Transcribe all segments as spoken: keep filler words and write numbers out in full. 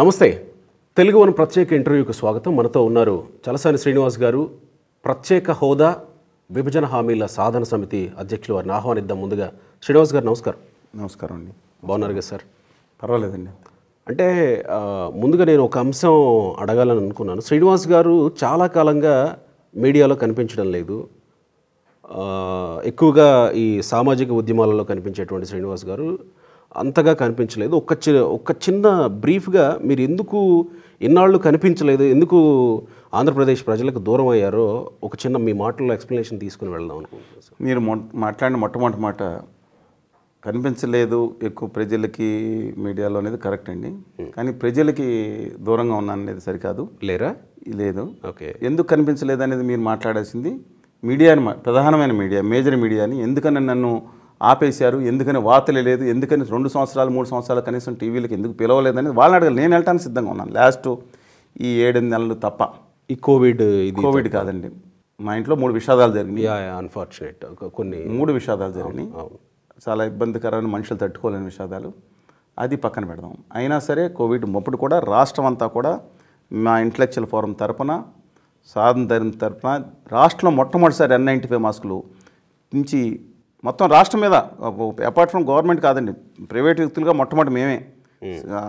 నమస్తే తెలుగు వన్ ప్రత్యేక ఇంటర్వ్యూకి స్వాగతం। మనతో ఉన్నారు చలసాని శ్రీనివాస్ గారు, ప్రత్యేక హోదా విభజన హామీల సాధన సమితి అధ్యక్షులు వారిని ఆహ్వానిద్దాం। ముందుగా శ్రీనివాస్ గారు నమస్కారం। నమస్కారం అండి, బాగున్నారు కదా సార్? పర్వాలేదండి। అంటే ముందుగా నేను ఒక అంశం అడగాలని అనుకున్నాను। శ్రీనివాస్ గారు చాలా కాలంగా మీడియాలో కనిపించడం లేదు, ఎక్కువగా ఈ సామాజిక ఉద్యమాలలో కనిపించేటువంటి శ్రీనివాస్ గారు అంతగా కనిపించలేదు। ఒక చి ఒక చిన్న బ్రీఫ్గా మీరు ఎందుకు ఇన్నాళ్ళు కనిపించలేదు, ఎందుకు ఆంధ్రప్రదేశ్ ప్రజలకు దూరం అయ్యారో ఒక చిన్న మీ మాటల్లో ఎక్స్ప్లెనేషన్ తీసుకుని వెళ్దాం అనుకుంటున్నాను। మీరు మొ మాట్లాడిన మొట్టమొదటి మాట కనిపించలేదు ఎక్కువ ప్రజలకి మీడియాలో అనేది కరెక్ట్ అండి, కానీ ప్రజలకి దూరంగా ఉన్నాను అనేది సరికాదు, లేరా? లేదు, ఓకే। ఎందుకు కనిపించలేదు అనేది మీరు మాట్లాడాల్సింది మీడియాని, ప్రధానమైన మీడియా, మేజర్ మీడియాని ఎందుకని నన్ను ఆపేశారు, ఎందుకని వార్తలే లేదు, ఎందుకని రెండు సంవత్సరాలు మూడు సంవత్సరాలు కనీసం టీవీలకు ఎందుకు పిలవలేదని వాళ్ళని అడగాలి। నేను వెళ్ళటానికి సిద్ధంగా ఉన్నాను లాస్ట్ ఈ ఏడెనిమిది నెలలు తప్ప। ఈ కోవిడ్ ఇది కోవిడ్ కాదండి, మా ఇంట్లో మూడు విషాదాలు జరిగినాయి, అన్ఫార్చునేట్ కొన్ని మూడు విషాదాలు జరిగినాయి, చాలా ఇబ్బందికరమైన మనుషులు తట్టుకోలేని విషాదాలు, అది పక్కన పెడదాం। అయినా సరే కోవిడ్ అప్పుడు కూడా రాష్ట్రం అంతా కూడా మా ఇంటలెక్చువల్ ఫోరం తరపున, సాధన ధైర్యం తరపున రాష్ట్రంలో మొట్టమొదటిసారి ఎన్ నైంటీ ఫైవ్ మాస్కులు నుంచి మొత్తం రాష్ట్రం మీద, అపార్ట్ ఫ్రమ్ గవర్నమెంట్ కాదండి, ప్రైవేట్ వ్యక్తులుగా మొట్టమొదటి మేమే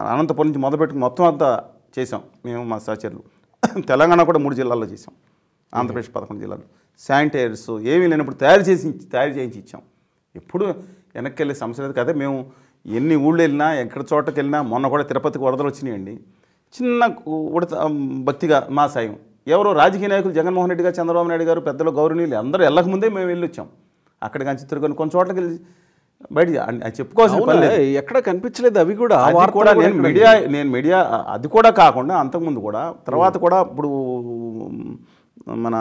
అనంతపురం నుంచి మొదలుపెట్టుకు మొత్తం అంతా చేసాం మేము, మా సహచరులు। తెలంగాణ కూడా మూడు జిల్లాల్లో చేసాం, ఆంధ్రప్రదేశ్ పదకొండు జిల్లాలు శానిటైజర్స్ ఏమీ లేనప్పుడు తయారు చేసి తయారు చేయించి ఇచ్చాం। ఎప్పుడు వెనక్కి వెళ్ళే సమస్య లేదు కదా, మేము ఎన్ని ఊళ్ళు వెళ్ళినా ఎక్కడ చోటకి వెళ్ళినా, మొన్న కూడా తిరుపతికి వరదలు వచ్చినాయండి, చిన్న ఉడత భక్తిగా మా సాయం, ఎవరో రాజకీయ నాయకులు జగన్మోహన్ రెడ్డి గారు, చంద్రబాబు నాయుడు గారు, పెద్దలు, గౌరవనీయులు అందరూ వెళ్ళకముందే మేము వెళ్ళి వచ్చాం అక్కడ, కానీ తిరుగుని కొన్ని చోట్లకి వెళ్ళి బయట చెప్పుకోవాల్సిన ఎక్కడ కనిపించలేదు అవి కూడా కూడా నేను మీడియా నేను మీడియా అది కూడా కాకుండా అంతకుముందు కూడా తర్వాత కూడా ఇప్పుడు మన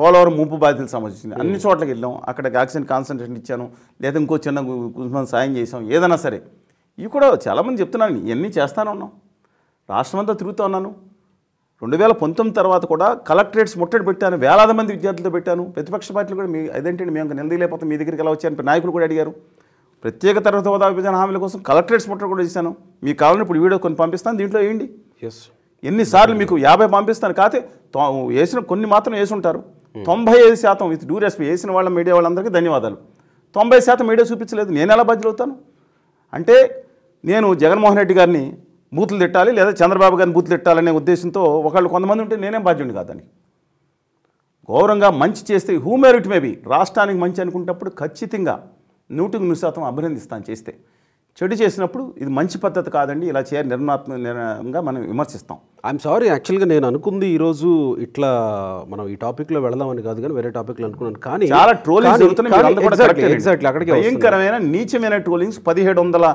పోలవరం ముంపు బాధితులు సంబంధించింది అన్ని చోట్లకి వెళ్ళాం, అక్కడికి ఆక్సిజన్ కాన్సన్ట్రేషన్ ఇచ్చాను, లేదా ఇంకో చిన్న కొంచెం సాయం చేసాం, ఏదైనా సరే ఇవి కూడా చాలామంది చెప్తున్నాను, ఇవన్నీ చేస్తానే ఉన్నాం, రాష్ట్రం అంతా తిరుగుతూ ఉన్నాను। రెండు వేల పంతొమ్మిది తర్వాత కూడా కలెక్టరేట్స్ ముట్టడి పెట్టాను, వేలాది మంది విద్యార్థులతో పెట్టాను, ప్రతిపక్ష పార్టీలు కూడా మీ అదేంటండి మేము నిలదీయలేకపోతే మీ దగ్గరికి ఎలా వచ్చాయని నాయకులు కూడా అడిగారు, ప్రత్యేక తరగతి హోదా విభజన హామీల కోసం కలెక్టరేట్స్ ముట్టడి కూడా చేశాను। మీ కావాలని ఇప్పుడు వీడియో కొన్ని పంపిస్తాను, దీంట్లో వేయండి, ఎన్నిసార్లు మీకు యాభై పంపిస్తాను, కాకపోతే వేసిన కొన్ని మాత్రం వేసి ఉంటారు, తొంభై ఐదు శాతం విత్ డ్యూ రెస్పెక్ట్ వేసిన వాళ్ళ మీడియా వాళ్ళందరికీ ధన్యవాదాలు, తొంభై శాతం మీడియా చూపించలేదు, నేను ఎలా బాధ్యులు అవుతాను? అంటే నేను జగన్మోహన్ రెడ్డి గారిని బూతులు తిట్టాలి, లేదా చంద్రబాబు గారిని బూతులు తిట్టాలనే ఉద్దేశంతో ఒకళ్ళు కొంతమంది ఉంటే నేనేం బాధ్యుడిని కాదని, గౌరవంగా మంచి చేస్తే హూ మెరిట్ మేబీ రాష్ట్రానికి మంచి అనుకునేటప్పుడు ఖచ్చితంగా నూటికి నూరు శాతం అభినందిస్తాను, చేస్తే చెడు చేసినప్పుడు ఇది మంచి పద్ధతి కాదండి, ఇలా చేయ నిర్మాత్మకంగా మనం విమర్శిస్తాం। ఐఎమ్ సారీ, యాక్చువల్గా నేను అనుకుంది ఈరోజు ఇట్లా మనం ఈ టాపిక్లో వెళదామని కాదు, కానీ వేరే టాపిక్లో అనుకున్నాను, కానీ చాలా ట్రోలింగ్స్ జరుగుతున్నాయి, ఎగ్జాక్ట్లీ అక్కడికి భయంకరమైన నీచమైన ట్రోలింగ్స్, పదిహేడు వందల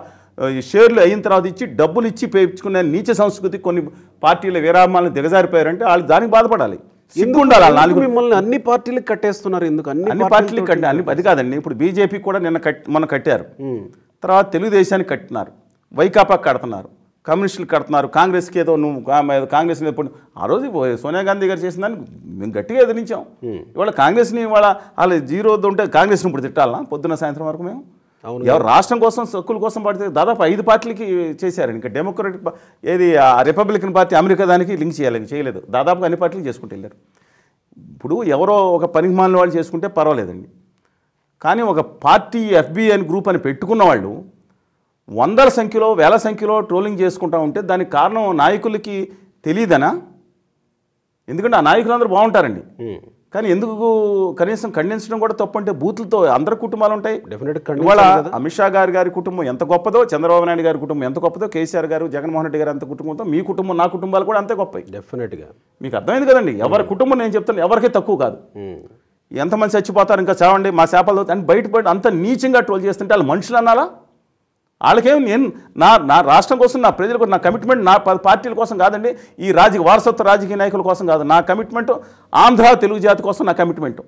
షేర్లు అయిన తర్వాత ఇచ్చి డబ్బులు ఇచ్చి పేయించుకునే నీచ సంస్కృతి, కొన్ని పార్టీల విరామాలను దిగజారిపోయారంటే వాళ్ళు దానికి బాధపడాలి, సిగ్గు ఉండాలి। నాలుగు మిమ్మల్ని అన్ని పార్టీలకు కట్టేస్తున్నారు, ఎందుకు అన్ని అన్ని పార్టీలకు కట్టిన అన్ని అది కాదండి, ఇప్పుడు బీజేపీ కూడా నిన్న కట్ మనం కట్టారు, తర్వాత తెలుగుదేశానికి కట్టినారు, వైకాపాకి కడుతున్నారు, కమ్యూనిస్టులు కడుతున్నారు, కాంగ్రెస్కి ఏదో నువ్వు కాంగ్రెస్ మీద పడి ఆ రోజు సోనియా గాంధీ గారు చేసిన దాన్ని మేము గట్టిగా ఎదిరించాం, ఇవాళ కాంగ్రెస్ని ఇవాళ వాళ్ళ జీరో ఉంటే కాంగ్రెస్ని ఇప్పుడు తిట్టాలనా పొద్దున్న సాయంత్రం వరకు? మేము ఎవరు రాష్ట్రం కోసం హక్కుల కోసం పడితే దాదాపు ఐదు పార్టీలకి చేశారు, ఇంకా డెమోక్రటిక్ ఏది రిపబ్లికన్ పార్టీ అమెరికా దానికి లింక్ చేయాలి, చేయలేదు, దాదాపుగా అన్ని పార్టీలు చేసుకుంటూ వెళ్ళారు। ఇప్పుడు ఎవరో ఒక పనికిమాలిన వాళ్ళు చేసుకుంటే పర్వాలేదండి, కానీ ఒక పార్టీ ఎఫ్బిఐ గ్రూప్ అని పెట్టుకున్న వాళ్ళు వందల సంఖ్యలో వేల సంఖ్యలో ట్రోలింగ్ చేసుకుంటూ ఉంటే దానికి కారణం నాయకులకి తెలియదనా? ఎందుకంటే ఆ నాయకులు అందరూ బాగుంటారండి, కానీ ఎందుకు కనీసం ఖండించడం కూడా తప్పు? అంటే బూతులతో అందరి కుటుంబాలు ఉంటాయి డెఫినెట్గా, ఇవాళ అమిత్ షా గారి గారి కుటుంబం ఎంత గొప్పదో, చంద్రబాబు నాయుడు గారి కుటుంబం ఎంత గొప్పదో, కేసీఆర్ గారు, జగన్మోహన్ రెడ్డి గారు అంత కుటుంబంతో మీ కుటుంబం నా కుటుంబాలు కూడా అంతే గొప్ప డెఫినెట్గా, మీకు అర్థమైంది కదండి। ఎవరి కుటుంబం నేను చెప్తాను ఎవరికీ తక్కువ కాదు, ఎంతమంది చచ్చిపోతారు ఇంకా చావండి మా చేపలు అని బయట బయట అంత నీచంగా ట్రోల్ చేస్తుంటే వాళ్ళు మనుషులు అనాలా? వాళ్ళకేమి నేను నా నా రాష్ట్రం కోసం, నా ప్రజల కోసం, నా కమిట్మెంట్ నా పార్టీల కోసం కాదండి, ఈ రాజకీయ వారసత్వ రాజకీయ నాయకుల కోసం కాదు, నా కమిట్మెంటు ఆంధ్ర తెలుగు జాతి కోసం, నా కమిట్మెంటు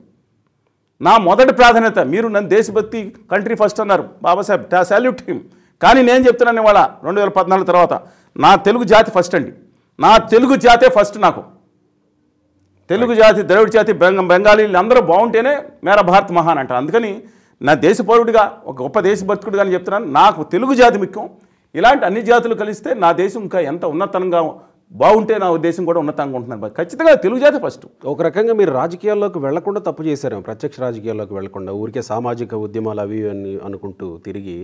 నా మొదటి ప్రాధాన్యత। మీరు నన్ను దేశభక్తి కంట్రీ ఫస్ట్ అన్నారు బాబాసాహెబ్, సాల్యూట్ హిమ్, కానీ నేను చెప్తున్నాను ఇవాళ రెండు వేల పద్నాలుగు తర్వాత నా తెలుగు జాతి ఫస్ట్ అండి, నా తెలుగు జాతే ఫస్ట్, నాకు తెలుగు జాతి, ద్రవిడ జాతి, బెంగ బెంగాలీలు అందరూ బాగుంటేనే మేర భారత్ మహాన్ అంటారు, అందుకని నా దేశ పౌరుడిగా ఒక గొప్ప దేశభక్తుడిగా చెప్తున్నాను, నాకు తెలుగు జాతి ముఖ్యం, ఇలాంటి అన్ని జాతులు కలిస్తే నా దేశం ఇంకా ఎంత ఉన్నతంగా బాగుంటే నా ఉద్దేశం కూడా ఉన్నతంగా ఉంటుందని ఖచ్చితంగా తెలుగు జాతి ఫస్ట్ ఒక రకంగా మీరు రాజకీయాల్లోకి వెళ్ళకుండా తప్పు చేశారు ప్రత్యక్ష రాజకీయాల్లోకి వెళ్ళకుండా ఊరికే సామాజిక ఉద్యమాలు అవి అని అనుకుంటూ తిరిగి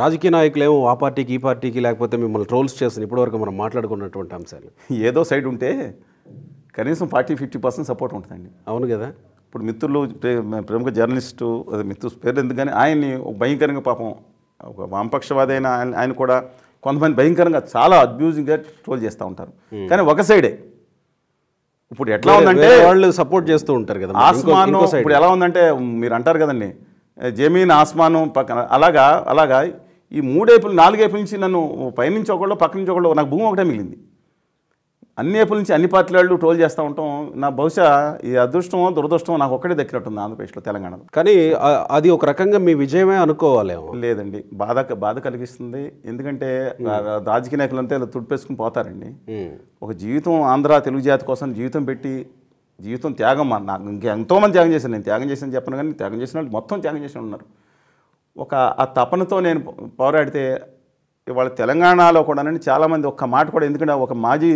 రాజకీయ నాయకులేమో ఆ పార్టీకి ఈ పార్టీకి లేకపోతే మిమ్మల్ని ట్రోల్స్ చేసిన ఇప్పటివరకు మనం మాట్లాడుకున్నటువంటి అంశాలు ఏదో సైడ్ ఉంటే కనీసం ఫార్టీ ఫిఫ్టీ పర్సెంట్ సపోర్ట్ ఉంటుందండి అవును కదా ఇప్పుడు మిత్రులు ప్రముఖ జర్నలిస్టు అదే మిత్రులు పేర్లు ఎందుకు కానీ ఆయన్ని భయంకరంగా పాపం ఒక వామపక్షవాది అయిన ఆయన ఆయన కూడా కొంతమంది భయంకరంగా చాలా అబ్యూజింగ్గా ట్రోల్ చేస్తూ ఉంటారు కానీ ఒక సైడే ఇప్పుడు ఎట్లా ఉందంటే వాళ్ళు సపోర్ట్ చేస్తూ ఉంటారు కదా ఆస్మాను ఇప్పుడు ఎలా ఉందంటే మీరు అంటారు కదండి జమీన్ ఆస్మాను పక్కన అలాగా అలాగా ఈ మూడేపులు నాలుగేపుల నుంచి నన్ను పైనుంచి ఒకళ్ళు పక్క నుంచి ఒకళ్ళు నాకు భూమి ఒకటే మిగిలింది అన్ని ఏపుల నుంచి అన్ని పార్టీల వాళ్ళు ట్రోల్ చేస్తూ ఉంటాం నా బహుశా ఈ అదృష్టమో దురదృష్టమో నాకు ఒక్కడే దక్కినట్టుంది ఆంధ్రప్రదేశ్లో తెలంగాణలో కానీ అది ఒక రకంగా మీ విజయమే అనుకోవాలేమో లేదండి బాధ బాధ కలిగిస్తుంది ఎందుకంటే రాజకీయ నాయకులంతా ఇలా తుడిపేసుకుని పోతారండి ఒక జీవితం ఆంధ్ర తెలుగు జాతి కోసం జీవితం పెట్టి జీవితం త్యాగం నాకు ఇంకెంతోమంది త్యాగం చేశాను నేను త్యాగం చేశాను చెప్పను కానీ త్యాగం చేసిన వాళ్ళు మొత్తం త్యాగం చేసిన ఉన్నారు ఒక ఆ తపనతో నేను పోరాడితే ఇవాళ తెలంగాణలో కూడా చాలామంది ఒక్క మాట కూడా ఎందుకంటే ఒక మాజీ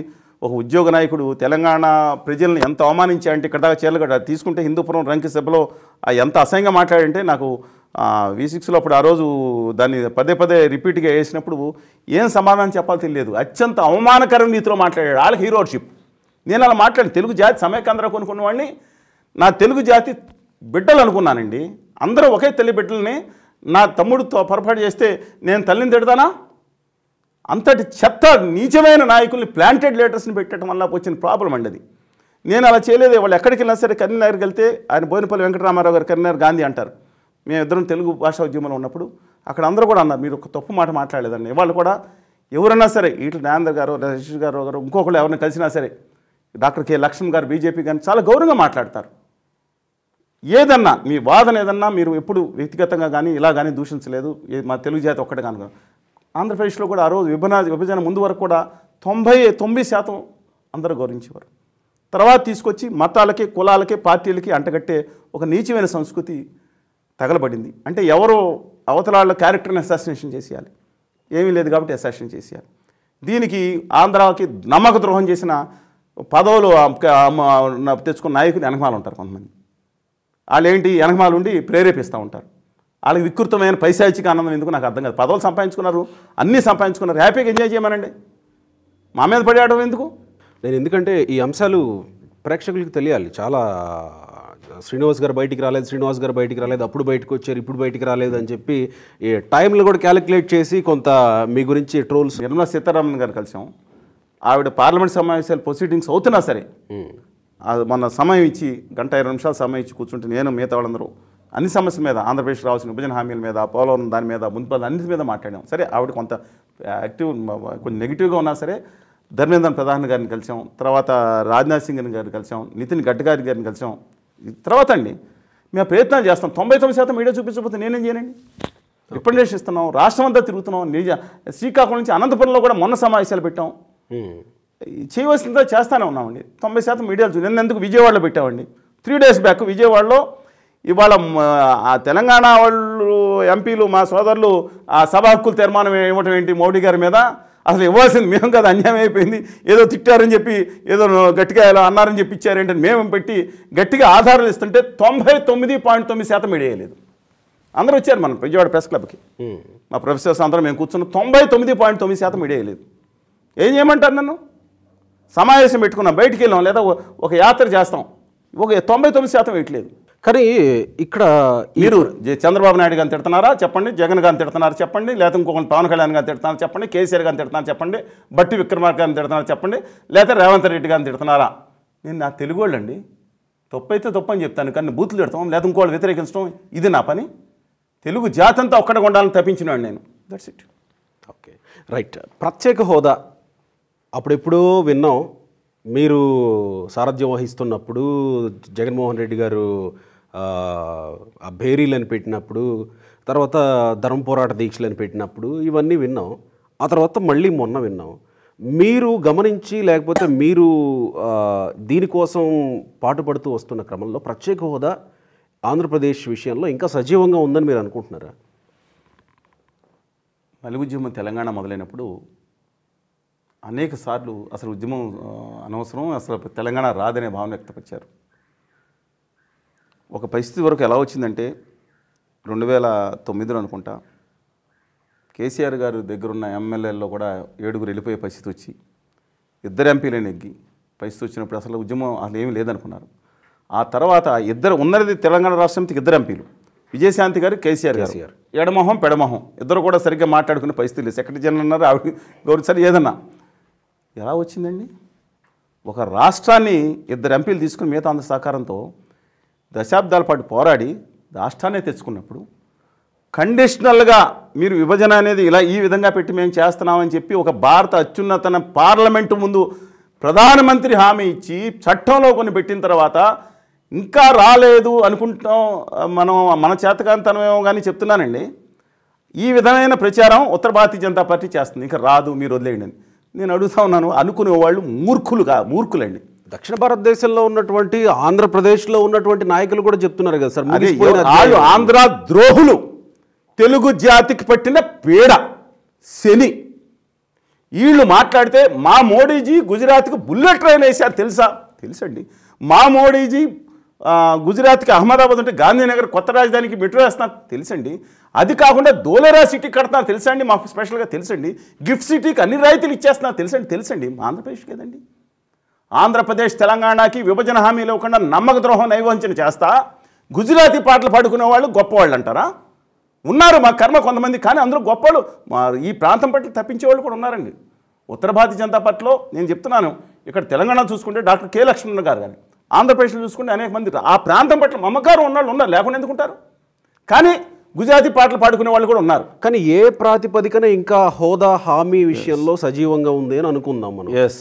ఒక ఉద్యోగ నాయకుడు తెలంగాణ ప్రజలను ఎంత అవమానించా అంటే ఇక్కడ దాకా చేరగడ తీసుకుంటే హిందూపురం రంకి సభలో ఎంత అసహ్యంగా మాట్లాడంటే నాకు వి సిక్స్లో అప్పుడు ఆ రోజు దాన్ని పదే పదే రిపీట్గా వేసినప్పుడు ఏం సమాధానం చెప్పాలి తెలియదు అత్యంత అవమానకరం నీతిలో మాట్లాడాడు వాళ్ళకి హీరోషిప్ నేను అలా మాట్లాడి తెలుగు జాతి సమైక్యాంధ్ర కొనుక్కున్న వాడిని నా తెలుగు జాతి బిడ్డలు అనుకున్నానండి అందరూ ఒకే తల్లి బిడ్డలని నా తమ్ముడితో పొరపాటు చేస్తే నేను తల్లిని తిడతానా అంతటి చెత్త నీచమైన నాయకుల్ని ప్లాంటెడ్ లెటర్స్ని పెట్టడం వల్ల వచ్చిన ప్రాబ్లం అండి అది నేను అలా చేయలేదు వాళ్ళు ఎక్కడికి వెళ్ళినా సరే కరీంనగర్కి వెళ్తే ఆయన బోయినపల్లి వెంకటరామారావు గారు కరీంనగర్ గాంధీ అంటారు మేమిద్దరం తెలుగు భాషా ఉద్యమంలో ఉన్నప్పుడు అక్కడ అందరూ కూడా అన్నారు మీరు ఒక తప్పు మాట మాట్లాడలేదండి ఇవాళ కూడా ఎవరైనా సరే ఇట్లా నాందర్ గారు రజేష్ గారు గారు ఇంకొకళ్ళు ఎవరైనా కలిసినా సరే డాక్టర్ కె లక్ష్మణ్ గారు బీజేపీ గారిని చాలా గౌరవంగా మాట్లాడతారు ఏదన్నా మీ వాదన ఏదన్నా మీరు ఎప్పుడు వ్యక్తిగతంగా కానీ ఇలా కానీ దూషించలేదు మా తెలుగు జాతి ఒక్కటే కాను ఆంధ్రప్రదేశ్లో కూడా ఆ రోజు విభజన విభజన ముందు వరకు కూడా తొంభై తొమ్మిది శాతం అందరూ గౌరవించేవారు తర్వాత తీసుకొచ్చి మతాలకి కులాలకి పార్టీలకి అంటగట్టే ఒక నీచమైన సంస్కృతి తగలబడింది అంటే ఎవరో అవతలాళ్ళ క్యారెక్టర్ని అసాసినేషన్ చేసేయాలి ఏమీ లేదు కాబట్టి అసాసినేషన్ చేసేయాలి దీనికి ఆంధ్రాకి నమ్మక ద్రోహం చేసిన పదవులు తెచ్చుకున్న నాయకులు వెనకమాలు ఉంటారు కొంతమంది వాళ్ళు ఏంటి వెనకమాలు ఉండి ప్రేరేపిస్తూ ఉంటారు వాళ్ళకి వికృతమైన పైశాచిక ఆనందం ఎందుకు నాకు అర్థం కాదు పదవులు సంపాదించుకున్నారు అన్నీ సంపాదించుకున్నారు హ్యాపీగా ఎంజాయ్ చేయమనండి మా మీద పడేయడం ఎందుకు నేను ఎందుకంటే ఈ అంశాలు ప్రేక్షకులకు తెలియాలి చాలా శ్రీనివాస్ గారు బయటికి రాలేదు శ్రీనివాస్ గారు బయటికి రాలేదు అప్పుడు బయటకు వచ్చారు ఇప్పుడు బయటికి రాలేదు అని చెప్పి ఈ టైంలో కూడా క్యాలిక్యులేట్ చేసి కొంత మీ గురించి ట్రోల్స్ నిర్మలా సీతారామన్ గారు కలిసాం ఆవిడ పార్లమెంట్ సమావేశాలు ప్రొసీడింగ్స్ అవుతున్నా సరే మన సమయం ఇచ్చి గంట ఇరవై నిమిషాలు సమయం ఇచ్చి కూర్చుంటే నేను మిగతా వాళ్ళందరూ అన్ని సమస్యల మీద ఆంధ్రప్రదేశ్ రావాల్సిన విభజన హామీల మీద పోలవరం దాని మీద మున్సిపల్ అన్నిటి మీద మాట్లాడాం సరే ఆవిడ కొంత యాక్టివ్ కొంచెం నెగిటివ్గా ఉన్నా సరే ధర్మేంద్రన్ ప్రధాన్ గారిని కలిసాం తర్వాత రాజ్నాథ్ సింగ్ గారిని కలిసాం నితిన్ గడ్కరీ గారిని కలిసాం తర్వాత అండి మేము ప్రయత్నాలు చేస్తాం తొంభై తొమ్మిది శాతం మీడియా చూపించకపోతే నేనేం చేయనండి రిప్రజెంటేషన్ ఇస్తున్నాం రాష్ట్రం అంతా తిరుగుతున్నాం నిజ శ్రీకాకుళం నుంచి అనంతపురంలో కూడా మొన్న సమావేశాలు పెట్టాం చేయవలసిందో చేస్తూనే ఉన్నామండి తొంభై శాతం మీడియాలు నిన్న ఎందుకు విజయవాడలో పెట్టామండి త్రీ డేస్ బ్యాక్ విజయవాడలో ఇవాళ తెలంగాణ వాళ్ళు ఎంపీలు మా సోదరులు ఆ సభ హక్కులు తీర్మానం ఇవ్వటం ఏంటి మోడీ గారి మీద అసలు ఇవ్వాల్సింది మేము కదా అన్యాయం అయిపోయింది ఏదో తిట్టారని చెప్పి ఏదో గట్టిగా ఇలా అన్నారని చెప్పి ఇచ్చారేంటని మేము పెట్టి గట్టిగా ఆధారాలు ఇస్తుంటే తొంభై తొమ్మిది పాయింట్ తొమ్మిది శాతం మీడియలేదు అందరూ వచ్చారు మనం విజయవాడ ప్రెస్ క్లబ్కి మా ప్రొఫెసర్స్ అందరం మేము కూర్చున్నాం తొంభై తొమ్మిది పాయింట్ తొమ్మిది శాతం మీడియలేదు ఏం చేయమంటారు నన్ను సమావేశం పెట్టుకున్నాం బయటికి వెళ్ళాం లేదా ఒక యాత్ర చేస్తాం ఒక తొంభై తొమ్మిది శాతం వేయట్లేదు కానీ ఇక్కడ మీరు చంద్రబాబు నాయుడు గారిని తిడుతున్నారా చెప్పండి జగన్ గారిని తిడుతున్నారా చెప్పండి లేకపోతే ఇంకొకరు పవన్ కళ్యాణ్ గారిని తిడుతున్నారా చెప్పండి కేసీఆర్ గారిని తిడుతున్నారా చెప్పండి బట్టి విక్రమార్క గారిని తిడుతున్నారా చెప్పండి లేకపోతే రేవంత్ రెడ్డి గారిని తిడుతున్నారా నేను నా తెలుగు వాళ్ళు అండి తప్పు అయితే తప్పు అని చెప్తాను కానీ బూతులు తిడతాం లేదా ఇంకోళ్ళు వ్యతిరేకించడం ఇది నా పని తెలుగు జాతంతా ఒక్కడ ఉండాలని తప్పించినాడు నేను దట్స్ ఇట్ ఓకే రైట్ ప్రత్యేక హోదా అప్పుడెప్పుడో విన్నాం మీరు సారథ్యం వహిస్తున్నప్పుడు జగన్మోహన్ రెడ్డి గారు ఆ భేరీలను పెట్టినప్పుడు తర్వాత ధర్మ పోరాట దీక్షలను పెట్టినప్పుడు ఇవన్నీ విన్నాం ఆ తర్వాత మళ్ళీ మొన్న విన్నాం మీరు గమనించి లేకపోతే మీరు దీనికోసం పాటుపడుతూ వస్తున్న క్రమంలో ప్రత్యేక హోదా ఆంధ్రప్రదేశ్ విషయంలో ఇంకా సజీవంగా ఉందని మీరు అనుకుంటున్నారా మలి ఉద్యమం తెలంగాణ మొదలైనప్పుడు అనేక సార్లు అసలు ఉద్యమం అనవసరం, అసలు తెలంగాణ రాదనే భావన వ్యక్తపరిచారు. ఒక పరిస్థితి వరకు ఎలా వచ్చిందంటే రెండు వేల తొమ్మిదిలో అనుకుంటా కేసీఆర్ గారు దగ్గరున్న ఎమ్మెల్యేల్లో కూడా ఏడుగురు వెళ్ళిపోయే పరిస్థితి వచ్చి ఇద్దరు ఎంపీలే నెగ్గి పరిస్థితి వచ్చినప్పుడు అసలు ఉద్యమం అసలు ఏమీ లేదనుకున్నారు. ఆ తర్వాత ఇద్దరు ఉన్నది తెలంగాణ రాష్ట్రానికి ఇద్దరు ఎంపీలు, విజయశాంతి గారు కేసీఆర్ గారు, ఎడమొహం పెడమొహం ఇద్దరు కూడా సరిగ్గా మాట్లాడుకునే పరిస్థితి లేదు. సెక్రటరీ జనరల్ అన్నారు, ఆవిడ గౌరవసారి ఏదన్నా ఎలా వచ్చిందండి. ఒక రాష్ట్రాన్ని ఇద్దరు ఎంపీలు తీసుకుని మిగతా అందరి సహకారంతో దశాబ్దాల పాటు పోరాడి రాష్ట్రాన్ని తెచ్చుకున్నప్పుడు కండిషనల్గా మీరు విభజన అనేది ఇలా ఈ విధంగా పెట్టి మేము చేస్తున్నామని చెప్పి ఒక భారత అత్యున్నత పార్లమెంటు ముందు ప్రధానమంత్రి హామీ ఇచ్చి చట్టంలో కొన్ని పెట్టిన తర్వాత ఇంకా రాలేదు అనుకుంటాం మనం, మన చేతకాంతనమేమో కానీ చెప్తున్నానండి. ఈ విధమైన ప్రచారం ఉత్తర భారతీయ జనతా పార్టీ చేస్తుంది, ఇంకా రాదు మీరు వదిలేయండి అని. నేను అడుగుతా ఉన్నాను, అనుకునే వాళ్ళు మూర్ఖులుగా మూర్ఖులండి. దక్షిణ భారతదేశంలో ఉన్నటువంటి ఆంధ్రప్రదేశ్లో ఉన్నటువంటి నాయకులు కూడా చెప్తున్నారు కదా సార్, వాళ్ళు ఆంధ్ర ద్రోహులు, తెలుగు జాతికి పట్టిన పీడ శని. వీళ్ళు మాట్లాడితే మా మోడీజీ గుజరాత్కి బుల్లెట్ ట్రైన్ వేశారు తెలుసా, తెలుసండి. మా మోడీజీ గుజరాత్కి అహ్మదాబాద్ ఉంటే గాంధీనగర్ కొత్త రాజధానికి మెట్రో వేస్తున్నారు తెలుసండి. అది కాకుండా దోలేరా సిటీ కడుతున్నారు తెలుసండి, మాకు స్పెషల్గా తెలుసండి. గిఫ్ట్ సిటీకి అన్ని రాయితీలు ఇచ్చేస్తున్నారు తెలుసండి, తెలుసండి. మా ఆంధ్రప్రదేశ్ లేదండి. ఆంధ్రప్రదేశ్ తెలంగాణకి విభజన హామీ లేకుండా నమ్మక ద్రోహం నైవంచన చేస్తా గుజరాతీ పాటలు పాడుకునే వాళ్ళు గొప్పవాళ్ళు అంటారా? ఉన్నారు మా కర్మ కొంతమంది, కానీ అందరూ గొప్పలు ఈ ప్రాంతం పట్ల తప్పించేవాళ్ళు కూడా ఉన్నారండి. ఉత్తర భారతీయ జనతా పార్టీలో నేను చెప్తున్నాను, ఇక్కడ తెలంగాణ చూసుకుంటే డాక్టర్ కే లక్ష్మణ్ గారు కానీ, ఆంధ్రప్రదేశ్లో చూసుకుంటే అనేక మంది ఆ ప్రాంతం పట్ల మమకారం ఉన్న వాళ్ళు ఉన్నారు, లేకుండా ఎందుకుంటారు. కానీ గుజరాతీ పాటలు పాడుకునే వాళ్ళు కూడా ఉన్నారు. కానీ ఏ ప్రాతిపదికన ఇంకా హోదా హామీ విషయంలో సజీవంగా ఉంది అని అనుకుందాం మనం. ఎస్,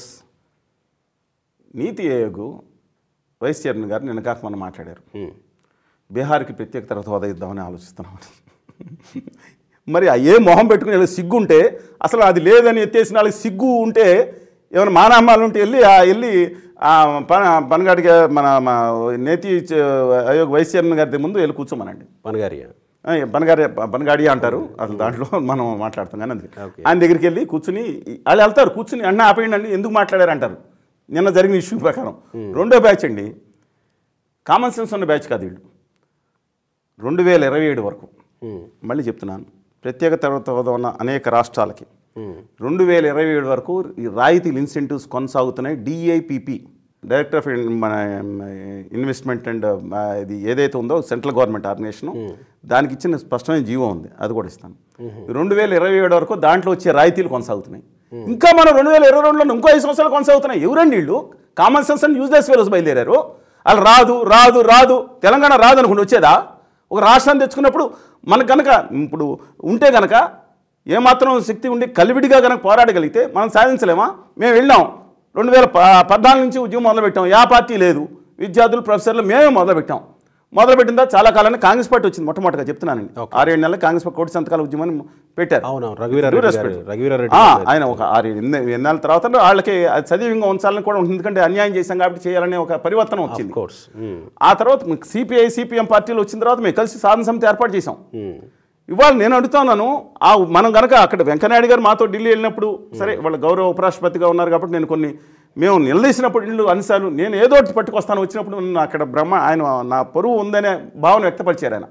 నీతి ఆయోగ్ వైస్ చైర్మన్ గారు నిన్న కాక మనం మాట్లాడారు, బీహార్కి ప్రత్యేక తరగతి హోదా ఇద్దామని ఆలోచిస్తున్నామని. మరి ఏ మొహం పెట్టుకుని ఇలా సిగ్గు ఉంటే, అసలు అది లేదని ఎత్తేసిన వాళ్ళకి సిగ్గు ఉంటే, ఏమైనా మానమ్మాలు ఉంటే వెళ్ళి వెళ్ళి పనగాడి మన నేతి ఆయోగ్ వైస్ చైర్మన్ గారి ముందు వెళ్ళి కూర్చోమనండి. పనగారియా పనగారి పనగాడియా అంటారు అసలు, దాంట్లో మనం మాట్లాడతాం కానీ అందుకే ఆయన దగ్గరికి వెళ్ళి కూర్చుని వాళ్ళు వెళ్తారు, కూర్చుని అన్న ఆపేయండి ఎందుకు మాట్లాడారు అంటారు. నిన్న జరిగిన ఇష్యూ ప్రకారం రెండో బ్యాచ్ అండి, కామన్ సెన్స్ ఉన్న బ్యాచ్ కాదు వీళ్ళు. రెండు వేల ఇరవై ఏడు వరకు మళ్ళీ చెప్తున్నాను, ప్రత్యేక తరగతి ఉన్న అనేక రాష్ట్రాలకి రెండు వేల ఇరవై ఏడు వరకు ఈ రాయితీలు ఇన్సెంటివ్స్ కొనసాగుతున్నాయి. డిఐపిపి డైరెక్టర్ ఆఫ్ మన ఇన్వెస్ట్మెంట్ అండ్ ఇది ఏదైతే ఉందో సెంట్రల్ గవర్నమెంట్ ఆర్గనైజేషన్ దానికి ఇచ్చిన స్పష్టమైన జీవో ఉంది, అది కూడా ఇస్తాను. రెండు వేల ఇరవై ఏడు వరకు దాంట్లో వచ్చే రాయితీలు కొనసాగుతున్నాయి. ఇంకా మనం రెండు వేల ఇరవై రెండులో ఇంకో ఐదు సంవత్సరాలు కొనసాగుతున్నాయి. ఎవరండి వీళ్ళు? Common sense and useless fellows బయలుదేరారు. వాళ్ళు రాదు రాదు రాదు తెలంగాణ రాదు అనుకుంటే వచ్చేదా? ఒక రాష్ట్రాన్ని తెచ్చుకున్నప్పుడు మనకు కనుక ఇప్పుడు ఉంటే కనుక ఏమాత్రం శక్తి ఉండి కలివిడిగా కనుక పోరాడగలిగితే మనం సాధించలేమా? మేము వెళ్ళాం, రెండు వేల పద్నాలుగు నుంచి ఉద్యమం మొదలుపెట్టాం, యా పార్టీ లేదు, విద్యార్థులు ప్రొఫెసర్లు మేమే మొదలుపెట్టాం. మొదలుపెట్టిన తర్వాత చాలా కాలానికి కాంగ్రెస్ పార్టీ వచ్చింది. మొట్టమొదటిగా చెప్తున్నానండి, ఆరేడు నెలలు కాంగ్రెస్ పార్టీ కోటి సంతకాల ఉద్యమాన్ని పెట్టారు. ఆయన ఒక ఆరు ఎనిమిది నెలల తర్వాత వాళ్ళకి సజీవంగా ఉంచాలని కూడా ఉంటుంది, ఎందుకంటే అన్యాయం చేశాం కాబట్టి చేయాలనే ఒక పరివర్తనం వచ్చింది. ఆ తర్వాత సిపిఐ సిపిఎం పార్టీలు వచ్చిన తర్వాత మేము కలిసి సాధన సమితి ఏర్పాటు చేశాం. ఇవాళ నేను అడుగుతున్నాను, ఆ మనం కనుక అక్కడ వెంకయ్యనాయుడు గారు మాతో ఢిల్లీ వెళ్ళినప్పుడు సరే వాళ్ళ గౌరవ ఉపరాష్ట్రపతిగా ఉన్నారు కాబట్టి నేను కొన్ని మేము నిలదీసినప్పుడు ఇళ్ళు అనిసాలు నేను ఏదో ఒకటి పట్టుకొస్తాను వచ్చినప్పుడు నన్ను అక్కడ బ్రహ్మ ఆయన నా పరువు ఉందనే భావన వ్యక్తపరిచారు ఆయన.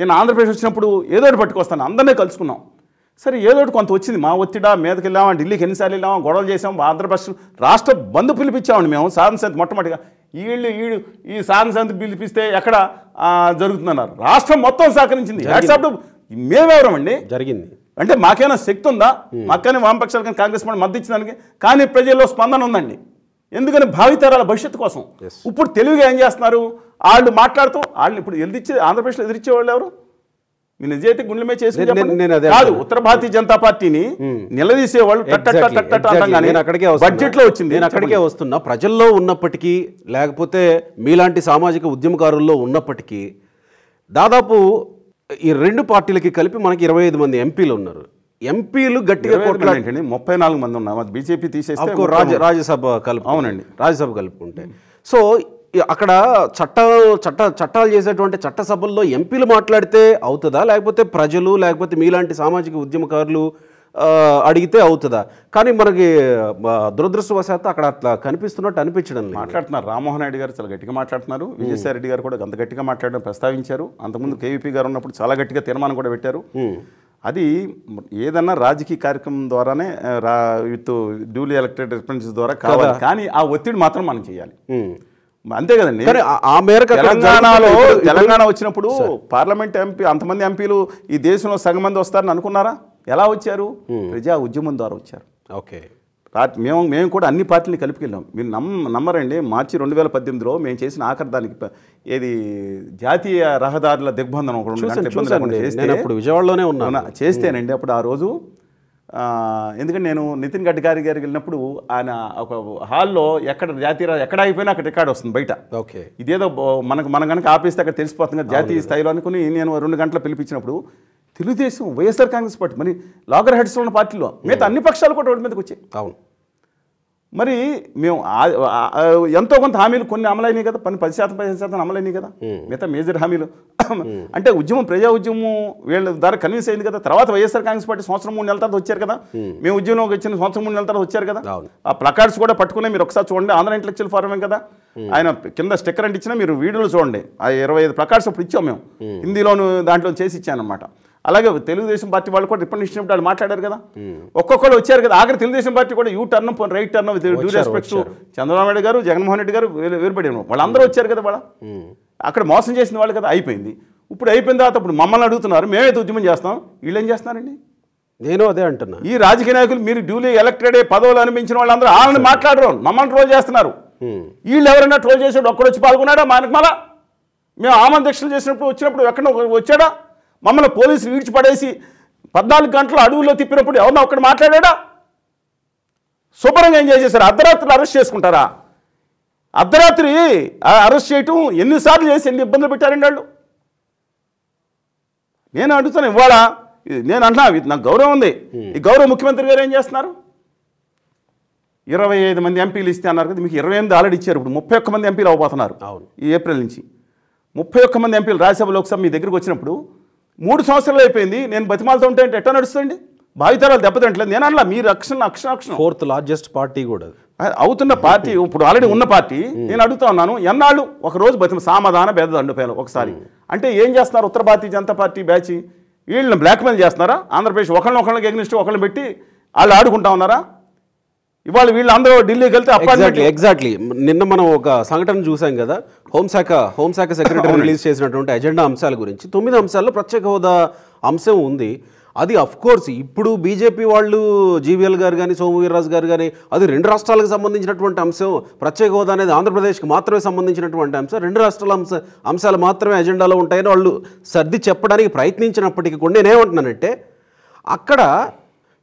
నేను ఆంధ్రప్రదేశ్ వచ్చినప్పుడు ఏదో ఒకటి పట్టుకొస్తాను, అందరినీ కలుసుకున్నాం. సరే ఏదో ఒకటి కొంత వచ్చింది, మా ఒత్తిడా మీదకి వెళ్ళామా, ఢిల్లీకి ఎన్నిసార్లు వెళ్ళామా, గొడవలు చేసాము. ఆంధ్రప్రదేశ్ రాష్ట్ర బంధు పిలిపించామండి మేము సాధన సమితి మొట్టమొదటిగా. వీళ్ళు వీళ్ళు ఈ సాధన సమితి పిలిపిస్తే ఎక్కడ జరుగుతుందన్నారు, రాష్ట్రం మొత్తం సహకరించింది. మేమెవరమండి జరిగింది అంటే మాకేమైనా శక్తి ఉందా? మాకైనా వామపక్షాలు కానీ కాంగ్రెస్ పార్టీ మద్దతు ఇచ్చడానికి కానీ ప్రజల్లో స్పందన ఉందండి, ఎందుకని భావితరాల భవిష్యత్తు కోసం. ఇప్పుడు తెలివిగా ఏం చేస్తున్నారు వాళ్ళు మాట్లాడుతూ, వాళ్ళు ఇప్పుడు ఎదిరిచ్చే ఆంధ్రప్రదేశ్లో ఎదిరించే వాళ్ళు ఎవరు? మీ నిజాయితీ గుండెమే చేసి కాదు, ఉత్తర భారతీయ జనతా పార్టీని నిలదీసేవాళ్ళు బడ్జెట్ లో వచ్చింది. నేను అక్కడికే వస్తున్నా, ప్రజల్లో ఉన్నప్పటికీ లేకపోతే మీలాంటి సామాజిక ఉద్యమకారుల్లో ఉన్నప్పటికీ దాదాపు ఈ రెండు పార్టీలకి కలిపి మనకి ఇరవై ఐదు మంది ఎంపీలు ఉన్నారు. ఎంపీలు గట్టిగా కొట్లాడండి, ముప్పై నాలుగు మంది ఉన్నారు, బీజేపీ తీసేస్తే రాజ్యసభ కలుపు, అవునండి రాజ్యసభ కలుపుకుంటే. సో అక్కడ చట్ట చట్ట చట్టాలు చేసేటువంటి చట్ట సభల్లో ఎంపీలు మాట్లాడితే అవుతదా లేకపోతే ప్రజలు లేకపోతే మీలాంటి సామాజిక ఉద్యమకారులు అడిగితే అవుతదా? కానీ మనకి దురదృష్టవశాత్తు అక్కడ అట్లా కనిపిస్తున్నట్టు అనిపించడం లేదు. మాట్లాడుతున్నారు రామోహన్ రెడ్డి గారు చాలా గట్టిగా మాట్లాడుతున్నారు, విజయసాయి రెడ్డి గారు కూడా అంత గట్టిగా మాట్లాడడం ప్రస్తావించారు, అంతకుముందు కేవీపీ గారు ఉన్నప్పుడు చాలా గట్టిగా తీర్మానం కూడా పెట్టారు. అది ఏదన్నా రాజకీయ కార్యక్రమం ద్వారానే విత్ డ్యూలీ ఎలక్టెడ్ రిప్రజెంటేటివ్స్ ద్వారా కావాలి, కానీ ఆ ఒత్తిడి మాత్రం మనం చేయాలి అంతే కదండి. ఆ మేరకు తెలంగాణలో తెలంగాణ వచ్చినప్పుడు పార్లమెంట్ ఎంపీ అంతమంది ఎంపీలు ఈ దేశంలో సగం మంది వస్తారని అనుకున్నారా? ఎలా వచ్చారు? ప్రజా ఉద్యమం ద్వారా వచ్చారు. ఓకే, మేము మేము కూడా అన్ని పార్టీలు కలిపికెళ్ళాం. మీరు నమ్మ నమ్మరండి మార్చి రెండు వేల పద్దెనిమిదిలో మేము చేసిన ఆఖరి దానికి ఏది జాతీయ రహదారుల దిగ్బంధనం విజయవాడలోనే ఉన్నా చేస్తేనండి. అప్పుడు ఆ రోజు ఎందుకంటే నేను నితిన్ గడ్కరీ గారికి వెళ్ళినప్పుడు ఆయన ఒక హాల్లో ఎక్కడ జాతీయ ఎక్కడ అయిపోయినా అక్కడ రికార్డు వస్తుంది బయట. ఓకే, ఇదేదో మనకు మనం కనుక ఆపేస్తే అక్కడ తెలిసిపోతుంది కదా జాతీయ స్థాయిలో అనుకుని నేను రెండు గంటలు పిలిపించినప్పుడు తెలుగుదేశం వైఎస్ఆర్ కాంగ్రెస్ పార్టీ మరి లాగర్ హెడ్స్లో ఉన్న పార్టీలో మిగతా అన్ని పక్షాలు కూడా రోడ్డు మీదకి వచ్చాయి. అవును, మరి మేము ఎంతో కొంత హామీలు కొన్ని అమలైనాయి కదా, పని పది శాతం పదిహేను శాతం అమలైనాయి కదా, మిగతా మేజర్ హామీలు అంటే ఉద్యమం ప్రజా ఉద్యమం వీళ్ళ ద్వారా కన్విన్స్ అయింది కదా. తర్వాత వైఎస్ఆర్ కాంగ్రెస్ పార్టీ సంవత్సరం మూడు నెలల తర్వాత వచ్చారు కదా, మేము ఉద్యమంలోకి వచ్చిన సంవత్సరం మూడు నెలల తర్వాత వచ్చారు కదా. ఆ ప్లకార్డ్స్ కూడా పట్టుకునే మీరు ఒకసారి చూడండి, ఆంధ్ర ఇంటలెక్చువల్ ఫోరమే కదా ఆయన కింద స్టిక్కర్ అంటే ఇచ్చినా మీరు వీడియోలు చూడండి. ఆ ఇరవై ఐదు ప్లకార్డ్స్ అప్పుడు ఇచ్చాం మేము, హిందీలోను దాంట్లో చేసి ఇచ్చానమాట. అలాగే తెలుగుదేశం పార్టీ వాళ్ళు కూడా రిప్రజెంట్ ఇచ్చినప్పుడు వాళ్ళు మాట్లాడారు కదా, ఒక్కొక్కరు వచ్చారు కదా. ఆఖరి తెలుగుదేశం పార్టీ కూడా U turn right turn due respect Chandrababu Naidu గారు జగన్మోహన్ రెడ్డి గారు వేరుపడారు, వాళ్ళందరూ వచ్చారు కదా. వాళ్ళ అక్కడ మోసం చేసిన వాళ్ళు కదా, అయిపోయింది. ఇప్పుడు అయిపోయిన తర్వాత ఇప్పుడు మమ్మల్ని అడుగుతున్నారు మేమైతే ఉద్యమం చేస్తాం, వీళ్ళు ఏం చేస్తున్నారండి? నేను అదే అంటున్నా, ఈ రాజకీయ నాయకులు మీరు డ్యూలీ ఎలక్టెడ్ పదవులు అనిపించిన వాళ్ళందరూ వాళ్ళని మాట్లాడరు, మమ్మల్ని ట్రోల్ చేస్తున్నారు. వీళ్ళు ఎవరైనా ట్రోల్ చేసేవాడు ఒక్కడొచ్చి పాల్గొన్నాడా? మనకు మళ్ళా మేము ఆమరణ దీక్షలు చేసినప్పుడు వచ్చినప్పుడు ఎక్కడ వచ్చాడా? మమ్మల్ని పోలీసులు విడిచిపడేసి పద్నాలుగు గంటలు అడవుల్లో తిప్పినప్పుడు ఎవరన్నా ఒక్కడు మాట్లాడా? శుభ్రంగా ఏం చేసేసారు? అర్ధరాత్రులు అరెస్ట్ చేసుకుంటారా? అర్ధరాత్రి అరెస్ట్ చేయటం ఎన్నిసార్లు చేసి ఎన్ని ఇబ్బందులు పెట్టారండి వాళ్ళు. నేను అడుగుతాను ఇవాళ, నేను అంటున్నా నాకు గౌరవం ఉంది, ఈ గౌరవ ముఖ్యమంత్రి గారు ఏం చేస్తున్నారు? ఇరవై ఐదు మంది ఎంపీలు ఇస్తే అన్నారు కదా, మీకు ఇరవై ఎనిమిది ఆల్రెడీ ఇచ్చారు, ఇప్పుడు ముప్పై ఒక్క మంది ఎంపీలు అవ్వబోతున్నారు ఈ ఏప్రిల్ నుంచి. ముప్పై ఒక్క మంది ఎంపీలు రాజ్యసభ లోక్సభ మీ దగ్గరికి వచ్చినప్పుడు మూడు సంవత్సరాలు అయిపోయింది, నేను బతిమాలతో ఉంటే ఎట్లా నడుస్తుంది? భావితరాలు దెబ్బతింటలేదు. నేను అలా మీరు అక్షణ అక్షణ అక్షణ ఫోర్త్ లార్జెస్ట్ పార్టీ కూడా అవుతున్న పార్టీ, ఇప్పుడు ఆల్రెడీ ఉన్న పార్టీ. నేను అడుగుతా ఉన్నాను ఎన్నాళ్ళు ఒకరోజు బతిమ సమాధాన భేద దండుపోయాను ఒకసారి అంటే ఏం చేస్తున్నారు? ఉత్తర భారతీయ జనతా పార్టీ బ్యాచ్ వీళ్ళని బ్లాక్మెయిల్ చేస్తున్నారా? ఆంధ్రప్రదేశ్ ఒకళ్ళని ఒకళ్ళకి ఎగ్నిస్ట్ ఒకళ్ళని పెట్టి వాళ్ళు ఆడుకుంటా ఉన్నారా? ఇవాళ వీళ్ళందరూ ఢిల్లీకి వెళ్తే అపార్ట్మెంట్ ఎగ్జాక్ట్లీ నిన్న మనం ఒక సంఘటన చూసాం కదా, హోంశాఖ హోంశాఖ సెక్రటరీ రిలీజ్ చేసినటువంటి అజెండా అంశాల గురించి తొమ్మిది అంశాల్లో ప్రత్యేక హోదా అంశం ఉంది. అది అఫ్కోర్స్ ఇప్పుడు బీజేపీ వాళ్ళు జీవీఎల్ గారు కానీ సోము వీర్రాజు గారు కానీ అది రెండు రాష్ట్రాలకు సంబంధించినటువంటి అంశం, ప్రత్యేక హోదా అనేది ఆంధ్రప్రదేశ్కి మాత్రమే సంబంధించినటువంటి అంశం, రెండు రాష్ట్రాల అంశ అంశాలు మాత్రమే అజెండాలో ఉంటాయని వాళ్ళు సర్ది చెప్పడానికి ప్రయత్నించినప్పటికీ కూడా నేనేమంటున్నానంటే అక్కడ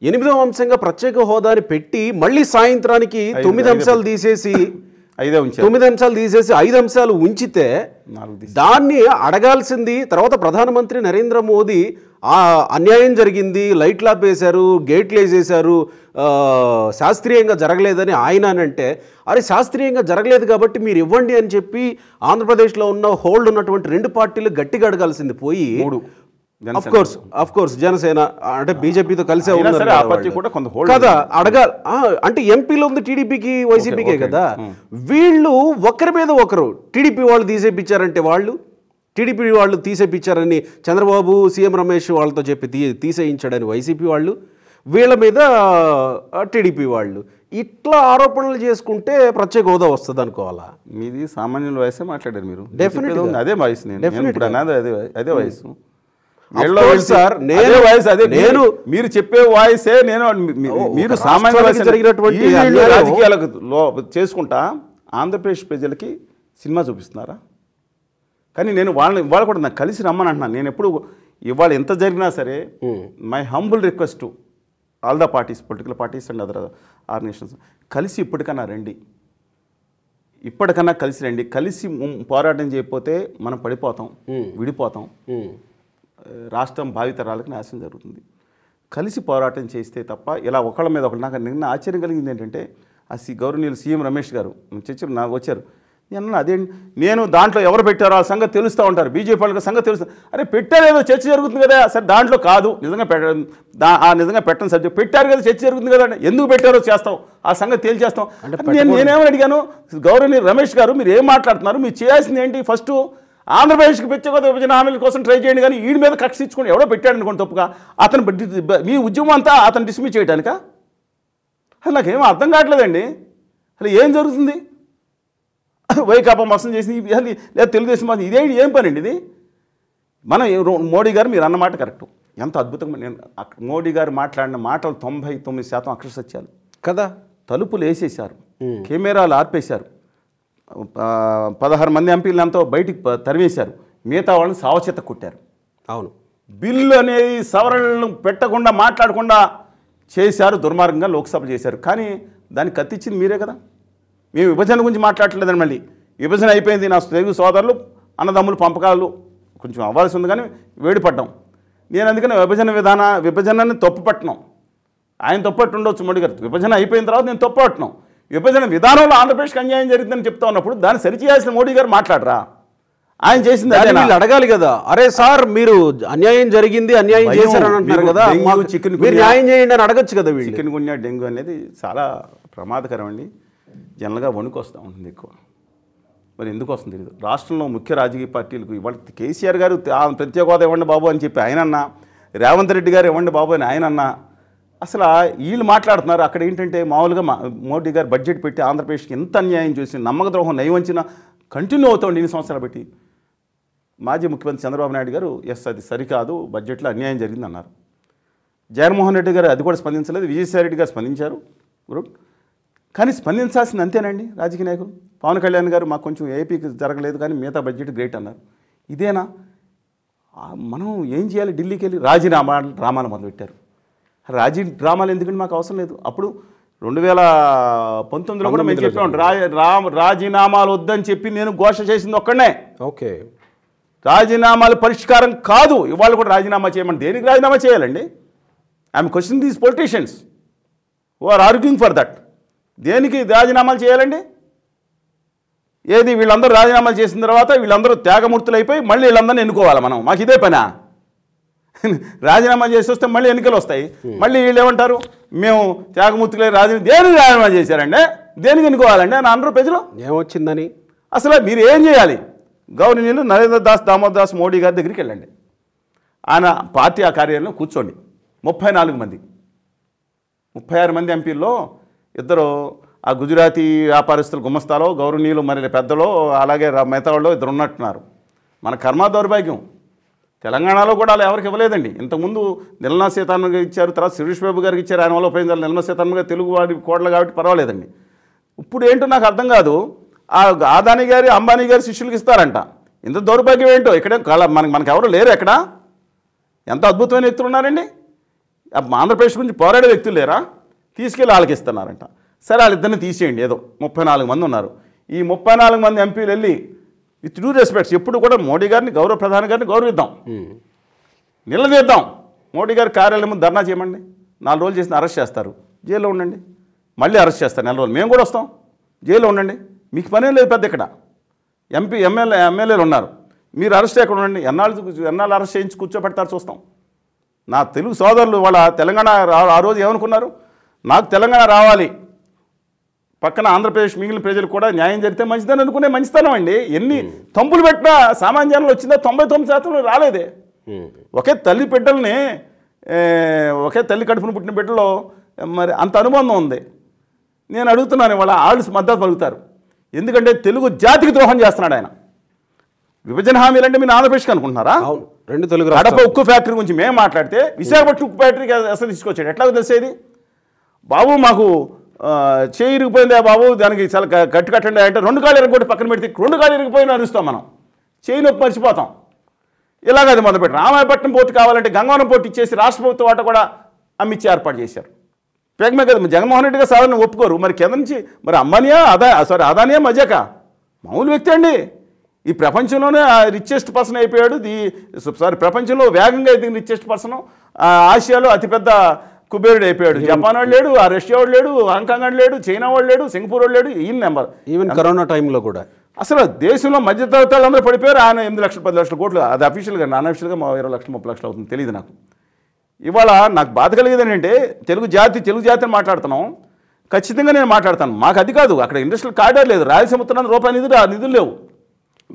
ఎనిమిదవ అంశంగా ప్రత్యేక హోదాని పెట్టి మళ్ళీ సాయంత్రానికి తొమ్మిది అంశాలు తీసేసి ఐదే తొమ్మిది అంశాలు తీసేసి ఐదు అంశాలు ఉంచితే దాన్ని అడగాల్సింది తర్వాత ప్రధానమంత్రి నరేంద్ర మోదీ ఆ అన్యాయం జరిగింది లైట్లు ఆపేశారు గేట్లు వేసేశారు శాస్త్రీయంగా జరగలేదని ఆయన అని అంటే అరే శాస్త్రీయంగా జరగలేదు కాబట్టి మీరు ఇవ్వండి అని చెప్పి ఆంధ్రప్రదేశ్లో ఉన్న హోల్డ్ ఉన్నటువంటి రెండు పార్టీలు గట్టిగా అడగాల్సింది పోయి అఫ్కోర్స్ అఫ్కోర్స్ జనసేన అంటే బీజేపీతో కలిసే ఉన్నారు కదా అడగాలి అంటే ఎంపీలో ఉంది టీడీపీకి వైసీపీకే కదా, వీళ్ళు ఒకరి మీద ఒకరు టీడీపీ వాళ్ళు తీసేపిచ్చారంటే వాళ్ళు టీడీపీ వాళ్ళు తీసేపిచ్చారని చంద్రబాబు సీఎం రమేష్ వాళ్ళతో చెప్పి తీ తీసేయించాడని వైసీపీ వాళ్ళు, వీళ్ళ మీద టీడీపీ వాళ్ళు, ఇట్లా ఆరోపణలు చేసుకుంటే ప్రత్యేక హోదా వస్తుంది అనుకోవాలా? మీది సామాన్యుల వయసే మాట్లాడారు మీరు, డెఫినెట్గా అదే వయసు అదే అదే వయసు నేను మీరు చెప్పే వాయిసే నేను మీరు సామాన్య జరిగినటువంటి రాజకీయాలకు చేసుకుంటా ఆంధ్రప్రదేశ్ ప్రజలకి సినిమా చూపిస్తున్నారా? కానీ నేను వాళ్ళని ఇవాళ కూడా నాకు కలిసి రమ్మని అంటున్నాను. నేను ఎప్పుడు ఇవాళ ఎంత జరిగినా సరే my humble request to all the parties political parties and other organisations కలిసి ఇప్పటికన్నా రండి, ఇప్పటికన్నా కలిసి రండి. కలిసి పోరాటం చేయకపోతే మనం పడిపోతాం, విడిపోతాం, రాష్ట్రం భావితరాలకు నాశనం జరుగుతుంది. కలిసి పోరాటం చేస్తే తప్ప ఇలా ఒకళ్ళ మీద ఒకళ్ళు. నాకు నిన్న ఆశ్చర్యం కలిగింది ఏంటంటే ఆ సి గౌరవనీయులు సీఎం రమేష్ గారు చర్చ నాకు వచ్చారు, అదే నేను దాంట్లో ఎవరు పెట్టారో ఆ సంగతి తెలుస్తా ఉంటారు, బీజేపీ వాళ్ళకి సంగతి తెలుస్తా. అరే పెట్టారేదో చర్చ జరుగుతుంది కదా సార్, దాంట్లో కాదు నిజంగా ఆ నిజంగా పెట్టని సబ్జెక్ట్ పెట్టారు కదా, చర్చ జరుగుతుంది కదా, ఎందుకు పెట్టారో చేస్తాం ఆ సంగతి తేల్చేస్తాం. నేను నేనేమని అడిగాను, గౌరవనీయ రమేష్ గారు మీరు ఏం మాట్లాడుతున్నారు, మీరు చేయాల్సింది ఏంటి, ఫస్ట్ ఆంధ్రప్రదేశ్కి వ్యక్తిగత విభజన హామీల కోసం ట్రై చేయండి, కానీ వీడి మీద కక్ష ఇచ్చుకోండి, ఎవడో పెట్టాడు అనుకోండి తప్పుగా, అతను మీ ఉద్యమం అంతా అతను డిస్మిస్ చేయడానిక? అసలు నాకేం అర్థం కావట్లేదండి, అసలు ఏం జరుగుతుంది? వైకాపా మోసం చేసింది లేదా తెలుగుదేశం మోసం, ఇదే ఏం పని అండి ఇది? మనం మోడీ గారు మీరు అన్నమాట కరెక్టు, ఎంత అద్భుతంగా నేను మోడీ గారు మాట్లాడిన మాటలు తొంభై తొమ్మిది శాతం అక్షర సత్యాలు కదా. తలుపులు వేసేసారు, కెమెరాలు ఆర్పేశారు, పదహారు మంది ఎంపీలను ఎంతో బయటికి తరివేశారు, మిగతా వాళ్ళని సావచేత కొట్టారు. అవును, బిల్లు అనేది సవరణలు పెట్టకుండా మాట్లాడకుండా చేశారు, దుర్మార్గంగా లోక్సభ చేశారు. కానీ దాన్ని కత్తిచ్చింది మీరే కదా, మేము విభజన గురించి మాట్లాడలేదని. మళ్ళీ విభజన అయిపోయింది, నా తెలుగు సోదరులు అన్నదమ్ములు పంపకాలు కొంచెం అవ్వాల్సి ఉంది కానీ వేడిపడ్డాం. నేను అందుకని విభజన విధాన విభజనని తప్పుపట్టను, ఆయన తప్పట్టు ఉండొచ్చు మోడీ గారు, విభజన అయిపోయిన తర్వాత నేను తప్పట్టినాం. విభజన విధానంలో ఆంధ్రప్రదేశ్కి అన్యాయం జరిగిందని చెప్తా ఉన్నప్పుడు దాన్ని సరిచేయాల్సిన మోడీ గారు మాట్లాడరా? ఆయన చేసింది అదే, నేను అడగాలి కదా, అరే సార్ మీరు అన్యాయం జరిగింది అన్యాయం చేశారని అంటున్నారు కదా, చికెన్ న్యాయం చేయండి అని అడగచ్చు కదా. చికెన్ గున్యా డెంగ్యూ అనేది చాలా ప్రమాదకరం అండి, జనరల్గా వణుకు వస్తూ ఉంటుంది ఎక్కువ. మరి ఎందుకు వస్తుంది తెలియదు. రాష్ట్రంలో ముఖ్య రాజకీయ పార్టీలకు ఇవాళ కేసీఆర్ గారు ప్రత్యేక హోదా ఇవ్వండి బాబు అని చెప్పి ఆయనన్నా, రేవంత్ రెడ్డి గారు ఇవ్వండి బాబు అని ఆయనన్నా, అసలు వీళ్ళు మాట్లాడుతున్నారు. అక్కడ ఏంటంటే మామూలుగా మోడీ గారు బడ్జెట్ పెట్టి ఆంధ్రప్రదేశ్కి ఎంత అన్యాయం చేసి నమ్మక ద్రోహం నయవంచిన కంటిన్యూ అవుతుంది ఇన్ని సంవత్సరాలు పెట్టి. మాజీ ముఖ్యమంత్రి చంద్రబాబు నాయుడు గారు ఎస్ అది సరికాదు, బడ్జెట్లో అన్యాయం జరిగింది అన్నారు. జగన్మోహన్ రెడ్డి గారు అది కూడా స్పందించలేదు, విజయసాయి రెడ్డి గారు స్పందించారు. కానీ స్పందించాల్సింది అంతేనండి రాజకీయ నాయకులు. పవన్ కళ్యాణ్ గారు మాకు కొంచెం ఏపీకి జరగలేదు కానీ మిగతా బడ్జెట్ గ్రేట్ అన్నారు. ఇదేనా మనం ఏం చేయాలి? ఢిల్లీకి వెళ్ళి రాజీనామా డ్రామాలు మొదలుపెట్టారు. రాజీ డ్రామాలు ఎందుకంటే మాకు అవసరం లేదు. అప్పుడు రెండు వేల పంతొమ్మిదిలో కూడా మేము చెప్పాం రా రాజీనామాలు వద్దని చెప్పి నేను ఘోష చేసింది ఒక్కడనే. ఓకే, రాజీనామాలు పరిష్కారం కాదు. ఇవాళ కూడా రాజీనామా చేయమని, దేనికి రాజీనామా చేయాలండి? I'm questioning these politicians who are arguing for that. దేనికి రాజీనామాలు చేయాలండి? ఏది వీళ్ళందరూ రాజీనామాలు చేసిన తర్వాత వీళ్ళందరూ త్యాగమూర్తులు అయిపోయి మళ్ళీ వీళ్ళందరినీ ఎన్నుకోవాలి మనం, మాకు ఇదే పనా? రాజీనామా చేసి వస్తే మళ్ళీ ఎన్నికలు వస్తాయి, మళ్ళీ వీళ్ళు ఏమంటారు మేము త్యాగమూర్తులే రాజీ. దేనికి రాజీనామా చేశారండి? దేనికి ఎన్నుకోవాలండి అని అందరూ ప్రజలు ఏమొచ్చిందని. అసలు మీరు ఏం చేయాలి? గవర్నీయులు నరేంద్ర దాస్ దామోదర్ దాస్ మోడీ గారి దగ్గరికి వెళ్ళండి, ఆయన పార్టీ ఆ కార్యాలయంలో కూర్చోండి. ముప్పై నాలుగు మంది ముప్పై ఆరు మంది ఎంపీల్లో ఇద్దరు ఆ గుజరాతీ వ్యాపారస్తులు గుమస్తాలో గౌరవనీయులు మరి పెద్దలో అలాగే మిగతాలో ఇద్దరు ఉన్నట్టున్నారు. మన కర్మ దౌర్భాగ్యం, తెలంగాణలో కూడా అలా ఎవరికి ఇవ్వలేదండి. ఇంతకుముందు నిర్మలా సీతారామన్ గారు ఇచ్చారు, తర్వాత సురేష్ బాబు గారికి ఇచ్చారు, ఆయన వల్ల ఉపయోగించారు. నిర్మలా సీతారామన్ గారు తెలుగు వాడి కోడలు కాబట్టి పర్వాలేదండి. ఇప్పుడు ఏంటో నాకు అర్థం కాదు, ఆ ఆదాని గారి అంబానీ గారి శిష్యులకు ఇస్తారంట. ఇంత దౌర్భాగ్యం ఏంటో ఇక్కడే కళ, మనకు మనకెవరు లేరు ఎక్కడ. ఎంత అద్భుతమైన వ్యక్తులు ఉన్నారండి, ఆంధ్రప్రదేశ్ గురించి పోరాడే వ్యక్తులు లేరా? తీసుకెళ్ళి వాళ్ళకి ఇస్తున్నారంట. సరే వాళ్ళిద్దరిని తీసేయండి, ఏదో ముప్పై నాలుగు మంది ఉన్నారు. ఈ ముప్పై నాలుగు మంది ఎంపీలు వెళ్ళి విత్ డ్యూ రెస్పెక్ట్స్ ఎప్పుడు కూడా మోడీ గారిని గౌరవ ప్రధాని గారిని గౌరవిద్దాం, నిలదీద్దాం. మోడీ గారి కార్యాలయం ధర్నా చేయమండి, నాలుగు రోజులు చేసిన అరెస్ట్ చేస్తారు, జైల్లో ఉండండి, మళ్ళీ అరెస్ట్ చేస్తారు నెల రోజులు, మేము కూడా వస్తాం, జైల్లో ఉండండి, మీకు పనే లేదు పెద్ద. ఇక్కడ ఎంపీ ఎమ్మెల్యే ఎమ్మెల్యేలు ఉన్నారు, మీరు అరెస్ట్ చేయకుండా ఉండండి, ఎన్నాళ్ళు ఎన్నాళ్ళు అరెస్ట్ చేయించి కూర్చోబెడతారు చూస్తాం. నా తెలుగు సోదరులు వాళ్ళ తెలంగాణ ఆ రోజు ఏమనుకున్నారు, నాకు తెలంగాణ రావాలి, పక్కన ఆంధ్రప్రదేశ్ మిగిలిన ప్రజలు కూడా న్యాయం జరిగితే మంచిదని అనుకునే మంచితనం అండి. ఎన్ని తంపులు పెట్టినా సామాన్య జనంలో వచ్చిందా తొంభై తొమ్మిది శాతం రాలేదే. ఒకే తల్లి బిడ్డల్ని, ఒకే తల్లి కడుపును పుట్టిన బిడ్డలో మరి అంత అనుబంధం ఉంది. నేను అడుగుతున్నాను వాళ్ళ ఆళ్ళు మద్దతు పలుకుతారు, ఎందుకంటే తెలుగు జాతికి ద్రోహం చేస్తున్నాడు ఆయన. విభజన హామీలు అంటే మీరు ఆంధ్రప్రదేశ్కి అనుకుంటున్నారా? రెండు తెలుగు కడప ఉక్కు ఫ్యాక్టరీ గురించి మేము మాట్లాడితే విశాఖపట్నం ఉక్కు ఫ్యాక్టరీకి అసలు తీసుకొచ్చాడు, ఎట్లా తెలిసేది? బాబు మాకు చేయి ఇరిగిపోయిందా బాబు, దానికి చాలా గట్టు కట్టండి అంటే రెండు కాళ్ళు ఇరగొట్టి పక్కన పెడితే రెండు కాళ్ళు ఇరిగిపోయినా అరుస్తాం మనం, చేయి నొప్పి మర్చిపోతాం. ఇలాగ అది మొదలుపెట్టి రామాయపట్నం పోర్టు కావాలంటే గంగవరం పోర్టు ఇచ్చేసి రాష్ట్ర ప్రభుత్వం వాట కూడా అమ్మిచ్చి ఏర్పాటు చేశారు. ప్రేమే కదా జగన్మోహన్ రెడ్డి గారు సాధారణ ఒప్పుకోరు, మరి కింద నుంచి మరి అంబానియా అదా సారీ అదానియా మజాక మామూలు వ్యక్తి అండి. ఈ ప్రపంచంలోనే రిచెస్ట్ పర్సన్ అయిపోయాడు, ది సారీ ప్రపంచంలో వేగంగా ఎదిగిన రిచెస్ట్ పర్సన్, ఆసియాలో అతిపెద్ద కుబేరుడు అయిపోయాడు. జపాన్ వాడు లేడు, ఆ రష్యా వాడు లేడు, హాంకాంగ్ వాడు లేడు, చైనా వాడు లేడు, సింగపూర్ వాడు లేడు, ఈ నెంబర్. ఈవెన్ కరోనా టైంలో కూడా అసలు దేశంలో మధ్యతరగతి అందరూ పడిపోయారు. ఆయన ఎనిమిది లక్షలు పది లక్షల కోట్లు, అది అఫీషియల్గా, నాన్ అఫీషియల్గా మా ఇరవై లక్షలు ముప్పై లక్షలు అవుతుంది, తెలియదు నాకు. ఇవాళ నాకు బాధ కలిగేది ఏంటంటే తెలుగు జాతి తెలుగు జాతిని మాట్లాడుతున్నాం, ఖచ్చితంగా నేను మాట్లాడతాను. మాకు అది కాదు, అక్కడ ఇండస్ట్రియల్ కార్డర్ లేదు, రాయలసీమ ఉత్తరాంధ్ర రూపాయలు నిధులు నిధులు లేవు.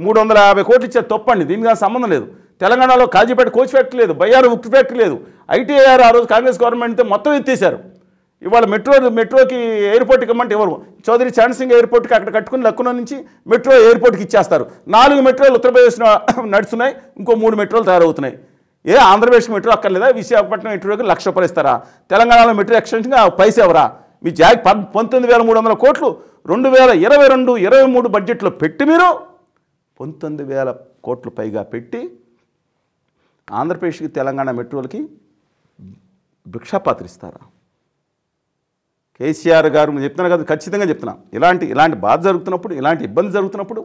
మూడు వందల యాభై కోట్లు ఇచ్చేది తప్పండి, దీనికి సంబంధం లేదు. తెలంగాణలో కాజీపేట కోచ్ ఫ్యాక్టరీ లేదు, బయ్యారు ఉక్కు ఫ్యాక్టరీ లేదు, ఐటీఐఆర్ ఆ రోజు కాంగ్రెస్ గవర్నమెంట్తో మొత్తం ఎత్తేసారు. ఇవాళ మెట్రో మెట్రోకి ఎయిర్పోర్ట్కి ఇవ్వమంటే ఎవరు, చౌదరి చరణ్ సింగ్ ఎయిర్పోర్ట్కి అక్కడ కట్టుకుని లక్కున నుంచి మెట్రో ఎయిర్పోర్ట్కి ఇచ్చేస్తారు. నాలుగు మెట్రోలు ఉత్తరప్రదేశ్ నడుస్తున్నాయి, ఇంకో మూడు మెట్రోలు తయారవుతున్నాయి. ఏ ఆంధ్రప్రదేశ్కి మెట్రో అక్కర్లేదా? విశాఖపట్నం మెట్రోకి లక్ష రూపాయలు ఇస్తారా? తెలంగాణలో మెట్రో ఎక్స్టెన్షన్గా పైసా ఎవరా? మీ జాక్ పద్ పంతొమ్మిది వేల మూడు వందల కోట్లు రెండు వేల ఇరవై రెండు ఇరవై మూడు బడ్జెట్లో పెట్టి మీరు పంతొమ్మిది వేల కోట్లు పైగా పెట్టి ఆంధ్రప్రదేశ్కి తెలంగాణ మెట్రోలకి భిక్షాపాత్రిస్తారా? కేసీఆర్ గారు చెప్తున్నారు కదా, ఖచ్చితంగా చెప్తున్నా, ఇలాంటి ఇలాంటి బాధ జరుగుతున్నప్పుడు, ఇలాంటి ఇబ్బంది జరుగుతున్నప్పుడు,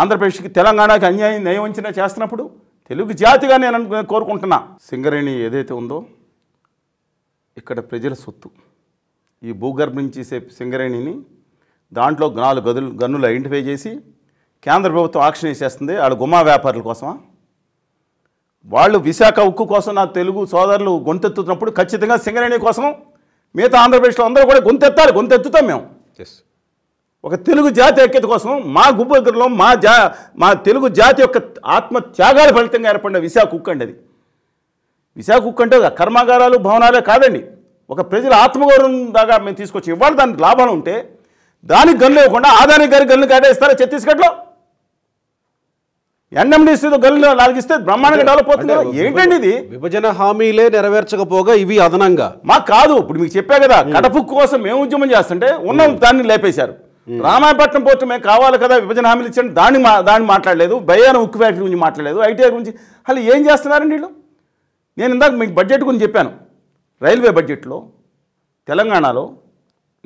ఆంధ్రప్రదేశ్కి తెలంగాణకి అన్యాయం నయవంచన చేస్తున్నప్పుడు తెలుగు జాతిగా నేను కోరుకుంటున్నా, సింగరేణి ఏదైతే ఉందో ఇక్కడ ప్రజల సొత్తు. ఈ భూగర్భం నుంచి సింగరేణిని దాంట్లో నాలుగు గదులు గన్నులు ఐడెంటిఫై చేసి కేంద్ర ప్రభుత్వం ఆక్షన్ చేసేస్తుంది వాళ్ళ గుమా వ్యాపారుల కోసమా? వాళ్ళు విశాఖ ఉక్కు కోసం నా తెలుగు సోదరులు గొంతెత్తుతున్నప్పుడు ఖచ్చితంగా సింగరేణి కోసం మిగతా ఆంధ్రప్రదేశ్లో అందరూ కూడా గొంతెత్తాలి, గొంతెత్తుతాం మేము. ఒక తెలుగు జాతి ఐక్యత కోసం మా గుబ్బలో మా జా మా తెలుగు జాతి యొక్క ఆత్మ త్యాగాల ఫలితంగా ఏర్పడిన విశాఖ ఉక్కు అండి. అది విశాఖ ఉక్కు అంటే కర్మాగారాలు భవనాలే కాదండి, ఒక ప్రజల ఆత్మగౌరవం దాకా మేము తీసుకొచ్చి ఇవాళ దానికి లాభాలు ఉంటే దానికి గన్లు ఇవ్వకుండా ఆదాని గారి గన్లు కేటాయిస్తారా? ఛత్తీస్గఢ్లో ఎన్ఎండిసీతో గన్లు నాలుగిస్తే బ్రహ్మాండంగా డెవలప్ అవుతుంది. ఏంటండి ఇది? విభజన హామీలే నెరవేర్చకపోగా ఇవి అదనంగా మాకు కాదు. ఇప్పుడు మీకు చెప్పా కదా, కడపుక్కు కోసం మేము ఉద్యమం చేస్తుంటే ఉన్నాం, దాన్ని లేపేశారు. రామాయపట్నం పోర్టు మేము కావాలి కదా, విభజన హామీలు ఇచ్చాను, దాన్ని దాన్ని మాట్లాడలేదు. బయ్యాన ఉక్కు ఫ్యాక్టరీ గురించి మాట్లాడలేదు, ఐటీఐ గురించి. అసలు ఏం చేస్తున్నారండి వీళ్ళు? నేను ఇందాక మీకు బడ్జెట్ గురించి చెప్పాను, రైల్వే బడ్జెట్లో తెలంగాణలో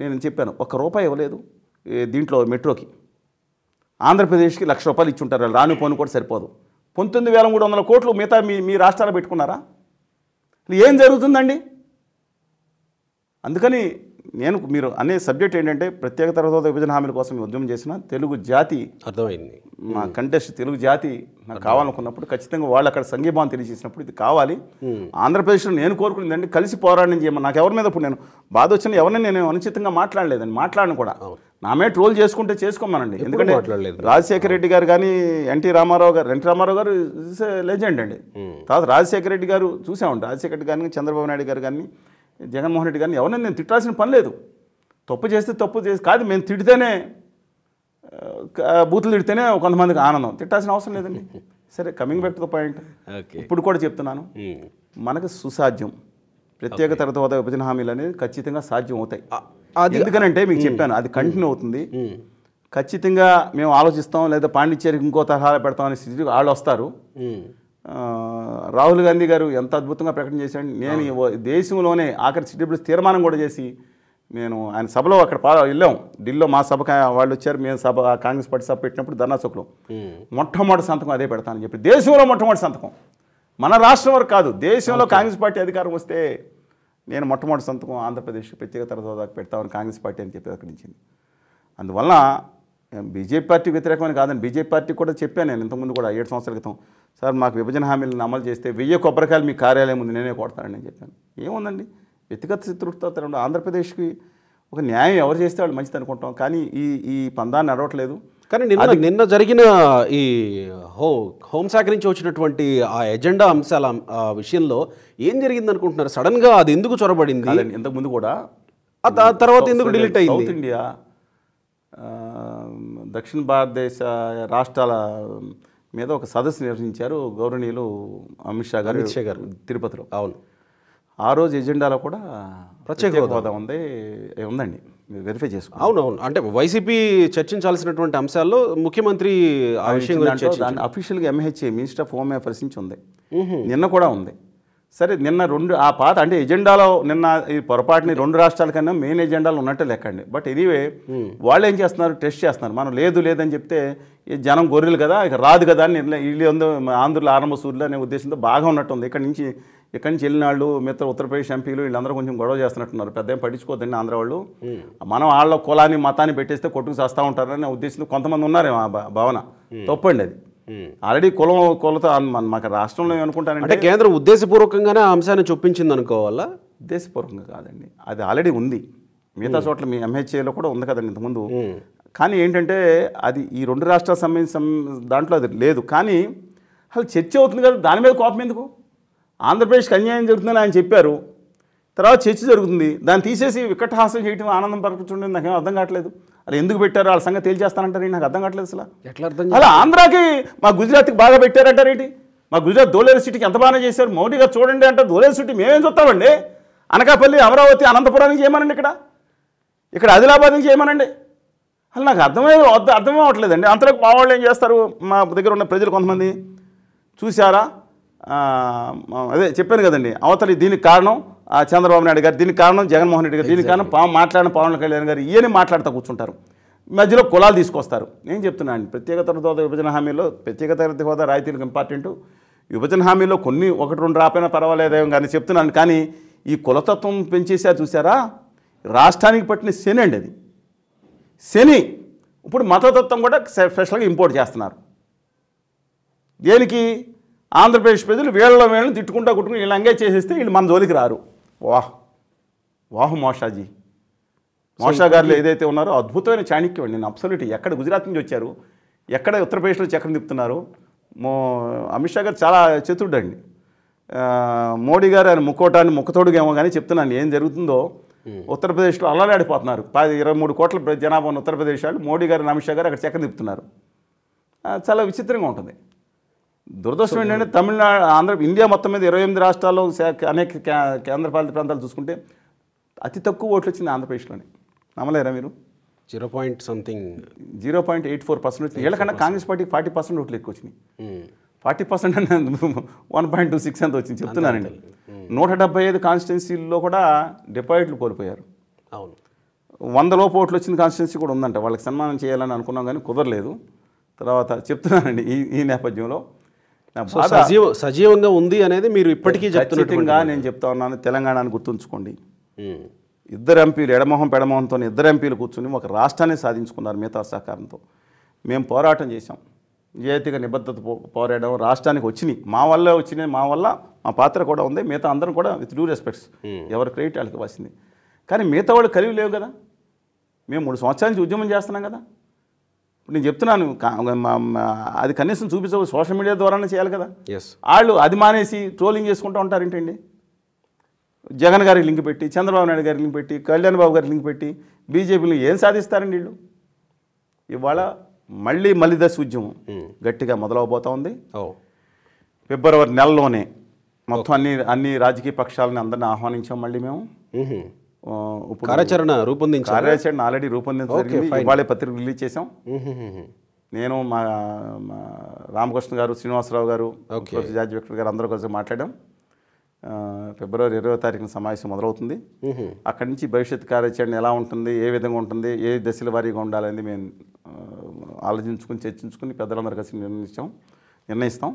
నేను చెప్పాను ఒక్క రూపాయి ఇవ్వలేదు దీంట్లో మెట్రోకి. ఆంధ్రప్రదేశ్కి లక్ష రూపాయలు ఇచ్చి ఉంటారు, రాను పోను కూడా సరిపోదు. పంతొమ్మిది వేల మూడు వందల కోట్లు మిగతా మీ మీ రాష్ట్రాలు పెట్టుకున్నారా? ఏం జరుగుతుందండి? అందుకని నేను మీరు అనే సబ్జెక్ట్ ఏంటంటే ప్రత్యేక తరగతి విభజన హామీల కోసం ఉద్యమం చేసిన తెలుగు జాతి అర్థమైంది. మా కంటెస్ట్ తెలుగు జాతి నాకు కావాలనుకున్నప్పుడు ఖచ్చితంగా వాళ్ళు అక్కడ సంఘీభావం తెలియజేసినప్పుడు ఇది కావాలి. ఆంధ్రప్రదేశ్లో నేను కోరుకునేదండి కలిసి పోరాటం చేయమని. నాకు ఎవరి మీద ఇప్పుడు నేను బాధ వచ్చిన ఎవరిని నేను అనుచితంగా మాట్లాడలేదండి, మాట్లాడను కూడా. నామే ట్రోల్ చేసుకుంటే చేసుకోమనండి. ఎందుకంటే రాజశేఖర రెడ్డి గారు కానీ ఎన్టీ రామారావు గారు ఎన్టీ రామారావు గారు లెజెండ్ అండి. తర్వాత రాజశేఖర రెడ్డి గారు చూసామండి, రాజశేఖర రెడ్డి గారిని, చంద్రబాబు నాయుడు గారు కానీ, జగన్మోహన్ రెడ్డి గారిని ఎవరైనా నేను తిట్టాల్సిన పని లేదు. తప్పు చేస్తే తప్పు చేసి కాదు, మేము తిడితేనే బూతులు తిడితేనే కొంతమందికి ఆనందం, తిట్టాల్సిన అవసరం లేదండి. సరే, coming back to the point, ఇప్పుడు కూడా చెప్తున్నాను, మనకు సుసాధ్యం ప్రత్యేక తరగతి హోదా విభజన హామీలు అనేది ఖచ్చితంగా సాధ్యం అవుతాయి. ఎందుకనంటే మీకు చెప్పాను, అది కంటిన్యూ అవుతుంది. ఖచ్చితంగా మేము ఆలోచిస్తాం, లేదా పాండిచ్చేరికి ఇంకో తరహాలో పెడతాం అనే స్థితికి వాళ్ళు వస్తారు. రాహుల్ గాంధీ గారు ఎంత అద్భుతంగా ప్రకటన చేశాడు. నేను దేశంలోనే ఆఖరి సిటీబుల్ తీర్మానం కూడా చేసి నేను ఆయన సభలో అక్కడ పా వెళ్ళాం, ఢిల్లీలో మా సభ వాళ్ళు వచ్చారు, మేము సభ కాంగ్రెస్ పార్టీ సభ పెట్టినప్పుడు ధర్నా చౌక్లో మొట్టమొదటి సంతకం అదే పెడతానని చెప్పి, దేశంలో మొట్టమొదటి సంతకం, మన రాష్ట్రం వరకు కాదు, దేశంలో కాంగ్రెస్ పార్టీ అధికారం వస్తే నేను మొట్టమొదటి సంతకం ఆంధ్రప్రదేశ్ ప్రత్యేక తరగతి హోదాకు పెడతామని కాంగ్రెస్ పార్టీ అని చెప్పి అక్కడి నుంచి. అందువల్ల బీజేపీ పార్టీ వ్యతిరేకమని కాదని, బీజేపీ పార్టీ కూడా చెప్పాను నేను ఇంతకుముందు కూడా, ఏడు సంవత్సరాల క్రితం, సార్ మాకు విభజన హామీలను అమలు చేస్తే వెయ్యి కొబ్బరికాయలు మీ కార్యాలయం ముందు నేనే కొడతానని నేను చెప్పాను. ఏముందండి, వ్యక్తిగత శత్రుత్వం. ఆంధ్రప్రదేశ్కి ఒక న్యాయం ఎవరు చేస్తే వాళ్ళు మంచిది అనుకుంటాం, కానీ ఈ ఈ పందాన్ని నడవట్లేదు. కానీ నిన్న నిన్న జరిగిన ఈ హో హోంశాఖ నుంచి వచ్చినటువంటి ఆ ఎజెండా అంశాల విషయంలో ఏం జరిగింది అనుకుంటున్నారు? సడన్గా అది ఎందుకు చొరబడింది? ఇంతకుముందు కూడా, తర్వాత ఎందుకు డిలీట్ అయింది? సౌత్ ఇండియా, దక్షిణ భారతదేశ రాష్ట్రాల మీద ఒక సదస్సు నిర్వహించారు గౌరవనీయులు అమిత్ షా గారు తిరుపతిలో. అవును, ఆ రోజు ఎజెండాలో కూడా ప్రత్యేక హోదా ఉంది ఉందండి, వెరిఫై చేసుకో. అవునవును, అంటే వైసీపీ చర్చించాల్సినటువంటి అంశాల్లో ముఖ్యమంత్రి ఆ విషయం దాన్ని అఫీషియల్గా MHA minister of home affairs నుంచి ఉంది, నిన్న కూడా ఉంది. సరే, నిన్న రెండు ఆ పాత అంటే ఎజెండాలో నిన్న ఈ పొరపాటుని రెండు రాష్ట్రాల కన్నా మెయిన్ ఎజెండాలు ఉన్నట్టే లెక్కండి. బట్ ఎనీవే వాళ్ళు ఏం చేస్తున్నారు, టెస్ట్ చేస్తున్నారు. మనం లేదు లేదని చెప్తే ఈ జనం గొర్రెలు కదా, ఇక రాదు కదా అని, ఇల్లు ఆంధ్రుల ఆరంభ సూర్యులు అనే ఉద్దేశంతో బాగా ఉన్నట్టుంది. ఇక్కడ నుంచి ఇక్కడికి వెళ్ళిన వాళ్ళు మిగతా ఉత్తరప్రదేశ్ ఎంపీలు వీళ్ళందరూ కొంచెం గొడవ చేస్తున్నట్టున్నారు. పెద్దేం పట్టించుకోదండి ఆంధ్ర వాళ్ళు, మనం వాళ్ళ కులాన్ని మతాన్ని పెట్టేస్తే కొట్టుకు చేస్తూ ఉంటారనే ఉద్దేశంతో కొంతమంది ఉన్నారేమో ఆ భావన. తప్పండి అది. ఆల్రెడీ కులం కులతో మాకు రాష్ట్రంలో ఏమనుకుంటానంటే కేంద్రం ఉద్దేశపూర్వకంగానే ఆ అంశాన్ని చూపించింది అనుకోవాలా? ఉద్దేశపూర్వకంగా కాదండి, అది ఆల్రెడీ ఉంది మిగతా చోట్ల మీ ఎంహెచ్ఏలో కూడా ఉంది కదండి ఇంతకుముందు. కానీ ఏంటంటే అది ఈ రెండు రాష్ట్రాల సంబంధించిన దాంట్లో అది లేదు. కానీ అసలు చర్చ అవుతుంది కదా, దాని మీద కోపం ఎందుకు? ఆంధ్రప్రదేశ్కి అన్యాయం జరుగుతుందని ఆయన చెప్పారు, తర్వాత చర్చ జరుగుతుంది, దాన్ని తీసేసి వికటహాసం చేయడం ఆనందం పరచుండే నాకేం అర్థం కావట్లేదు. అలా ఎందుకు పెట్టారు? వాళ్ళ సంగతి తేల్చేస్తానంటారు, నాకు అర్థం కావట్లేదు అసలు ఎట్లా అర్థం. అలా ఆంధ్రాకి మా గుజరాత్కి బాగా పెట్టారంటారేంటి? మా గుజరాత్ దోలేరు సిటీకి ఎంత బాగా చేశారు మోడీ గారు చూడండి అంటే, దోలేరు సిటీ మేమేం చూస్తామండి? అనకాపల్లి, అమరావతి, అనంతపురానికి చేయమనండి, ఇక్కడ ఇక్కడ ఆదిలాబాద్కి చేయమనండి. అసలు నాకు అర్థమయ్యే అర్థమే అవ్వట్లేదండి. అంతలోకి మా వాళ్ళు ఏం చేస్తారు, మా దగ్గర ఉన్న ప్రజలు కొంతమంది చూసారా అదే చెప్పాను కదండి, అవతలి దీనికి కారణం చంద్రబాబు నాయుడు గారు, దీనికి కారణం జగన్మోహన్ రెడ్డి గారు, దీనికి కారణం పా మాట్లాడిన పవన్ కళ్యాణ్ గారు, ఇవన్నీ మాట్లాడుతూ కూర్చుంటారు. మధ్యలో కులాలు తీసుకొస్తారు. నేను చెప్తున్నాను ప్రత్యేకత హోదా విభజన హామీలో ప్రత్యేకత హోదా రాయితీలకు ఇంపార్టెంట్, విభజన హామీలో కొన్ని ఒకటి రెండు రాపోయినా పర్వాలేదేమో కానీ చెప్తున్నాను. కానీ ఈ కులతత్వం పెంచేసా చూసారా, రాష్ట్రానికి పట్టిన శని అండి అది శని. ఇప్పుడు మతతత్వం కూడా స్పెషల్గా ఇంపోర్ట్ చేస్తున్నారు. దేనికి? ఆంధ్రప్రదేశ్ ప్రజలు వీళ్ళ వీళ్ళని తిట్టుకుంటా కుట్టుకుని వీళ్ళు ఎంగేజ్ చేసేస్తే వీళ్ళు మన జోలికి రారు. వాహ్ వాహు మోషాజీ, మోషా గారు ఏదైతే ఉన్నారో అద్భుతమైన చాణక్యం అండి. నేను అబ్సల్యూట్ ఎక్కడ గుజరాత్ నుంచి వచ్చారు, ఎక్కడ ఉత్తరప్రదేశ్ నుంచి ఎక్కడ తిప్పుతున్నారు. మో అమిత్ షా గారు చాలా చతుర్డు అండి, మోడీ గారు ఆయన ముక్కోటాన్ని ముక్కతోడుగా ఏమో కానీ చెప్తున్నాను ఏం జరుగుతుందో ఉత్తరప్రదేశ్లో అల్లాడిపోతున్నారు. పది ఇరవై మూడు కోట్ల జనాభా ఉన్న ఉత్తరప్రదేశ్ వాళ్ళు మోడీ గారు అమిత్ షా గారు అక్కడ చక్కెర తిప్పుతున్నారు. చాలా విచిత్రంగా ఉంటుంది. దురదృష్టం ఏంటంటే తమిళనాడు ఆంధ్ర ఇండియా మొత్తం మీద ఇరవై ఎనిమిది రాష్ట్రాల్లో అనేక కేంద్రపాలిత ప్రాంతాలు చూసుకుంటే అతి తక్కువ ఓట్లు వచ్చింది ఆంధ్రప్రదేశ్లోనే. నమ్మలేరా మీరు? Zero point something zero point eight four percent వచ్చింది. వీళ్ళకన్నా కాంగ్రెస్ పార్టీ ఫార్టీ పర్సెంట్ ఓట్లు ఎక్కువ వచ్చినాయి. ఫార్టీ పర్సెంట్ అంటే వన్ పాయింట్ టూ సిక్స్ అంత వచ్చింది చెప్తున్నానండి. నూట డెబ్బై ఐదు కాన్స్టిట్యున్సీల్లో కూడా డిపాజిట్లు కోల్పోయారు. అవును, వందలోపు ఓట్లు వచ్చిన కాన్స్టిట్యున్సీ కూడా ఉందంట. వాళ్ళకి సన్మానం చేయాలని అనుకున్నాం కానీ కుదరలేదు. తర్వాత చెప్తున్నానండి ఈ ఈ నేపథ్యంలో సజీవంగా ఉంది అనేది మీరు ఇప్పటికీ ఖచ్చితంగా నేను చెప్తా ఉన్నాను. తెలంగాణను గుర్తుంచుకోండి, ఇద్దరు ఎంపీలు ఎడమొహం పెడమొహంతో ఇద్దరు ఎంపీలు కూర్చుని ఒక రాష్ట్రాన్ని సాధించుకున్నారు మిగతా సహకారంతో. మేము పోరాటం చేసాం, నిజాయితీగా నిబద్ధత పోరాడడం, రాష్ట్రానికి వచ్చినాయి మా వల్ల వచ్చినాయి, మా వల్ల మా పాత్ర కూడా ఉంది. మిగతా అందరం కూడా విత్ డ్యూ రెస్పెక్ట్స్ ఎవరి క్రెడిట్ వాళ్ళకి ఇవ్వాల్సింది. కానీ మిగతా వాళ్ళు కలివి లేవు కదా, మేము మూడు సంవత్సరాల నుంచి ఉద్యమం చేస్తున్నాం కదా. ఇప్పుడు నేను చెప్తున్నాను అది కనీసం చూపించవు, సోషల్ మీడియా ద్వారానే చేయాలి కదా. వాళ్ళు అది మానేసి ట్రోలింగ్ చేసుకుంటూ ఉంటారు. ఏంటండి జగన్ గారికి లింక్ పెట్టి, చంద్రబాబు నాయుడు గారికి లింక్ పెట్టి, కళ్యాణ్ బాబు గారికి లింక్ పెట్టి బీజేపీని ఏం సాధిస్తారండి వీళ్ళు? ఇవాళ మళ్ళీ మలిదశ ఉద్యమం గట్టిగా మొదలవబోతూ ఉంది. ఫిబ్రవరి నెలలోనే మొత్తం అన్ని అన్ని రాజకీయ పక్షాలను అందరినీ ఆహ్వానించాం. మళ్ళీ మేము కార్యాచరణ రూపొందించాం, కార్యాచరణ ఆల్రెడీ రూపొందించడం ఇవాళే పత్రిక రిలీజ్ చేసాం. నేను మా రామకృష్ణ గారు, శ్రీనివాసరావు గారు, జార్జ్ విక్టర్ గారు అందరూ కలిసి మాట్లాడాం. ఫిబ్రవరి ఇరవై తారీఖున సమావేశం మొదలవుతుంది. అక్కడి నుంచి భవిష్యత్ కార్యాచరణ ఎలా ఉంటుంది, ఏ విధంగా ఉంటుంది, ఏ దశల వారీగా ఉండాలనేది మేము ఆలోచించుకుని చర్చించుకుని పెద్దలందరూ కలిసి నిర్ణయించాం నిర్ణయిస్తాం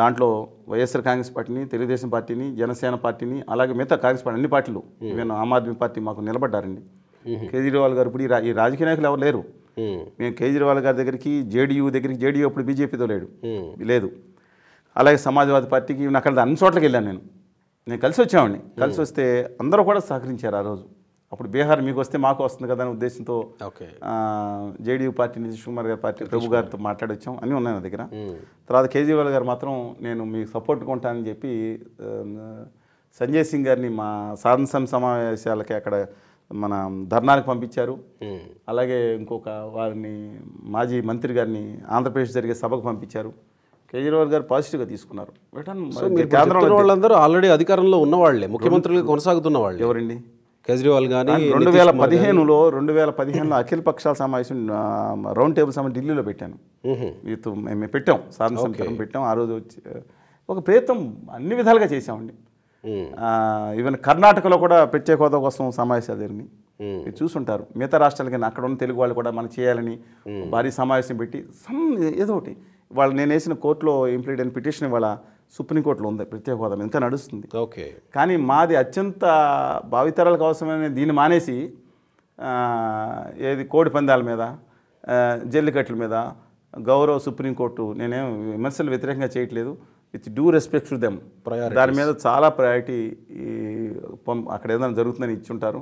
దాంట్లో వైఎస్ఆర్ కాంగ్రెస్ పార్టీని, తెలుగుదేశం పార్టీని, జనసేన పార్టీని, అలాగే మిగతా కాంగ్రెస్ పార్టీ అన్ని పార్టీలు, ఈవెన్ ఆమ్ ఆద్మీ పార్టీ మాకు నిలబడ్డారండి. కేజ్రీవాల్ గారు ఇప్పుడు ఈ రాజకీయ నాయకులు ఎవరు లేరు. మేము కేజ్రీవాల్ గారి దగ్గరికి, జేడీయూ దగ్గరికి, జేడీయూ అప్పుడు బీజేపీతో లేడు లేదు అలాగే సమాజ్వాదీ పార్టీకి అక్కడ అన్ని చోట్లకి వెళ్ళాను. నేను నేను కలిసి వచ్చామండి. కలిసి వస్తే అందరూ కూడా సహకరించారు. ఆ రోజు అప్పుడు బీహార్ మీకు వస్తే మాకు వస్తుంది కదా అనే ఉద్దేశంతో జేడీయూ పార్టీ నితీష్ కుమార్ గారి పార్టీ ప్రభు గారితో మాట్లాడి వచ్చాం. అన్నీ ఉన్నాయి నా దగ్గర. తర్వాత కేజ్రీవాల్ గారు మాత్రం నేను మీకు సపోర్ట్గా ఉంటానని చెప్పి సంజయ్ సింగ్ గారిని మా సాధన సమావేశాలకి అక్కడ మన ధర్నాలకు పంపించారు. అలాగే ఇంకొక వారిని మాజీ మంత్రి గారిని ఆంధ్రప్రదేశ్ జరిగే సభకు పంపించారు. కేజ్రీవాల్ గారు పాజిటివ్గా తీసుకున్నారు. కేంద్రంలో వాళ్ళందరూ ఆల్రెడీ అధికారంలో ఉన్నవాళ్లే, ముఖ్యమంత్రులుగా కొనసాగుతున్న వాళ్ళు ఎవరండి? కేజ్రీవాల్ కానీ రెండు వేల పదిహేనులో రెండు వేల పదిహేనులో అఖిల పక్షాల సమావేశం రౌండ్ టేబుల్ సమావేశం ఢిల్లీలో పెట్టాను. మేము పెట్టాం, సాధన సమితి పెట్టాం. ఆ రోజు వచ్చి ఒక ప్రయత్నం అన్ని విధాలుగా చేసామండి. ఈవెన్ కర్ణాటకలో కూడా ప్రత్యేక హోదా కోసం సమావేశాలు జరిగినాయి, మీరు చూసుంటారు. మిగతా రాష్ట్రాలకి అక్కడ ఉన్న తెలుగు వాళ్ళు కూడా మనం చేయాలని భారీ సమావేశం పెట్టి సమ్ ఏదో ఒకటి వాళ్ళు నేను వేసిన కోర్టులో ఇంప్లీడ్ అని పిటిషన్ ఇవాళ సుప్రీంకోర్టులో ఉంది ప్రత్యేక హోదా మీద ఇంకా నడుస్తుంది. ఓకే, కానీ మాది అత్యంత భావితరాలకు అవసరమైన దీన్ని మానేసి ఏది కోడి పందాల మీద జల్లికట్ల మీద గౌరవ సుప్రీంకోర్టు నేనేం విమర్శలు వ్యతిరేకంగా చేయట్లేదు, with due respect to them దాని మీద చాలా ప్రయారిటీ అక్కడ ఏదైనా జరుగుతుందని ఇచ్చుంటారు,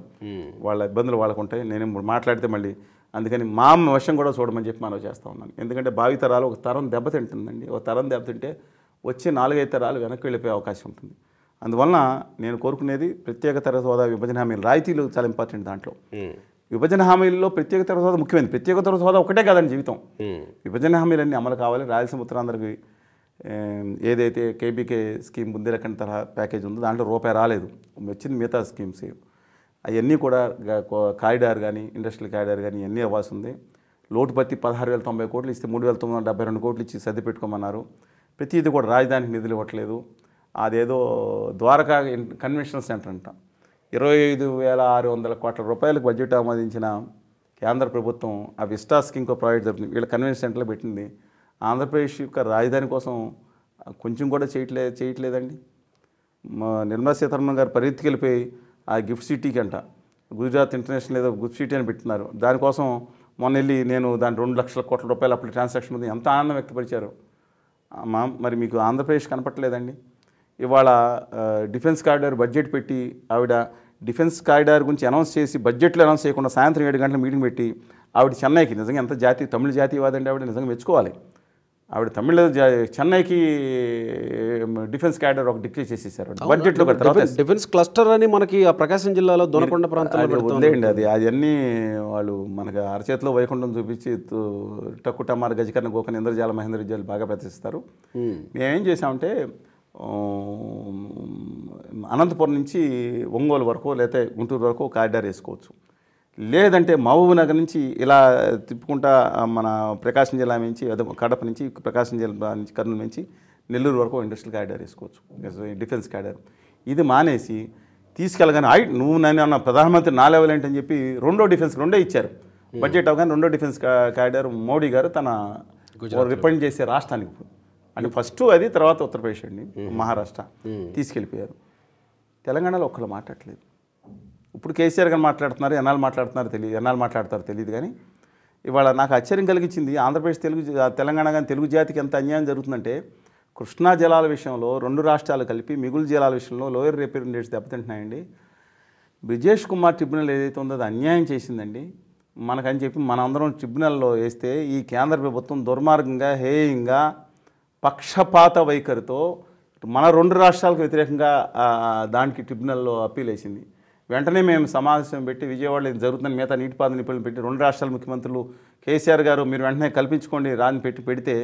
వాళ్ళ ఇబ్బందులు వాళ్ళకు ఉంటాయి. నేనే మాట్లాడితే మళ్ళీ అందుకని మా వశం కూడా చూడమని చెప్పి మనం చేస్తూ ఉన్నాను. ఎందుకంటే భావితరాలు ఒక తరం దెబ్బతింటుందండి, ఒక తరం దెబ్బతింటే వచ్చే నాలుగైదు తరాలు వెనక్కి వెళ్ళిపోయే అవకాశం ఉంటుంది. అందువలన నేను కోరుకునేది ప్రత్యేక తరగతి హోదా విభజన హామీలు రాయితీలు చాలా ఇంపార్టెంట్. దాంట్లో విభజన హామీల్లో ప్రత్యేక తరగతి హోదా ముఖ్యమైనది. ప్రత్యేక తరగతి హోదా ఒకటే కాదండి జీవితం, విభజన హామీలన్నీ అమలు కావాలి. రాయలసీమ ఉత్తరాంధ్రకి ఏదైతే కేబీకే స్కీమ్ బుందేలఖండ్ తరహా ప్యాకేజ్ ఉందో దాంట్లో రూపాయి రాలేదు, వచ్చింది మిగతా స్కీమ్స్ అవన్నీ కూడా. కారిడార్ కానీ ఇండస్ట్రియల్ కారిడార్ కానీ ఇవన్నీ అవ్వాల్సి ఉంది. లోటుపత్తి పదహారు వేల తొంభై కోట్లు ఇస్తే మూడు వేల తొమ్మిది వందల డెబ్బై రెండు కోట్లు ఇచ్చి సర్ది పెట్టుకోమన్నారు. ప్రతిదీ కూడా రాజధానికి నిధులు ఇవ్వట్లేదు. అదేదో ద్వారకా కన్వెన్షన్ సెంటర్ అంట ఇరవై ఐదు వేల ఆరు వందల కోట్ల రూపాయలకు బడ్జెట్ ఆమోదించిన కేంద్ర ప్రభుత్వం ఆ విస్టాస్కి ఇంకో ప్రాజెక్ట్ జరుగుతుంది, వీళ్ళ కన్వెన్షన్ సెంటర్లో పెట్టింది. ఆంధ్రప్రదేశ్ యొక్క రాజధాని కోసం కొంచెం కూడా చేయట్లే చేయట్లేదండి. నిర్మలా సీతారామన్ గారు పరిగెత్తికి వెళ్ళిపోయి ఆ గిఫ్ట్ సిటీకి అంట గుజరాత్ ఇంటర్నేషనల్ ఏదో గిఫ్ట్ సిటీ అని పెట్టినారు, దానికోసం మొన్న వెళ్ళి నేను దాని రెండు లక్షల కోట్ల రూపాయలు అప్పుడు ట్రాన్సాక్షన్ ఉంది, ఎంత ఆనందం వ్యక్తపరిచారు. మా మరి మీకు ఆంధ్రప్రదేశ్ కనపట్టలేదండి. ఇవాళ డిఫెన్స్ కారిడార్ బడ్జెట్ పెట్టి ఆవిడ డిఫెన్స్ కారిడార్ గురించి అనౌన్స్ చేసి బడ్జెట్లో అనౌన్స్ చేయకుండా సాయంత్రం ఏడు గంటల మీటింగ్ పెట్టి ఆవిడ చెన్నైకి, నిజంగా ఎంత జాతీయ తమిళ జాతీయవాదండి ఆవిడ, నిజంగా మెచ్చుకోవాలి. ఆవిడ తమిళ చెన్నైకి డిఫెన్స్ క్యాడర్ ఒక డిక్లేర్ చేసేసారు బడ్జెట్లో. డిఫెన్స్ క్లస్టర్ అని మనకి ప్రకాశం జిల్లాలో దొనకొండ ప్రాంతంలో ఉందండి, అది అవన్నీ వాళ్ళు మనకు అరచేతిలో వైకుంఠం చూపించి టక్కుటమార్ గజకర్ణ గోకర్ణ ఇంద్రజాల మహేంద్ర విద్యాలు బాగా ప్రదర్శిస్తారు. మేమేం చేసామంటే అనంతపురం నుంచి ఒంగోలు వరకు లేకపోతే గుంటూరు వరకు కారిడార్ వేసుకోవచ్చు, లేదంటే మహబూబ్ నగర్ నుంచి ఇలా తిప్పుకుంటా మన ప్రకాశం జిల్లా నుంచి అదే కడప నుంచి ప్రకాశం జిల్లా నుంచి కర్నూలు నుంచి నెల్లూరు వరకు ఇండస్ట్రియల్ కారిడార్ వేసుకోవచ్చు, డిఫెన్స్ కారిడార్. ఇది మానేసి తీసుకెళ్ళగానే ఐ నువ్వు నేను ప్రధానమంత్రి నా లెవెల్ ఏంటని చెప్పి రెండో డిఫెన్స్ రెండే ఇచ్చారు బడ్జెట్ అవగానే. రెండో డిఫెన్స్ కారిడార్ మోడీ గారు తన రిపండ్ చేసే రాష్ట్రానికి అంటే ఫస్ట్ అది, తర్వాత ఉత్తరప్రదేశ్ అండి మహారాష్ట్ర తీసుకెళ్ళిపోయారు. తెలంగాణలో ఒక్కళ్ళు మాట్లాడలేదు. ఇప్పుడు కేసీఆర్ గారు మాట్లాడుతున్నారు, ఎన్నాళ్ళు మాట్లాడుతున్నారు తెలియదు, ఎన్నాళ్ళు మాట్లాడతారు తెలియదు. కానీ ఇవాళ నాకు ఆశ్చర్యం కలిగించింది ఆంధ్రప్రదేశ్ తెలుగు తెలంగాణ కానీ తెలుగు జాతికి ఎంత అన్యాయం జరుగుతుందంటే కృష్ణా జలాల విషయంలో రెండు రాష్ట్రాలు కలిపి మిగులు జలాల విషయంలో లోయర్ రేపీరియన్ రేట్స్ దెబ్బతింటున్నాయండి. బ్రిజేష్ కుమార్ ట్రిబ్యునల్ ఏదైతే ఉందో అది అన్యాయం చేసిందండి మనకని చెప్పి మనందరం ట్రిబ్యునల్లో వేస్తే ఈ కేంద్ర ప్రభుత్వం దుర్మార్గంగా హేయంగా పక్షపాత వైఖరితో మన రెండు రాష్ట్రాలకు వ్యతిరేకంగా దానికి ట్రిబ్యునల్లో అప్పీల్ వేసింది. వెంటనే మేము సమావేశం పెట్టి విజయవాడలో ఇది జరుగుతుందని మిగతా నీటిపారుదల నిపుణులు పెట్టి రెండు రాష్ట్రాల ముఖ్యమంత్రులు కేసీఆర్ గారు మీరు వెంటనే కల్పించుకోండి రాని పెట్టి పెడితే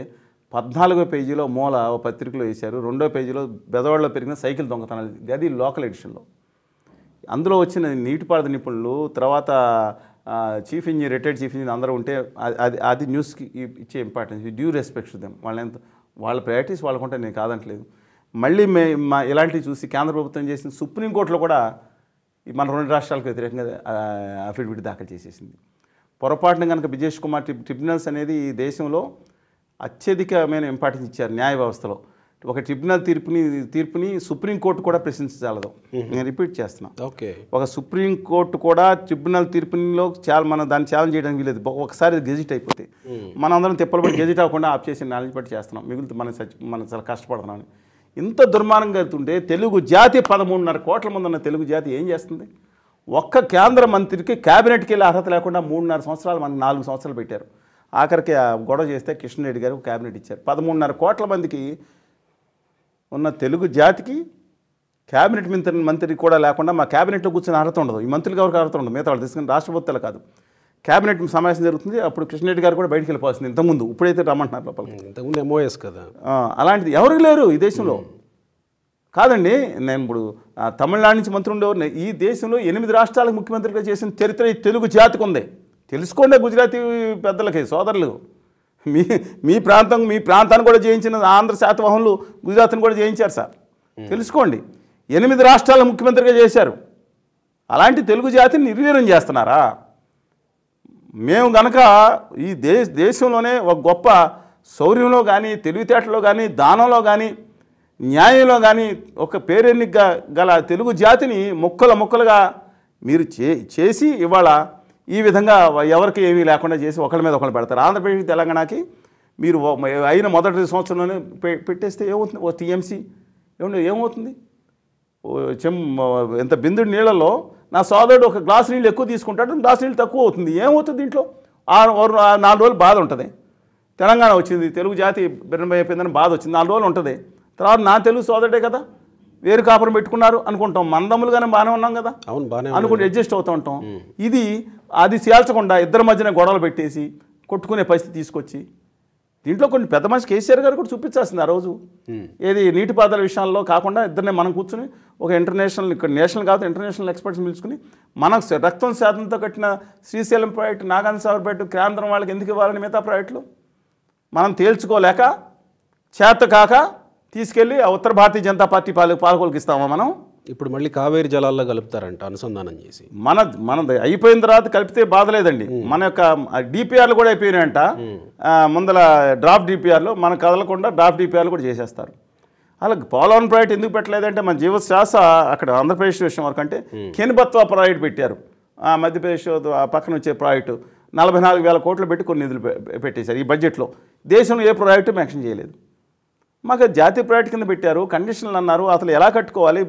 పద్నాలుగో పేజీలో మూల ఓ పత్రికలో వేశారు, రెండో పేజీలో బెదవాడలో పెరిగిన సైకిల్ దొంగతనాలు, అది లోకల్ ఎడిషన్లో. అందులో వచ్చిన నీటిపారుదల నిపుణులు తర్వాత chief engineer retired chief engineer అందరూ ఉంటే అది అది న్యూస్కి ఇచ్చే ఇంపార్టెన్స్, డ్యూ రెస్పెక్ట్ ఇద్దాం. వాళ్ళ ఎంత వాళ్ళ ప్రయారిటీస్ వాళ్ళకుంటే నేను కాదంటలేదు. మళ్ళీ మే మా ఇలాంటివి చూసి కేంద్ర ప్రభుత్వం చేసిన సుప్రీంకోర్టులో కూడా మన రెండు రాష్ట్రాలకు వ్యతిరేకంగా అఫిడవిట్ దాఖలు చేసేసింది. పొరపాటున కనుక బ్రిజేష్ కుమార్ ట్రిబ్యునల్స్ అనేది దేశంలో అత్యధికమైన ఇంపార్టెన్స్ ఇచ్చారు న్యాయ వ్యవస్థలో. ఒక ట్రిబ్యునల్ తీర్పుని తీర్పుని సుప్రీంకోర్టు కూడా ప్రశ్నించగలదు. నేను రిపీట్ చేస్తున్నా, ఓకే, ఒక సుప్రీంకోర్టు కూడా ట్రిబ్యునల్ తీర్పునిలో చాలా మనం దాన్ని ఛాలెంజ్ చేయడానికి వీలేదు. ఒకసారి గెజిట్ అయిపోతే మనం అందరం తిప్పలబడి గెజిట్ అవ్వకుండా ఆప్ చేసి నాలెడ్జ్ పట్టి చేస్తున్నాం, మిగులుతూ మనం సచ్చి మనం చాలా కష్టపడుతున్నాం. ఇంత దుర్మార్గం జరుగుతుంటే తెలుగు జాతి పదమూడున్నర కోట్ల మంది ఉన్న తెలుగు జాతి ఏం చేస్తుంది? ఒక్క కేంద్ర మంత్రికి క్యాబినెట్కి వెళ్ళే అర్హత లేకుండా మూడున్నర సంవత్సరాలు మనకు నాలుగు సంవత్సరాలు పెట్టారు. ఆఖరికి గొడవ చేస్తే కిషన్ రెడ్డి గారికి క్యాబినెట్ ఇచ్చారు. పదమూడున్నర కోట్ల మందికి ఉన్న తెలుగు జాతికి క్యాబినెట్ మంత్రి మంత్రికి కూడా లేకుండా మా క్యాబినెట్లో కూర్చున్న అర్హత ఉండదు. ఈ మంత్రులకు ఎవరికి అర్హత ఉండదు, మిగతా వాళ్ళు తీసుకుని రాష్ట్ర ప్రభుత్వాలు కాదు. క్యాబినెట్ సమావేశం జరుగుతుంది, అప్పుడు కిషన్ రెడ్డి గారు కూడా బయటికి వెళ్ళిపోతుంది ఇంతకుముందు, ఇప్పుడైతే రమ్మంటున్నారు లోపలికి, ఇంతకుముందు ఎంఓఎస్ కదా. అలాంటిది ఎవరికి లేరు ఈ దేశంలో కాదండి. నేను ఇప్పుడు తమిళనాడు నుంచి మంత్రి ఉండేవారు, ఈ దేశంలో ఎనిమిది రాష్ట్రాలకు ముఖ్యమంత్రిగా చేసిన చరిత్ర ఈ తెలుగు జాతికి ఉంది. తెలుసుకోండి గుజరాతీ పెద్దలకి సోదరులు, మీ మీ ప్రాంతం మీ ప్రాంతాన్ని కూడా జయించిన ఆంధ్ర శాతవాహనులు గుజరాత్ని కూడా జయించారు సార్, తెలుసుకోండి. ఎనిమిది రాష్ట్రాల ముఖ్యమంత్రిగా చేశారు, అలాంటి తెలుగు జాతిని నిర్వీర్యం చేస్తున్నారా? మేము గనక ఈ దేశ దేశంలోనే ఒక గొప్ప శౌర్యంలో కానీ తెలివితేటలో కానీ దానంలో కానీ న్యాయంలో గాని ఒక పేరెన్నిక గల తెలుగు జాతిని ముక్కల ముక్కలుగా మీరు చేసి ఇవాళ ఈ విధంగా ఎవరికి ఏమీ లేకుండా చేసి ఒకళ్ళ మీద ఒకళ్ళు పెడతారు. ఆంధ్రప్రదేశ్ తెలంగాణకి మీరు అయిన మొదటి సంవత్సరంలోనే పెట్టేస్తే ఏమవుతుంది? ఓ టీఎంసీ ఏమో ఏమవుతుంది? చెం ఎంత బిందుడు నీళ్ళలో నా సోదరుడు ఒక గ్లాస్ నీళ్ళు ఎక్కువ తీసుకుంటాడు, గ్లాస్ నీళ్ళు తక్కువ అవుతుంది. ఏమవుతుంది? దీంట్లో నాలుగు రోజులు బాధ ఉంటుంది. తెలంగాణ వచ్చింది, తెలుగు జాతి బెరంబై అయిపోయిందని బాధ వచ్చింది, నాలుగు రోజులు ఉంటుంది. తర్వాత నా తెలుగు సోదరుడే కదా వేరు కాపురం పెట్టుకున్నారు అనుకుంటాం, మందములుగానే బాగానే ఉన్నాం కదా అవును బాగానే అనుకుంటే అడ్జస్ట్ అవుతూ ఉంటాం. ఇది అది చేల్చకుండా ఇద్దరి మధ్యన గొడవలు పెట్టేసి కొట్టుకునే పరిస్థితి తీసుకొచ్చి దీంట్లో కొన్ని పెద్ద మనిషి కేసీఆర్ గారు కూడా చూపించాల్సింది ఆ రోజు. ఏది నీటిపారుదల విషయాల్లో కాకుండా ఇద్దరినే మనం కూర్చుని ఒక ఇంటర్నేషనల్, ఇక్కడ నేషనల్ కాదు ఇంటర్నేషనల్ ఎక్స్పర్ట్స్ పిలుచుకుని మనకు రక్తం శాతంతో కట్టిన శ్రీశైలం ప్రాజెక్టు, నాగాంధ సాగర్ ప్రాజెక్టు, కేంద్రం వాళ్ళకి ఎందుకు ఇవ్వాలని మిగతా ప్రాజెక్టులు మనం తేల్చుకోలేక చేత కాక తీసుకెళ్ళి ఉత్తర భారతీయ జనతా పార్టీ పాలక పాలకులకు ఇస్తామా మనం? ఇప్పుడు మళ్ళీ కావేరీ జలాల్లో కలుపుతారంట అనుసంధానం చేసి. మన మన అయిపోయిన తర్వాత కలిపితే బాధ లేదండి. మన యొక్క డిపిఆర్లు కూడా అయిపోయినాయంట, ముందల డ్రాఫ్ట్ డిపిఆర్లు మన కదలకుండా డ్రాఫ్ట్ డిపిఆర్లు కూడా చేసేస్తారు. అలా పోలవరం ప్రాజెక్ట్ ఎందుకు పెట్టలేదంటే మన జీవశ్వాస అక్కడ ఆంధ్రప్రదేశ్ విషయం వరకు అంటే కెనుబత్వా ప్రాజెక్ట్ పెట్టారు, మధ్యప్రదేశ్ పక్కన వచ్చే ప్రాజెక్టు నలభై నాలుగు వేల కోట్లు పెట్టి కొన్ని నిధులు పెట్టేశారు. ఈ బడ్జెట్లో దేశంలో ఏ ప్రాజెక్టు మ్యాక్షన్ చేయలేదు. మాకు జాతీయ ప్రాజెక్ట్ కింద పెట్టారు, కండిషన్లు అన్నారు, అసలు ఎలా కట్టుకోవాలి,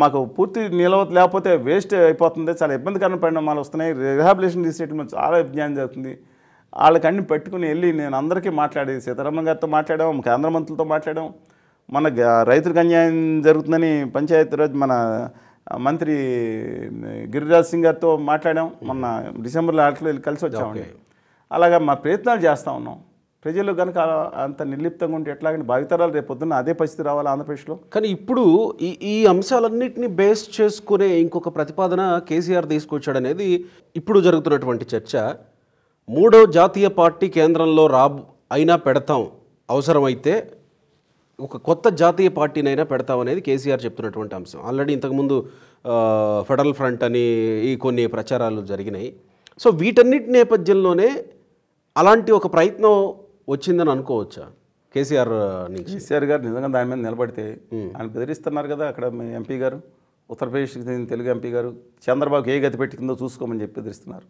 మాకు పూర్తి నిలవ లేకపోతే వేస్ట్ అయిపోతుంది, చాలా ఇబ్బందికరమైన పరిణామాలు వస్తున్నాయి, రిహాబిలేషన్ రీసెటిల్మెంట్ చాలా అభిజ్ఞానం జరుగుతుంది. వాళ్ళకన్నీ పెట్టుకుని వెళ్ళి నేను అందరికీ మాట్లాడి సీతారామన్ గారితో మాట్లాడాము, కేంద్ర మంత్రులతో మాట్లాడాము, మన రైతులకు అన్యాయం జరుగుతుందని పంచాయతీరాజ్ మన మంత్రి గిరిరాజ్ సింగ్ గారితో మాట్లాడాం, మొన్న డిసెంబర్లో ఆటలో వెళ్ళి కలిసి వచ్చామండి. అలాగా మా ప్రయత్నాలు చేస్తూ ఉన్నాం. ప్రజలు కనుక అంత నిర్లిప్తంగా ఉంటే ఎట్లాగంటే భావితరాలు రేపొద్దున్న అదే పరిస్థితి రావాలి ఆంధ్రప్రదేశ్లో. కానీ ఇప్పుడు ఈ ఈ అంశాలన్నింటినీ బేస్ చేసుకునే ఇంకొక ప్రతిపాదన కేసీఆర్ తీసుకొచ్చాడు అనేది ఇప్పుడు జరుగుతున్నటువంటి చర్చ. మూడో జాతీయ పార్టీ కేంద్రంలో రాబ్ అయినా పెడతాం, అవసరమైతే ఒక కొత్త జాతీయ పార్టీనైనా పెడతాం అనేది కేసీఆర్ చెప్తున్నటువంటి అంశం. ఆల్రెడీ ఇంతకుముందు ఫెడరల్ ఫ్రంట్ అని ఈ కొన్ని ప్రచారాలు జరిగినాయి. సో వీటన్నిటి నేపథ్యంలోనే అలాంటి ఒక ప్రయత్నం వచ్చిందని అనుకోవచ్చా కేసీఆర్ నుంచి? కేసీఆర్ గారు నిజంగా దాని మీద నిలబడితే ఆయన బెదిరిస్తున్నారు కదా అక్కడ మీ ఎంపీ గారు, ఉత్తరప్రదేశ్కి చెందిన తెలుగు ఎంపీ గారు చంద్రబాబుకి ఏ గతి పెట్టిందో చూసుకోమని చెప్పి బెదిరిస్తున్నారు.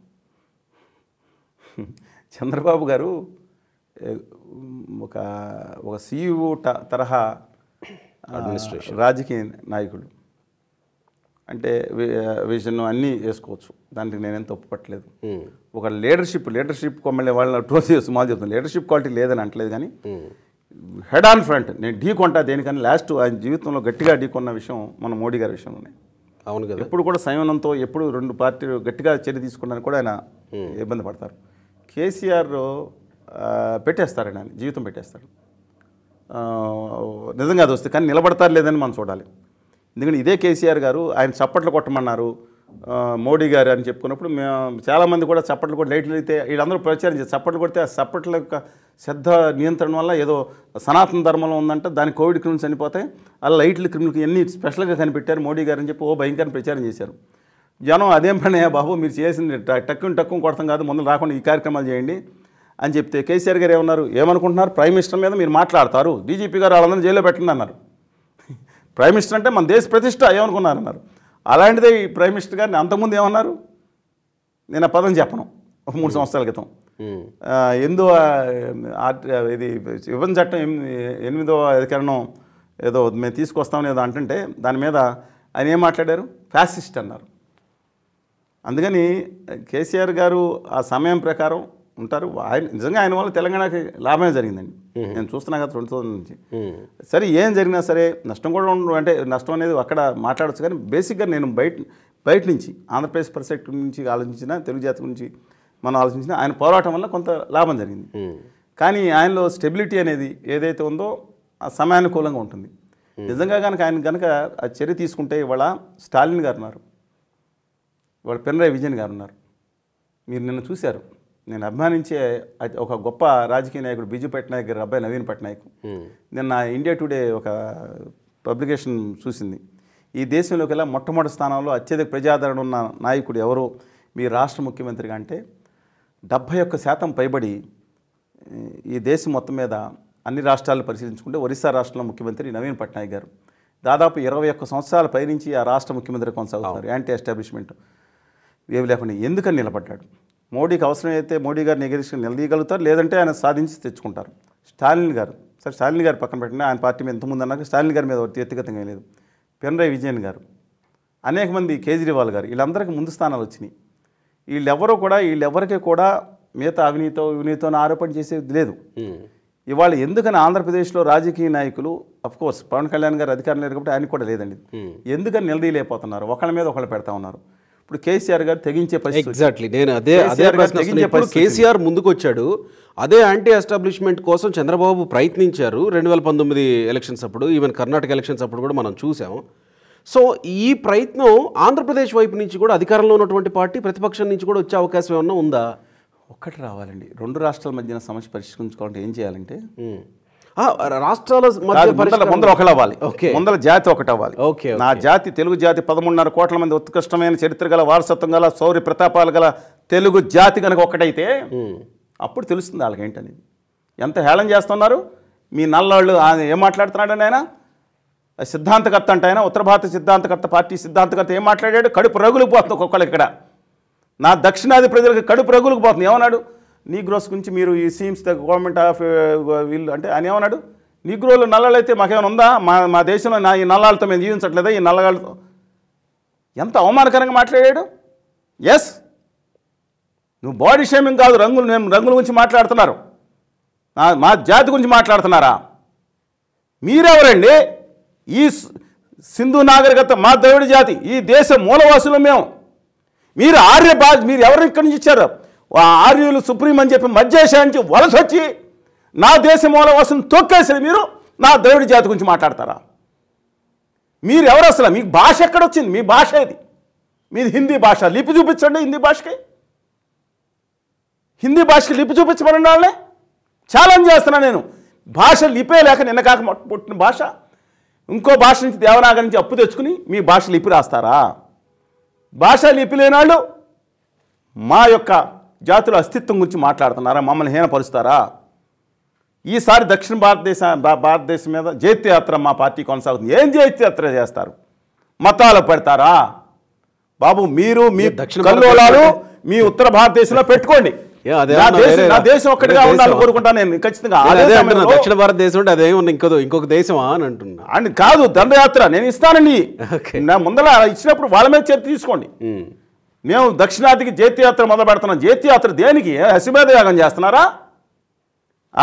చంద్రబాబు గారు ఒక ఒక సీఈఓ తరహా అడ్మినిస్ట్రేషన్ రాజకీయ నాయకుడు, అంటే విజన్ అన్నీ వేసుకోవచ్చు, దానికి నేనేం తప్పు పట్టలేదు. ఒక లీడర్షిప్ లీడర్షిప్ మళ్ళీ వాళ్ళని ట్రోల్ చేసి మాది చెప్తాను, లీడర్షిప్ క్వాలిటీ లేదని అంటలేదు, కానీ హెడ్ ఆన్ ఫ్రంట్ నేను ఢీ కొంటా దేనికని లాస్ట్ ఆయన జీవితంలో గట్టిగా ఢీ కొన్న విషయం మన మోడీ గారి విషయంలోనే. అవును కదా, ఎప్పుడు కూడా సంయమనంతో ఎప్పుడు రెండు పార్టీలు గట్టిగా చర్య తీసుకున్నారని కూడా ఆయన ఇబ్బంది పడతారు. కేసీఆర్ పెట్టేస్తారని ఆయన జీవితం పెట్టేస్తారు నిజంగా అది వస్తే, కానీ నిలబడతారు లేదని మనం చూడాలి. ఎందుకంటే ఇదే కేసీఆర్ గారు ఆయన చప్పట్లు కొట్టమన్నారు మోడీ గారు అని చెప్పుకున్నప్పుడు మేము చాలామంది కూడా చప్పట్లు కూడా లైట్లు అయితే వీళ్ళందరూ ప్రచారం చేసి చప్పట్లు కొడితే ఆ చప్పట్ల యొక్క శ్రద్ధ నియంత్రణ వల్ల ఏదో సనాతన ధర్మంలో ఉందంటే దాని కోవిడ్ క్రిమినల్స్ చనిపోతాయి, ఆ లైట్లు క్రిమినల్కి ఎన్ని స్పెషల్గా కనిపెట్టారు మోడీ గారు అని చెప్పి ఓ భయంకరం ప్రచారం చేశారు. జనం అదేం పనియా బాబు మీరు చేసింది టక్కుని టక్కుని కొడతాం కాదు, ముందు రాకుండా ఈ కార్యక్రమాలు చేయండి అని చెప్తే కేసీఆర్ గారు ఏమన్నారు, ఏమనుకుంటున్నారు ప్రైమ్ మినిస్టర్ మీద మీరు మాట్లాడతారు, డీజీపీ గారు వాళ్ళందరూ జైల్లో పెట్టండి అన్నారు. ప్రైమ్ మినిస్టర్ అంటే మన దేశ ప్రతిష్ట ఏమనుకున్నారన్నారు. అలాంటిదే ఈ ప్రైమ్ మినిస్టర్ గారిని అంతకుముందు ఏమన్నారు, నేను ఆ పదం చెప్పను, ఒక మూడు సంవత్సరాల క్రితం ఎందో ఇది విభజన చట్టం ఎనిమిదో అధికరణం ఏదో మేము తీసుకొస్తామని ఏదో అంటుంటే దాని మీద ఆయన ఏం మాట్లాడారు, ఫ్యాసిస్ట్ అన్నారు. అందుకని కేసీఆర్ గారు ఆ సమయం ప్రకారం ఉంటారు. ఆయన నిజంగా ఆయన వల్ల తెలంగాణకి లాభమే జరిగిందండి, నేను చూస్తున్నా కదా రెండు రోజుల నుంచి. సరే ఏం జరిగినా సరే నష్టం కూడా ఉండదు, అంటే నష్టం అనేది అక్కడ మాట్లాడచ్చు, కానీ బేసిక్గా నేను బయట బయట నుంచి ఆంధ్రప్రదేశ్ పరిస్థితి నుంచి ఆలోచించిన తెలుగు జాతి గురించి మనం ఆలోచించిన ఆయన పోరాటం వల్ల కొంత లాభం జరిగింది. కానీ ఆయనలో స్టెబిలిటీ అనేది ఏదైతే ఉందో ఆ సమయానుకూలంగా ఉంటుంది. నిజంగా కనుక ఆయన కనుక ఆ చర్య తీసుకుంటే ఇవాళ స్టాలిన్ గారు ఉన్నారు, ఇవాళ పినరై విజయన్ గారు ఉన్నారు, మీరు నిన్న చూశారు, నేను అభిమానించే ఒక గొప్ప రాజకీయ నాయకుడు బిజు పట్నాయక్ గారు అబ్బాయి నవీన్ పట్నాయక్ నిన్న ఇండియా టుడే ఒక పబ్లికేషన్ చూసింది, ఈ దేశంలోకి వెళ్ళా మొట్టమొదటి స్థానంలో అత్యధిక ప్రజాదరణ ఉన్న నాయకుడు ఎవరు మీ రాష్ట్ర ముఖ్యమంత్రిగా అంటే డెబ్భై ఒక్క శాతం పైబడి ఈ దేశం మొత్తం మీద అన్ని రాష్ట్రాలను పరిశీలించుకుంటే ఒరిస్సా రాష్ట్రంలో ముఖ్యమంత్రి నవీన్ పట్నాయక్ గారు దాదాపు ఇరవై ఒక్క సంవత్సరాల పై నుంచి ఆ రాష్ట్ర ముఖ్యమంత్రి కొనసాగుతున్నారు. యాంటీ ఎస్టాబ్లిష్మెంట్ ఏవి లేకుండా ఎందుకని నిలబడ్డాడు? మోడీకి అవసరమైతే మోడీ గారిని ఎగిరిసి నిలదీయగలుగుతారు, లేదంటే ఆయన సాధించి తెచ్చుకుంటారు. స్టాలిన్ గారు సరే స్టాలిన్ గారు పక్కన పెట్టండి, ఆయన పార్టీ మీద ఎంతమంది అన్నాక స్టాలిన్ గారి మీద వ్యక్తిగతంగా లేదు. పినరై విజయన్ గారు, అనేక మంది కేజ్రీవాల్ గారు, వీళ్ళందరికీ ముందు స్థానాలు వచ్చినాయి. వీళ్ళెవరూ కూడా వీళ్ళెవరికి కూడా మిగతా అవినీతో అవినీతో ఆరోపణ చేసేది లేదు. ఇవాళ ఎందుకని ఆంధ్రప్రదేశ్లో రాజకీయ నాయకులు, అఫ్కోర్స్ పవన్ కళ్యాణ్ గారు అధికారం లేరు కాబట్టి ఆయన కూడా లేదండి, ఎందుకని నిలదీయలేకపోతున్నారు? ఒకళ్ళ మీద ఒకళ్ళు పెడతా ఉన్నారు. ఇప్పుడు కేసీఆర్ గారు తెగించే పరిస్థితి. ఎగ్జాక్ట్లీ నేను అదే అదే ప్రశ్న. కేసీఆర్ ముందుకు వచ్చాడు, అదే యాంటీ ఎస్టాబ్లిష్మెంట్ కోసం చంద్రబాబు ప్రయత్నించారు రెండు వేల పంతొమ్మిది ఎలక్షన్స్ అప్పుడు, ఈవెన్ కర్ణాటక ఎలక్షన్స్ అప్పుడు కూడా మనం చూసాము. సో ఈ ప్రయత్నం ఆంధ్రప్రదేశ్ వైపు నుంచి కూడా అధికారంలో ఉన్నటువంటి పార్టీ ప్రతిపక్షం నుంచి కూడా వచ్చే అవకాశం ఏమన్నా ఉందా? ఒక్కటి రావాలండి. రెండు రాష్ట్రాల మధ్యన సమస్య పరిష్కరించుకోవాలంటే ఏం చేయాలంటే రాష్ట్రాల ముందర ఒకటి అవ్వాలి, ముందర జాతి ఒకటి అవ్వాలి. నా జాతి తెలుగు జాతి పదమూడున్నర కోట్ల మంది ఉత్కృష్టమైన చరిత్ర గల వారసత్వం గల శౌర్య ప్రతాపాలు గల తెలుగు జాతి కనుక ఒక్కటైతే అప్పుడు తెలుస్తుంది వాళ్ళకి ఏంటనేది. ఎంత హేళన చేస్తున్నారు మీ నల్లవాళ్ళు. ఏం మాట్లాడుతున్నాడని ఆయన సిద్ధాంతకర్త అంటే ఆయన ఉత్తర భారత సిద్ధాంతకర్త, పార్టీ సిద్ధాంతకర్త ఏం మాట్లాడాడు? కడుపు రగులుకు పోతుంది ఒక్కొక్కళ్ళు. ఇక్కడ నా దక్షిణాది ప్రజలకు కడుపు రగులుకు పోతుంది. ఏమన్నాడు? నీగ్రోస్ గురించి మీరు ఈ సీమ్స్ ద గవర్నమెంట్ ఆఫ్ వీళ్ళు అంటే అని ఏమన్నాడు? నీగ్రోలు నల్లలైతే మాకేమైనా ఉందా? మా మా దేశంలో నా ఈ నల్లాలతో మేము జీవించట్లేదా? ఈ నల్లగాళ్ళతో ఎంత అవమానకరంగా మాట్లాడాడు. ఎస్, నువ్వు బాడీ షేమింగ్ కాదు, రంగులు నేను రంగుల గురించి మాట్లాడుతున్నారు, మా జాతి గురించి మాట్లాడుతున్నారా? మీరెవరండి? ఈ సింధు నాగరికత మా దేవుడి జాతి, ఈ దేశ మూలవాసులు మేము. మీరు ఆర్య బా మీరు ఎవరు ఇక్కడి నుంచి ఇచ్చారు? ఆర్యులు సుప్రీం అని చెప్పి మధ్యేషా నుంచి వలస వచ్చి నా దేశ మూలవాసులను తొక్కేసరి మీరు నా దేవుడి జాతి గురించి మాట్లాడతారా? మీరు ఎవరు అసలు? మీకు భాష ఎక్కడొచ్చింది? మీ భాష ఇది, మీది హిందీ భాష. లిపి చూపించండి హిందీ భాషకి, హిందీ భాషకి లిపి చూపించమని వాళ్ళని ఛాలెంజ్ చేస్తున్నా నేను. భాష లిపే లేక నిన్న కాక పుట్టిన భాష ఇంకో భాష నుంచి దేవనాగరి నుంచి అప్పు తెచ్చుకుని మీ భాష లిపి రాస్తారా? భాష లిపి లేని వాళ్ళు మా యొక్క జాతుల అస్తిత్వం గురించి మాట్లాడుతున్నారా? మమ్మల్ని హీనపరుస్తారా? ఈసారి దక్షిణ భారతదేశ భారతదేశం మీద జైత్యాత్ర మా పార్టీ కొనసాగుతుంది. ఏం జైత్యాత్ర చేస్తారు? మతాలు పెడతారా? బాబు మీరు మీ కల్లోలాలు మీ ఉత్తర భారతదేశంలో పెట్టుకోండి. నా దేశం ఒక్కటిగా ఉండాలని కోరుకుంటాను నేను ఖచ్చితంగా. దక్షిణ భారతదేశం అంటే అదే ఇంకో ఇంకొక దేశం అని అంటున్నా అండ్ కాదు. దండయాత్ర నేను ఇస్తానండి, నా ముందర ఇచ్చినప్పుడు వాళ్ళ మీద చర్య తీసుకోండి. మేము దక్షిణాదికి జైత్యాత్ర మొదలు పెడుతున్నాం. జైత్యాత్ర దేనికి? అశ్వమేధ యాగం చేస్తున్నారా?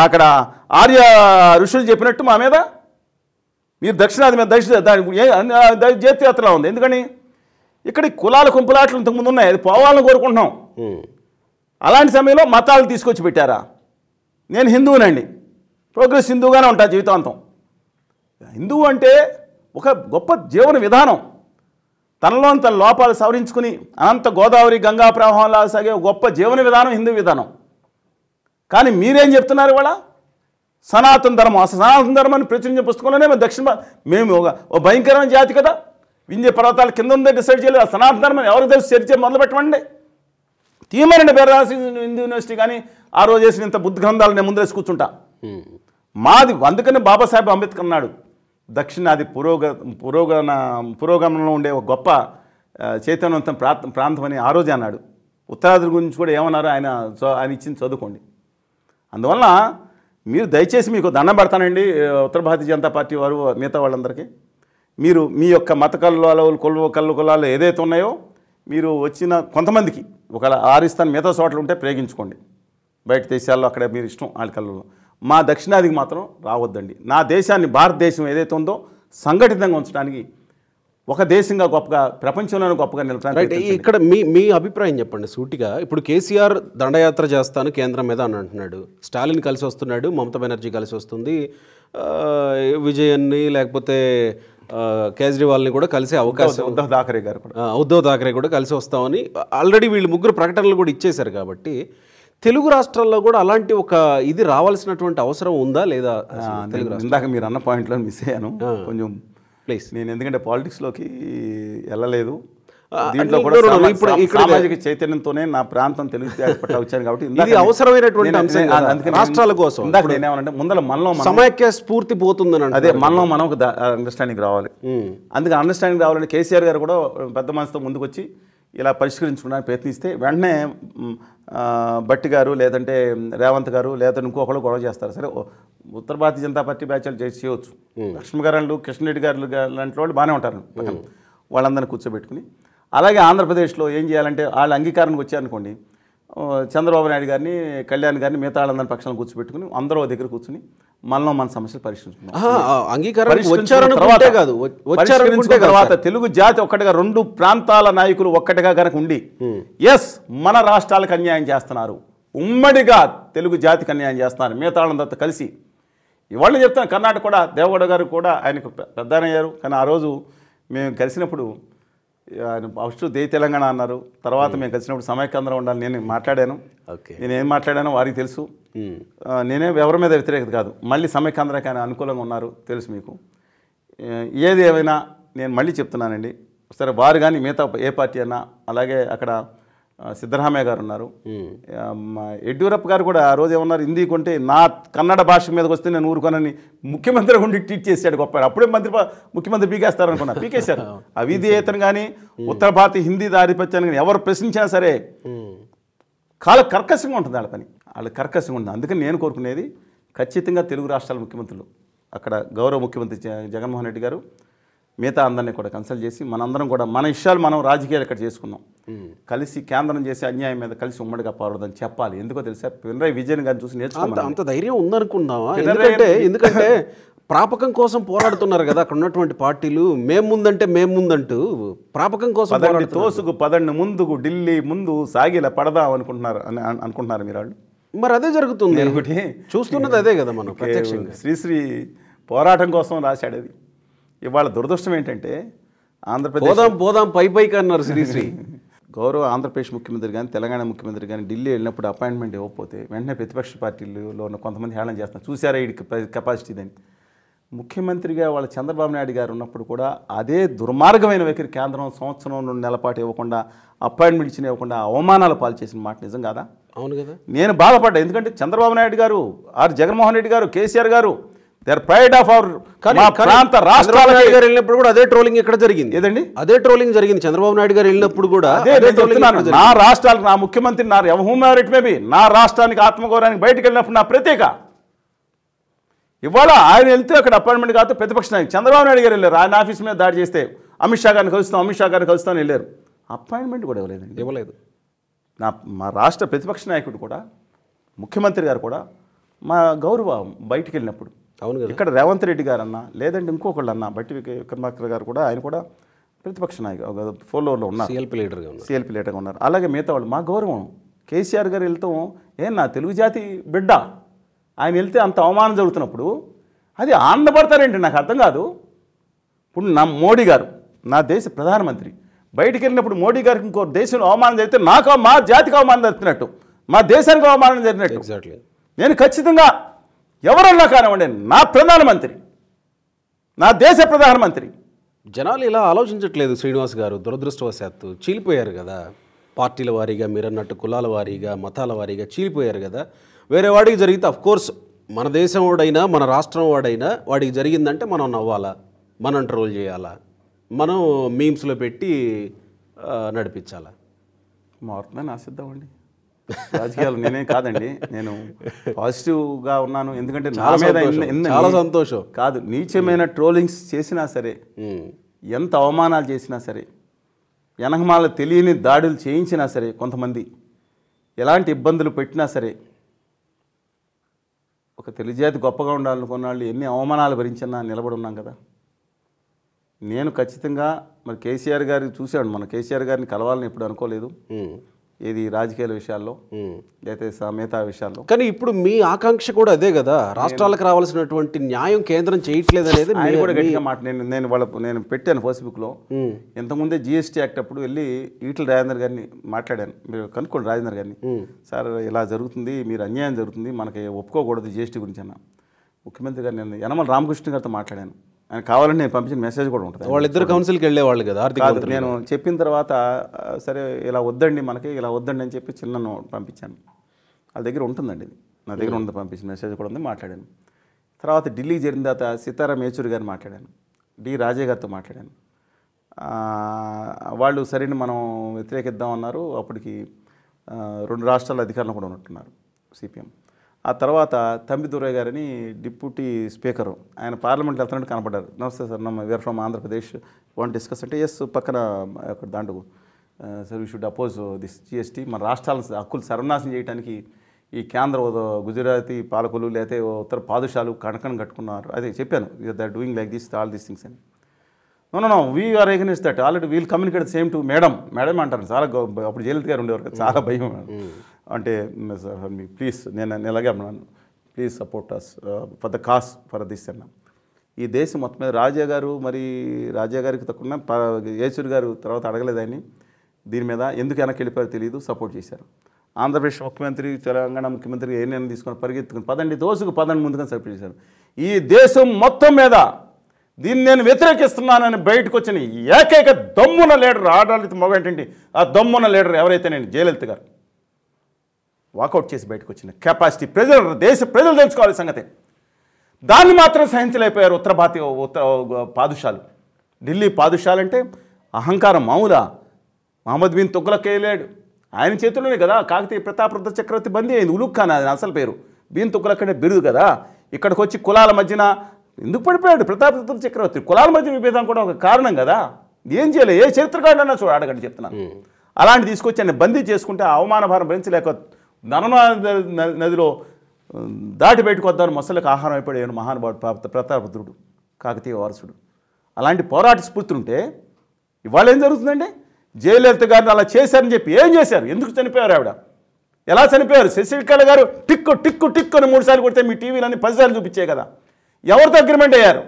అక్కడ ఆర్య ఋషులు చెప్పినట్టు మా మీద మీరు దక్షిణాది మీద దక్షిణ దాని జైత్యాత్రలా ఉంది. ఎందుకని? ఇక్కడ కులాల కుంపులాట్లు ఇంతకుముందు ఉన్నాయి, అది పోవాలని కోరుకుంటున్నాం. అలాంటి సమయంలో మతాలు తీసుకొచ్చి పెట్టారా? నేను హిందువునండి, ప్రోగ్రెస్ హిందువుగానే ఉంటా జీవితాంతం. హిందువు అంటే ఒక గొప్ప జీవన విధానం, తనలోని తన లోపాలు సవరించుకుని అనంత గోదావరి గంగా ప్రవాహంలా సాగే గొప్ప జీవన విధానం హిందూ విధానం. కానీ మీరేం చెప్తున్నారు? ఇవాళ సనాతన ధర్మం, అసలు సనాతన ధర్మాన్ని ప్రచురించే పుస్తకంలోనే మేము దక్షిణ మేము ఒక భయంకరమైన జాతి కదా, వింధ్య పర్వతాల కింద ఉందే డిసైడ్ చేయలేదు. సనాతన ధర్మాన్ని ఎవరికి తెలిసి చర్చ మొదలు పెట్టమండి. తీమరండి బెనారస్ హిందూ యూనివర్సిటీ కానీ ఆ రోజు చేసిన ఇంత బుద్ధ గ్రంథాలు నేను ముందరేసి కూర్చుంటా. మాది అందుకనే బాబాసాహెబ్ అంబేద్కర్ అన్నాడు దక్షిణాది పురోగ పురోగమన పురోగమనంలో ఉండే ఒక గొప్ప చైతన్యవంతం ప్రా ప్రాంతం అని ఆ రోజే అన్నాడు. ఉత్తరాది గురించి కూడా ఏమన్నారు ఆయన? ఆయన ఇచ్చింది చదువుకోండి. అందువల్ల మీరు దయచేసి మీకు దండం పెడతానండి ఉత్తర భారతీయ జనతా పార్టీ వారు మిగతా వాళ్ళందరికీ, మీరు మీ యొక్క మత కల్లాలు కొలు కళ్ళు కులాలు ఏదైతే ఉన్నాయో మీరు వచ్చిన కొంతమందికి ఒకవేళ ఆరిస్తాను మిగతా చోట్ల ఉంటే ప్రయోగించుకోండి, బయట దేశాల్లో అక్కడ మీరు ఇష్టం వాళ్ళ కళ్ళలో. మా దక్షిణాదికి మాత్రం రావద్దండి. నా దేశాన్ని భారతదేశం ఏదైతే ఉందో సంఘటితంగా ఉంచడానికి, ఒక దేశంగా గొప్పగా ప్రపంచంలోనే గొప్పగా నిలబడడానికి. ఇక్కడ మీ మీ అభిప్రాయం చెప్పండి సూటిగా. ఇప్పుడు కేసీఆర్ దండయాత్ర చేస్తాను కేంద్రం మీద అని అంటున్నాడు, స్టాలిన్ కలిసి వస్తున్నాడు, మమతా బెనర్జీ కలిసి వస్తుంది, విజయన్ని లేకపోతే కేజ్రీవాల్ని కూడా కలిసే అవకాశం, ఉద్ధవ్ ఠాకరే గారు కూడా ఉద్ధవ్ ఠాకరే కూడా కలిసి వస్తామని ఆల్రెడీ వీళ్ళు ముగ్గురు ప్రకటనలు కూడా ఇచ్చేశారు. కాబట్టి తెలుగు రాష్ట్రాల్లో కూడా అలాంటి ఒక ఇది రావాల్సినటువంటి అవసరం ఉందా లేదా? ఇందాక మీరు అన్న పాయింట్లో మిస్ అయ్యాను కొంచెం ప్లీజ్. నేను ఎందుకంటే పాలిటిక్స్లోకి వెళ్ళలేదు, సామాజిక చైతన్యంతోనే నా ప్రాంతం తెలుగు త్యాగ పట్ల వచ్చాను కాబట్టి ఇది అవసరమైనటువంటి అంశం. రాష్ట్రాల కోసం నేనేమనంటే ముందల మనలో సమైక్య స్ఫూర్తి పోతుందనంట. అదే మనలో మనం ఒక అండర్‌స్టాండింగ్ రావాలి. అందుకే అండర్‌స్టాండింగ్ రావాలని కేసీఆర్ గారు కూడా పెద్ద మనసుతో ముందుకు వచ్చి ఇలా పరిష్కరించుకోవడానికి ప్రయత్నిస్తే వెంటనే బట్టి గారు లేదంటే రేవంత్ గారు లేదంటే ఇంకొకళ్ళు గొడవ చేస్తారు. సరే ఉత్తర భారతీయ జనతా పార్టీ బ్యాచ్లు చేయొచ్చు, లక్ష్మీ గారు కృష్ణరెడ్డి గారు లాంటి వాళ్ళు బాగానే ఉంటారు, వాళ్ళందరినీ కూర్చోబెట్టుకుని. అలాగే ఆంధ్రప్రదేశ్లో ఏం చేయాలంటే వాళ్ళు అంగీకారానికి వచ్చారనుకోండి, చంద్రబాబు నాయుడు గారిని కళ్యాణ్ గారిని మిగతా వాళ్ళందరినీ పక్షాలను కూర్చోబెట్టుకుని అందరూ దగ్గర కూర్చుని మనలో మన సమస్యలు పరిష్కరించుకుంటాం. తర్వాత తెలుగు జాతి ఒక్కటిగా రెండు ప్రాంతాల నాయకులు ఒక్కటిగా కనుక ఉండి ఎస్ మన రాష్ట్రాలకు అన్యాయం చేస్తున్నారు, ఉమ్మడిగా తెలుగు జాతికి అన్యాయం చేస్తున్నారు మిగతా వాళ్ళందరితో కలిసి. ఇవాళ చెప్తాను కర్ణాటక కూడా దేవగౌడ గారు కూడా ఆయనకు పెద్దనయ్యారు, కానీ ఆ రోజు మేము కలిసినప్పుడు ఆయన ఫస్ట్ దే తెలంగాణ అన్నారు. తర్వాత మేము కలిసినప్పుడు సమైక్యాంధ్ర ఉండాలి నేను మాట్లాడాను. నేనేం మాట్లాడానో వారికి తెలుసు, నేనే ఎవరి మీద వ్యతిరేకత కాదు. మళ్ళీ సమైక్యాంధ్రకి ఆయన అనుకూలంగా ఉన్నారు తెలుసు మీకు. ఏది ఏమైనా నేను మళ్ళీ చెప్తున్నానండి, సరే వారు కానీ మిగతా ఏ పార్టీ అన్నా, అలాగే అక్కడ సిద్ధరామయ్య గారు ఉన్నారు, యడ్యూరప్ప గారు కూడా ఆ రోజు ఏమన్నారు, హిందీ కొంటే నా కన్నడ భాష మీదకి వస్తే నేను ఊరుకోనని ముఖ్యమంత్రి ఉండి ట్వీట్ చేశాడు. గొప్ప అప్పుడే మంత్రి ముఖ్యమంత్రి పీకేస్తారు అనుకున్నా, పీకేశారు. అవిధేయతను కానీ ఉత్తర భారత హిందీ ఆధిపత్యాన్ని కానీ ఎవరు ప్రశ్నించినా సరే కాల కర్కశంగా ఉంటుంది వాళ్ళ పని, వాళ్ళ కర్కశంగా ఉంటుంది. అందుకని నేను కోరుకునేది ఖచ్చితంగా తెలుగు రాష్ట్రాల ముఖ్యమంత్రులు అక్కడ గౌరవ ముఖ్యమంత్రి జగన్మోహన్ రెడ్డి గారు మిగతా అందరినీ కూడా కన్సల్ట్ చేసి మనందరం కూడా మన ఇష్టాలు మనం రాజకీయాలు ఇక్కడ చేసుకున్నాం, కలిసి కేంద్రం చేసే అన్యాయం మీద కలిసి ఉమ్మడిగా పారదని చెప్పాలి. ఎందుకో తెలుసా, పినరాయి విజయన్ గారిని చూసి నేర్చుకున్నాం. అంత ధైర్యం ఉందనుకుందామా? ఎందుకంటే ఎందుకంటే ప్రాపకం కోసం పోరాడుతున్నారు కదా అక్కడ ఉన్నటువంటి పార్టీలు. మేము ముందంటే మేము ముందంటూ ప్రాపకం కోసం పదండి తోసుకు పదండి ముందుకు ఢిల్లీ ముందు సాగిలా పడదాం అనుకుంటున్నారు అని అనుకుంటున్నారు మీరు వాళ్ళు. మరి అదే జరుగుతుంది ఒకటి చూస్తున్నది, అదే కదా మనం ప్రత్యక్షంగా. శ్రీశ్రీ పోరాటం కోసం రాశాడు అది. ఇవాళ దురదృష్టం ఏంటంటే ఆంధ్రప్రదేశ్ పోదాం పోదాం పై పైకి అన్నారు శ్రీశ్రీ. గౌరవ ఆంధ్రప్రదేశ్ ముఖ్యమంత్రి కానీ తెలంగాణ ముఖ్యమంత్రి కానీ ఢిల్లీ వెళ్ళినప్పుడు అపాయింట్మెంట్ ఇవ్వకపోతే వెంటనే ప్రతిపక్ష పార్టీలలో ఉన్న కొంతమంది హేళన చేస్తున్నారు, చూసారా ఈ కెపాసిటీ అని. ముఖ్యమంత్రిగా వాళ్ళ చంద్రబాబు నాయుడు గారు ఉన్నప్పుడు కూడా అదే దుర్మార్గమైన వైఖరి కేంద్రం సంవత్సరం రెండు నెలల పాటు ఇవ్వకుండా అపాయింట్మెంట్ ఇచ్చిన ఇవ్వకుండా అవమానాలు పాలు చేసిన మాట నిజం కాదా? అవును కదా. నేను బాధపడ్డా, ఎందుకంటే చంద్రబాబు నాయుడు గారు ఆర్ జగన్మోహన్ రెడ్డి గారు కేసీఆర్ గారు they are pride of our ప్రాంత రాష్ట్రాల. నాయుడు గారు వెళ్ళినప్పుడు కూడా అదే ట్రోలింగ్ ఇక్కడ జరిగింది. ఏదండి అదే ట్రోలింగ్ జరిగింది చంద్రబాబు నాయుడు గారు వెళ్ళినప్పుడు కూడా. నా రాష్ట్రాలకు నా ముఖ్యమంత్రి నా హోంహోమ్ ఇట్ మేబీ నా రాష్ట్రానికి ఆత్మగౌరవానికి బయటకు వెళ్ళినప్పుడు నా ప్రత్యేక. ఇవాళ ఆయన వెళ్తే అక్కడ అపాయింట్మెంట్ కాదు ప్రతిపక్ష నాయకుడు చంద్రబాబు నాయుడు గారు వెళ్ళారు, ఆయన ఆఫీస్ మీద దాడి చేస్తే అమిత్ షా గారిని కలుస్తాం అమిత్ షా గారిని కలుస్తామని వెళ్ళారు, అపాయింట్మెంట్ కూడా ఇవ్వలేదండి. ఇవ్వలేదు. నా మా రాష్ట్ర ప్రతిపక్ష నాయకుడు కూడా ముఖ్యమంత్రి గారు కూడా మా గౌరవ బయటికి వెళ్ళినప్పుడు. అవును కదా. ఇక్కడ రేవంత్ రెడ్డి గారు అన్నా లేదంటే ఇంకొకళ్ళు అన్నా బట్టి విక్రమార్కర్ గారు కూడా ఆయన కూడా ప్రతిపక్ష నాయకుడు ఫోలోవర్లో ఉన్నారు, సిఎల్పి లీడర్గా సిఎల్పి లీడర్గా ఉన్నారు. అలాగే మిగతా వాళ్ళు మా గౌరవం. కేసీఆర్ గారు వెళ్తాం ఏం నా తెలుగు జాతి బిడ్డ ఆయన వెళ్తే అంత అవమానం జరుగుతున్నప్పుడు అది ఆనందపడతారేంటి నాకు అర్థం కాదు. ఇప్పుడు నా మోడీ గారు నా దేశ ప్రధానమంత్రి బయటికి వెళ్ళినప్పుడు మోడీ గారికి ఇంకో దేశంలో అవమానం జరిగితే నాకు మా జాతికి అవమానం జరుగుతున్నట్టు మా దేశానికి అవమానం జరిగినట్టు. ఎగ్జాక్ట్లీ. నేను ఖచ్చితంగా ఎవరన్నా కానివ్వండి నా ప్రధానమంత్రి నా దేశ ప్రధానమంత్రి. జనాలు ఇలా ఆలోచించట్లేదు శ్రీనివాస్ గారు, దురదృష్టవశాత్తు చీలిపోయారు కదా పార్టీల వారీగా, మీరు అన్నట్టు కులాల వారీగా మతాల వారీగా చీలిపోయారు కదా. వేరే వాడికి జరిగితే అఫ్కోర్స్ మన దేశం వాడైనా మన రాష్ట్రం వాడైనా వాడికి జరిగిందంటే మనం నవ్వాలా, మనం ట్రోల్ చేయాలా, మనం మీమ్స్లో పెట్టి నడిపించాలా? మారుతుందని ఆశిద్దామండి. రాజకీయాలు నేనేం కాదండి, నేను పాజిటివ్గా ఉన్నాను. ఎందుకంటే నా మీద చాలా సంతోషం కాదు, నీచమైన ట్రోలింగ్స్ చేసినా సరే ఎంత అవమానాలు చేసినా సరే వెనకమాల తెలియని దాడులు చేయించినా సరే కొంతమంది ఎలాంటి ఇబ్బందులు పెట్టినా సరే ఒక తెలుగు జాతి గొప్పగా ఉండాలనుకున్న వాళ్ళు ఎన్ని అవమానాలు భరించినా నిలబడి ఉన్నాం కదా. నేను ఖచ్చితంగా మరి కేసీఆర్ గారిని చూశాను, మన కేసీఆర్ గారిని కలవాలని ఎప్పుడు అనుకోలేదు ఇది రాజకీయాల విషయాల్లో లేదా మిగతా విషయాల్లో. కానీ ఇప్పుడు మీ ఆకాంక్ష కూడా అదే కదా, రాష్ట్రాలకు రావాల్సినటువంటి న్యాయం కేంద్రం చేయట్లేదు అనేది నేను కూడా గట్టిగా మాట నేను నేను వాళ్ళ నేను పెట్టాను ఫేస్బుక్లో. ఇంతకుముందే జిఎస్టీ యాక్ట్ అప్పుడు వెళ్ళి ఈటల రాజేందర్ గారిని మాట్లాడాను, మీరు కనుక్కోండి రాజేందర్ గారిని, సార్ ఇలా జరుగుతుంది మీరు అన్యాయం జరుగుతుంది మనకి ఒప్పుకోకూడదు జిఎస్టీ గురించి అన్న. ముఖ్యమంత్రి గారు నేను యనమల రామకృష్ణ గారితో మాట్లాడాను, ఆయన కావాలని నేను పంపించిన మెసేజ్ కూడా ఉంటది. వాళ్ళిద్దరు కౌన్సిల్ కి వెళ్ళే వాళ్ళు కదా ఆర్థిక మంత్రి. నేను చెప్పిన తర్వాత సరే ఇలా వద్దండి మనకి ఇలా వద్దండి అని చెప్పి చిన్న నోట్ పంపించాను. వాళ్ళ దగ్గర ఉంటుందండి, నా దగ్గర ఉండదు, పంపించిన మెసేజ్ కూడా ఉంది, మాట్లాడాను. తర్వాత ఢిల్లీ జరిగిన తర్వాత సీతారాం యేచూరి గారు మాట్లాడాను, డి రాజే గారితో మాట్లాడాను. వాళ్ళు సరైన మనం వ్యతిరేకిద్దాం అన్నారు. అప్పటికి రెండు రాష్ట్రాల అధికారులు కూడా ఉన్నట్టున్నారు సిపిఎం. ఆ తర్వాత తంబిదురై గారిని డిప్యూటీ స్పీకరు, ఆయన పార్లమెంట్కి వెళ్తున్నట్టు కనపడ్డారు. నమస్తే సార్, నమ్మ we're from Andhra Pradesh, want discuss అంటే ఎస్ పక్కన దాంట్లో sir we should oppose this GST, మన రాష్ట్రాల హక్కులు సర్వనాశనం చేయడానికి ఈ కేంద్ర గుజరాతీ పాలకులు లేకపోతే ఉత్తర పాదుషాలు కణకణం కట్టుకున్నారు. అదే చెప్పాను, they are doing like this all these things అని. No no no we are against that, already we'll communicate same to madam. Madam అంటారు చాలా, అప్పుడు జయలలిత గారు ఉండేవారు, చాలా భయం అంటే సార్ మీ ప్లీజ్, నేను ఇలాగే అన్నాను, please support us for the cause for this అన్నాం. ఈ దేశం మొత్తం మీద రాజా గారు, మరి రాజా గారికి తక్కువ యేచూరి గారు తర్వాత అడగలేదు ఆయన్ని, దీని మీద ఎందుకు వెనక్కి వెళ్ళిపోయారో తెలియదు, సపోర్ట్ చేశారు. ఆంధ్రప్రదేశ్ ముఖ్యమంత్రి, తెలంగాణ ముఖ్యమంత్రి ఏ నిర్ణయం తీసుకొని పరిగెత్తుకుని పదండి దోసుకు పదండి ముందుగా సపోర్ట్ చేశారు. ఈ దేశం మొత్తం మీద దీన్ని నేను వ్యతిరేకిస్తున్నానని బయటకు వచ్చిన ఏకైక దమ్మున లీడర్, ఆడాలి మగ ఏంటంటే ఆ దమ్మున లీడర్ ఎవరైతే నేను జయలలిత గారు వాకౌట్ చేసి బయటకు వచ్చిన కెపాసిటీ ప్రజలు, దేశ ప్రజలు తెలుసుకోవాలి సంగతి. దాన్ని మాత్రం సహించలేకపోయారు ఉత్తర భారతీయ ఉత్తర పాదుషాలు. ఢిల్లీ పాదుషాలంటే అహంకారం మామూలా? మహమ్మద్ బిన్ తుగ్లక్ వేయలేడు, ఆయన చేతుల్లోనే కదా కాకతీయ ప్రతాపరుద్ర చక్రవర్తి బందీ అయింది. ఉలుక్ ఖాన్ అది అసలు పేరు, బిన్ తుగ్లక్ అనే బిరుదు కదా. ఇక్కడికి వచ్చి కులాల మధ్యన ఎందుకు పడిపోయాడు ప్రతాపరుద్ర చక్రవర్తి? కులాల మధ్య విభేదం కూడా ఒక కారణం కదా. ఏం చేయలేదు, ఏ చరిత్రకారుడన్నా చూడ అడగండి చెప్తున్నాను. అలాంటి తీసుకొచ్చి ఆయన బందీ చేసుకుంటే అవమాన భారం భరించలేక నర్మదా నదిలో దాటి బయటకు వద్దాను మొసలకు ఆహారం అయిపోయాడు మహానుభావుడు ప్రతాపరుద్రుడు, కాకతీయ వారసుడు. అలాంటి పోరాట స్ఫూర్తి ఉంటే ఇవాళ ఏం జరుగుతుందండి? జయలలిత గారిని అలా చేశారని చెప్పి ఏం చేశారు? ఎందుకు చనిపోయారు ఆవిడ? ఎలా చనిపోయారు? శశికళ గారు టిక్కు టిక్కు టిక్కు అని మూడు సార్లు కొడితే మీ టీవీలు అన్ని పదిసార్లు చూపించాయి కదా. ఎవరితో అగ్రిమెంట్ అయ్యారు?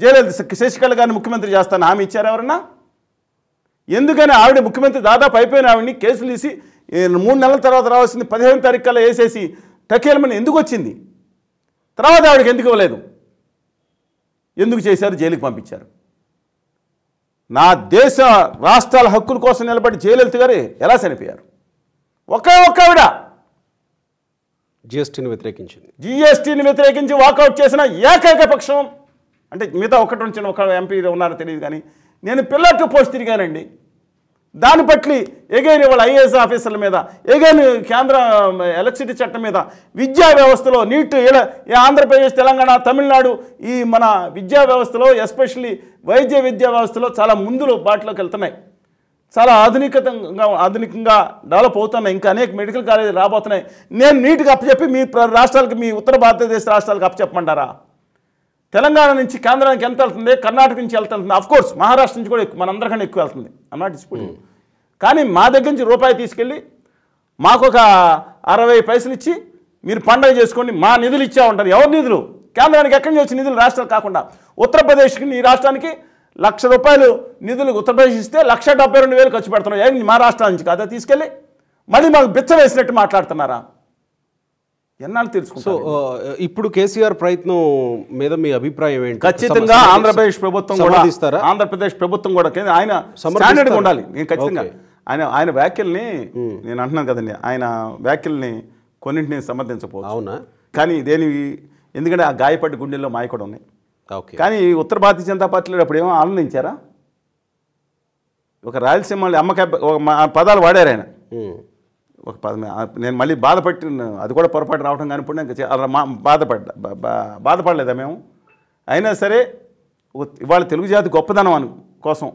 జయలలిత శశికళ గారిని ముఖ్యమంత్రి చేస్తాను హామీ ఇచ్చారు ఎవరన్నా? ఎందుకని ఆవిడ ముఖ్యమంత్రి దాదాపు అయిపోయిన ఆవిడని కేసులు తీసి మూడు నెలల తర్వాత రావాల్సింది పదిహేను తారీఖు కల్లా వేసేసి టకేలమని ఎందుకు వచ్చింది? తర్వాత ఆవిడకి ఎందుకు ఇవ్వలేదు? ఎందుకు చేశారు? జైలుకి పంపించారు. నా దేశ రాష్ట్రాల హక్కుల కోసం నిలబడి జయలలిత గారు ఎలా చనిపోయారు? ఒకే ఒక్క ఆవిడ జిఎస్టీని వ్యతిరేకించింది, జిఎస్టీని వ్యతిరేకించి వాకౌట్ చేసిన ఏకైక పక్షం అంటే మిగతా ఒకటి నుంచి ఒక ఎంపీ ఉన్నారో తెలియదు కానీ నేను పిల్లర్టు పోస్ట్ తిరిగానండి. దాన్ని బట్టి ఎగైన్ వాళ్ళ ఐఏఎస్ ఆఫీసర్ల మీద, ఎగైన్ కేంద్ర ఎలక్ట్రిసిటీ చట్టం మీద, విద్యా వ్యవస్థలో నీట్, ఇలా ఆంధ్రప్రదేశ్, తెలంగాణ, తమిళనాడు ఈ మన విద్యా వ్యవస్థలో ఎస్పెషల్లీ వైద్య విద్యా వ్యవస్థలో చాలా ముందులో బాటలోకి వెళ్తున్నాయి, చాలా ఆధునికంగా ఆధునికంగా డెవలప్ అవుతున్నాయి. ఇంకా అనేక మెడికల్ కాలేజీలు రాబోతున్నాయి. నేను నీట్గా అప్పచెప్పి మీ రాష్ట్రాలకు, మీ ఉత్తర భారతదేశ రాష్ట్రాలకు అప్పచెప్పమంటారా? తెలంగాణ నుంచి కేంద్రానికి ఎంత వెళ్తుంది, కర్ణాటక నుంచి ఎంత వెళ్తుంది, అఫ్కోర్స్ మహారాష్ట్ర నుంచి కూడా ఎక్కువ, మన అందరికన్నా ఎక్కువ వెళ్తుంది అన్నమాట డిస్ప్యూట్. కానీ మా దగ్గర నుంచి రూపాయి తీసుకెళ్ళి మాకు ఒక అరవై పైసలు ఇచ్చి మీరు పండగ చేసుకోండి, మా నిధులు ఇచ్చా ఉంటారు. ఎవరి నిధులు? కేంద్రానికి ఎక్కడి నుంచి వచ్చి నిధులు? రాష్ట్రాలు కాకుండా ఉత్తరప్రదేశ్కి, ఈ రాష్ట్రానికి లక్ష రూపాయలు నిధులు ఉత్తరప్రదేశ్ ఇస్తే లక్ష డెబ్బై రెండు వేలు ఖర్చు పెడుతున్నాం. ఏం మా రాష్ట్రాల నుంచి కాదా తీసుకెళ్ళి మళ్ళీ మాకు బిచ్చ వేసినట్టు మాట్లాడుతున్నారా? ఎన్నాళ్ళు తెలుసుకుంటారు? సో ఇప్పుడు కేసీఆర్ ప్రయత్నం మీద మీ అభిప్రాయం ఏంటి? ఖచ్చితంగా ఆంధ్రప్రదేశ్ ప్రభుత్వం కూడా ఇస్తారా? ఆంధ్రప్రదేశ్ ప్రభుత్వం కూడా ఆయన స్టాండర్డ్గా ఉండాలి. నేను ఖచ్చితంగా ఆయన ఆయన వ్యాఖ్యల్ని నేను అంటున్నాను కదండి, ఆయన వ్యాఖ్యల్ని కొన్నింటిని సమర్థించకపోవచ్చు. అవునా? కానీ దేని, ఎందుకంటే ఆ గాయపడ్డ గుండెల్లో మాయ కూడా ఉన్నాయి. కానీ ఉత్తర భారతీయ జనతా పార్టీలో అప్పుడు ఏమో ఆనందించారా? ఒక రాయలసీమ అమ్మక పదాలు వాడారు ఆయన, ఒక పదమే. నేను మళ్ళీ బాధపట్టి అది కూడా పొరపాటు రావడం కానీ ఇప్పుడు నేను అలా మా బాధపడ్డా బాధపడలేదా మేము? అయినా సరే ఇవాళ తెలుగు జాతి గొప్పదనం అను కోసం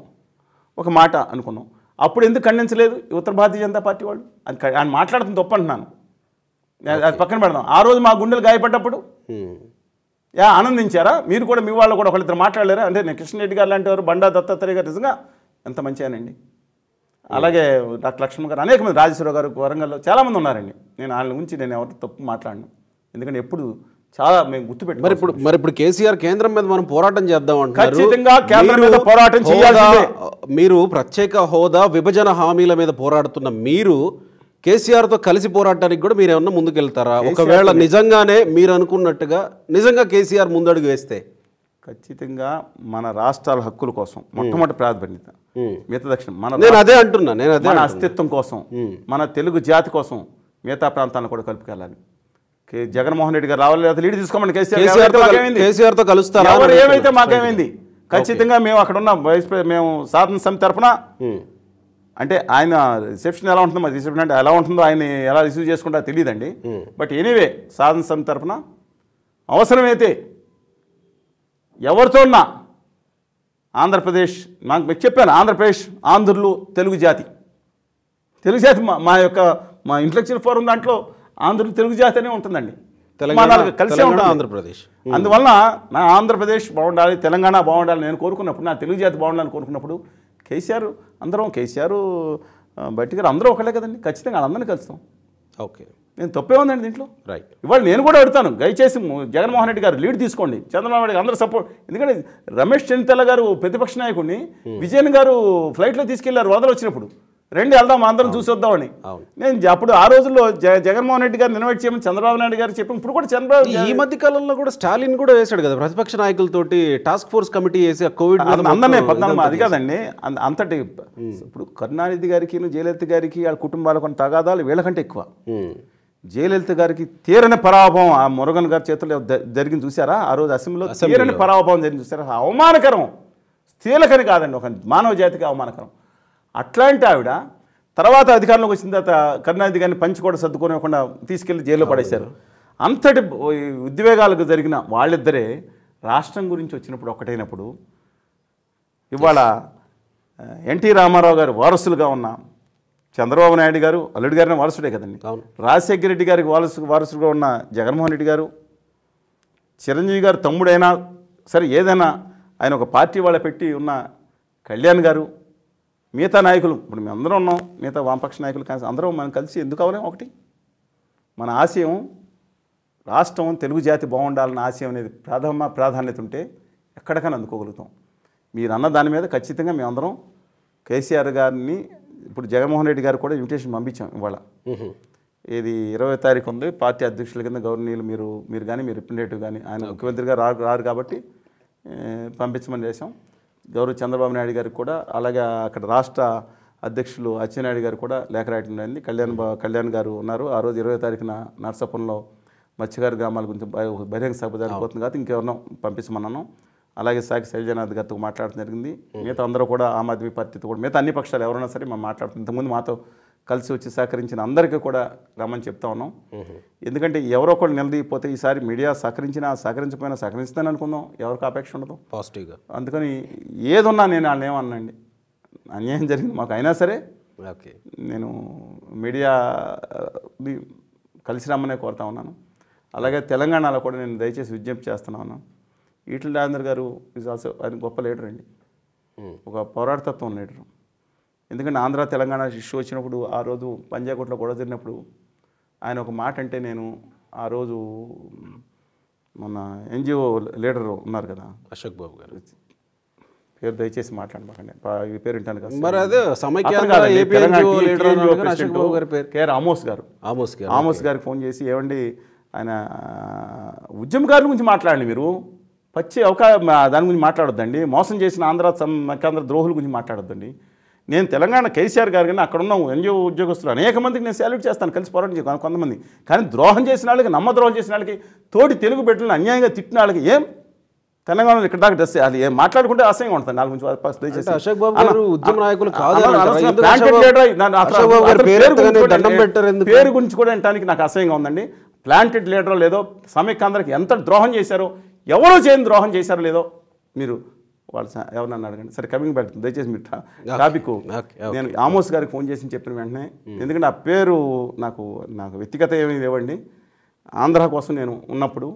ఒక మాట అనుకున్నాం. అప్పుడు ఎందుకు ఖండించలేదు ఉత్తర భారతీయ జనతా పార్టీ వాళ్ళు? అది ఆయన మాట్లాడుతుంది తప్పు అంటున్నాను, అది పక్కన పెడదాం. ఆ రోజు మా గుండెలు గాయపడ్డప్పుడు యా ఆనందించారా? మీరు కూడా మీ వాళ్ళు కూడా ఒకళ్ళిద్దరు మాట్లాడలేరా? అంటే నేను కృష్ణరెడ్డి గారు లాంటి వారు, బండా దత్తాత్రేయ గారు నిజంగా ఎంత మంచి ఆయనండి. అలాగే డాక్టర్ లక్ష్మణ్ గారు, అనేక మంది, రాజేశ్వరరావు గారు వరంగల్లో చాలామంది ఉన్నారండి. నేను వాళ్ళ గురించి నేను ఎవరితో తప్పు మాట్లాడను, ఎందుకంటే ఎప్పుడు చాలా మేము గుర్తుపెట్టాం. మరి ఇప్పుడు మరి ఇప్పుడు కేసీఆర్ కేంద్రం మీద మనం పోరాటం చేద్దాం అంటున్నారు. ఖచ్చితంగా కేంద్రం మీద పోరాటం చేయాలి. మీరు ప్రత్యేక హోదా, విభజన హామీల మీద పోరాడుతున్న మీరు కేసీఆర్తో కలిసి పోరాటానికి కూడా మీరు ఏమన్నా ముందుకెళ్తారా? ఒకవేళ నిజంగానే మీరు అనుకున్నట్టుగా నిజంగా కేసీఆర్ ముందడుగు వేస్తే ఖచ్చితంగా మన రాష్ట్రాల హక్కుల కోసం మొట్టమొదటి ప్రాధాన్యత మిగతా దక్షిణ మన నేను అదే అంటున్నా నేను అదే మన అస్తిత్వం కోసం మన తెలుగు జాతి కోసం మిగతా ప్రాంతాలను కూడా కలుపుకెళ్ళాలి. జగన్మోహన్ రెడ్డి గారు రావాలి లీడ్ తీసుకోమని కేసీఆర్ తో కలుస్తారా ఎవరు ఏమైతే మాకేమైంది ఖచ్చితంగా మేము అక్కడ ఉన్న వైస్ మేము సాధన సమితి తరఫున అంటే ఆయన రిసెప్షన్ ఎలా ఉంటుందో మరి రిసెప్షన్ అంటే ఎలా ఉంటుందో ఆయన ఎలా రిసీవ్ చేసుకుంటా తెలియదండి. బట్ ఎనీవే సాధన సమితి తరఫున అవసరమైతే ఎవరితో ఉన్నా ఆంధ్రప్రదేశ్ నాకు మీకు చెప్పాను ఆంధ్రప్రదేశ్ ఆంధ్రులు తెలుగు జాతి తెలుగు జాతి మా యొక్క మా ఇంటలెక్చువల్ ఫోరం దాంట్లో ఆంధ్రులు తెలుగు జాతి అనే ఉంటుందండి తెలంగాణ కలిసే ఉంటాం ఆంధ్రప్రదేశ్. అందువల్ల నా ఆంధ్రప్రదేశ్ బాగుండాలి తెలంగాణ బాగుండాలి నేను కోరుకున్నప్పుడు నా తెలుగు జాతి బాగుండాలని కోరుకున్నప్పుడు కేసీఆర్ అందరం కేసీఆర్ బయటికి అందరూ ఒకళ్ళే కదండి ఖచ్చితంగా వాళ్ళందరినీ కలుస్తాం. ఓకే నేను తప్పే ఉందండి దీంట్లో రైట్. ఇవాళ నేను కూడా అడుగుతాను దయచేసి జగన్మోహన్ రెడ్డి గారు లీడ్ తీసుకోండి చంద్రబాబు నాయుడు గారు అందరూ సపోర్ట్ ఎందుకంటే రమేష్ చెన్నితెల్ల గారు ప్రతిపక్ష నాయకుడిని విజయన్ గారు ఫ్లైట్లో తీసుకెళ్లారు వరదలు వచ్చినప్పుడు రెండు వెళ్దాం అందరం చూసి వద్దామని నేను అప్పుడు ఆ రోజుల్లో జగన్మోహన్ రెడ్డి గారు ఇన్వైట్ చేయమని చంద్రబాబు నాయుడు గారు చెప్పి ఇప్పుడు కూడా చంద్రబాబు ఈ మధ్య కాలంలో కూడా స్టాలిన్ కూడా వేశాడు కదా ప్రతిపక్ష నాయకులతోటి టాస్క్ ఫోర్స్ కమిటీ వేసి కోవిడ్ అందమే పద్నాలుగు అది కాదండి అంతటి ఇప్పుడు కరుణానిధి గారికి జయలలిత గారికి వాళ్ళ కుటుంబాల కొన్ని తగాదాలు వీళ్ళకంటే ఎక్కువ. జయలలిత గారికి తీరని పరాభవం ఆ మురుగన్ గారి చేతుల్లో జరిగింది చూసారా ఆ రోజు అసెంబ్లీలో తీరని పరాభవం జరిగింది చూసారా అవమానకరం స్త్రీలకని కాదండి ఒక మానవ జాతికి అవమానకరం. అట్లాంటి ఆవిడ తర్వాత అధికారంలోకి వచ్చిన తర్వాత కరుణానిధి గారిని పంచి కూడా సర్దుకోనివ్వకుండా తీసుకెళ్లి జైల్లో పడేశారు. అంతటి ఉద్వేగాలకు జరిగిన వాళ్ళిద్దరే రాష్ట్రం గురించి వచ్చినప్పుడు ఒకటైనప్పుడు ఇవాళ ఎన్టీ రామారావు గారు వారసులుగా ఉన్న చంద్రబాబు నాయుడు గారు అల్లుడి గారిని వారసుడే కదండి రాజశేఖర రెడ్డి గారికి వారసు వారసులుగా ఉన్న జగన్మోహన్ రెడ్డి గారు చిరంజీవి గారు తమ్ముడైనా సరే ఏదైనా ఆయన ఒక పార్టీ వాళ్ళ పెట్టి ఉన్న కళ్యాణ్ గారు మిగతా నాయకులు ఇప్పుడు మేము అందరం ఉన్నాం మిగతా వామపక్ష నాయకులు కానీ అందరం మనం కలిసి ఎందుకు అవ్వలేము ఒకటి మన ఆశయం రాష్ట్రం తెలుగు జాతి బాగుండాలన్న ఆశయం అనేది ప్రథమ ప్రాధాన్యత ఉంటే ఎక్కడికైనా అందుకోగలుగుతాం. మీరు అన్న దాని మీద ఖచ్చితంగా మేమందరం కేసీఆర్ గారిని ఇప్పుడు జగన్మోహన్ రెడ్డి గారు కూడా ఇన్విటేషన్ పంపించాం ఇవాళ ఇది ఇరవై తారీఖు ఉంది పార్టీ అధ్యక్షుల కింద గవర్నీయులు మీరు మీరు కానీ మీ రిప్రజెంటేటివ్ కానీ ఆయన ముఖ్యమంత్రిగా రారు రారు కాబట్టి పంపించమని చేశాం. గౌరవ చంద్రబాబు నాయుడు గారికి కూడా అలాగే అక్కడ రాష్ట్ర అధ్యక్షులు అచ్చెన్నాయుడు గారు కూడా లేఖ రాయడం అయింది కళ్యాణ్ బా కళ్యాణ్ గారు ఉన్నారు ఆ రోజు ఇరవై తారీఖున నర్సాపురంలో మత్స్యకారు గ్రామాల గురించి బహిరంగ సభ జరగబోతుంది కాబట్టి ఇంకెవరినో పంపించమన్నాను అలాగే సాకి శైలజనాథ్ గారితో మాట్లాడటం జరిగింది మిగతా అందరూ కూడా ఆమ్ ఆద్మీ పార్టీతో కూడా మిగతా అన్ని పక్షాలు ఎవరైనా సరే మేము మాట్లాడుతున్నాం ఇంతకుముందు మాతో కలిసి వచ్చి సహకరించిన అందరికీ కూడా రమ్మని చెప్తా ఉన్నాం. ఎందుకంటే ఎవరో కూడా నిలదీయపోతే ఈసారి మీడియా సహకరించినా సహకరించకపోయినా సహకరించిందని అనుకుందాం ఎవరికి అపేక్ష ఉండదు పాజిటివ్గా అందుకని ఏదున్నా నేను వాళ్ళని ఏమన్నానండి అన్యాయం జరిగింది మాకు అయినా సరే ఓకే నేను మీడియా కలిసి రమ్మనే కోరుతా ఉన్నాను. అలాగే తెలంగాణలో కూడా నేను దయచేసి విజ్ఞప్తి చేస్తున్నా ఉన్నాను ఈటెల రాజేందర్ గారు ఈజ్ ఆల్సో ఆయన గొప్ప లీడర్ అండి ఒక పోరాటతత్వం లీడరు ఎందుకంటే ఆంధ్ర తెలంగాణ ఇష్యూ వచ్చినప్పుడు ఆ రోజు పంజాగుట్లో గొడవ జరిగినప్పుడు ఆయన ఒక మాట అంటే నేను ఆ రోజు మన ఎన్జిఓ లీడర్ ఉన్నారు కదా అశోక్ బాబు గారు పేరు దయచేసి మాట్లాడమాకండి పేరు వింటాను కదా కేఆర్ ఆమోస్ గారు ఆమోస్ ఆమోస్ గారికి ఫోన్ చేసి ఏమండి ఆయన ఉద్యమకారుల గురించి మాట్లాడండి మీరు పచ్చి అవకాశం దాని గురించి మాట్లాడొద్దండి మోసం చేసిన ఆంధ్ర కేంద్ర ద్రోహుల గురించి మాట్లాడొద్దండి నేను తెలంగాణ కేసీఆర్ గారు కానీ అక్కడ ఉన్న ఎన్జిఓ ఉద్యోగస్తులు అనేక మందికి నేను సాల్యూట్ చేస్తాను కలిసి పోరాటం చేస్తాను కొంతమంది కానీ ద్రోహం చేసిన వాళ్ళకి నమ్మ ద్రోహం చేసిన వాళ్ళకి తోటి తెలుగు బిడ్డలను అన్యాయంగా తిట్టిన వాళ్ళకి ఏం తెలంగాణలో ఇక్కడ దాకా డ్రెస్ అది ఏం మాట్లాడుకుంటే అసహ్యంగా ఉంటుంది నాలుగు నుంచి అశోక్ బాబు గారు ఉద్యమ నాయకులు కాదు పేరు గురించి కూడా వినడానికి నాకు అసహ్యంగా ఉందండి. ప్లాంటెడ్ లీడర్ లేదో సమైక్యాంధ్రకి ఎంత ద్రోహం చేశారో ఎవరో చేయని ద్రోహం చేశారో లేదో మీరు వాళ్ళు ఎవరన్నా అడగండి సరే కమింగ్ బ్యాక్ దయచేసి మీరు టాపిక్ నేను ఆమోస్ గారికి ఫోన్ చేసి చెప్పిన వెంటనే ఎందుకంటే ఆ పేరు నాకు నాకు వ్యక్తిగత ఏమీ లేవండి ఆంధ్ర కోసం నేను ఉన్నప్పుడు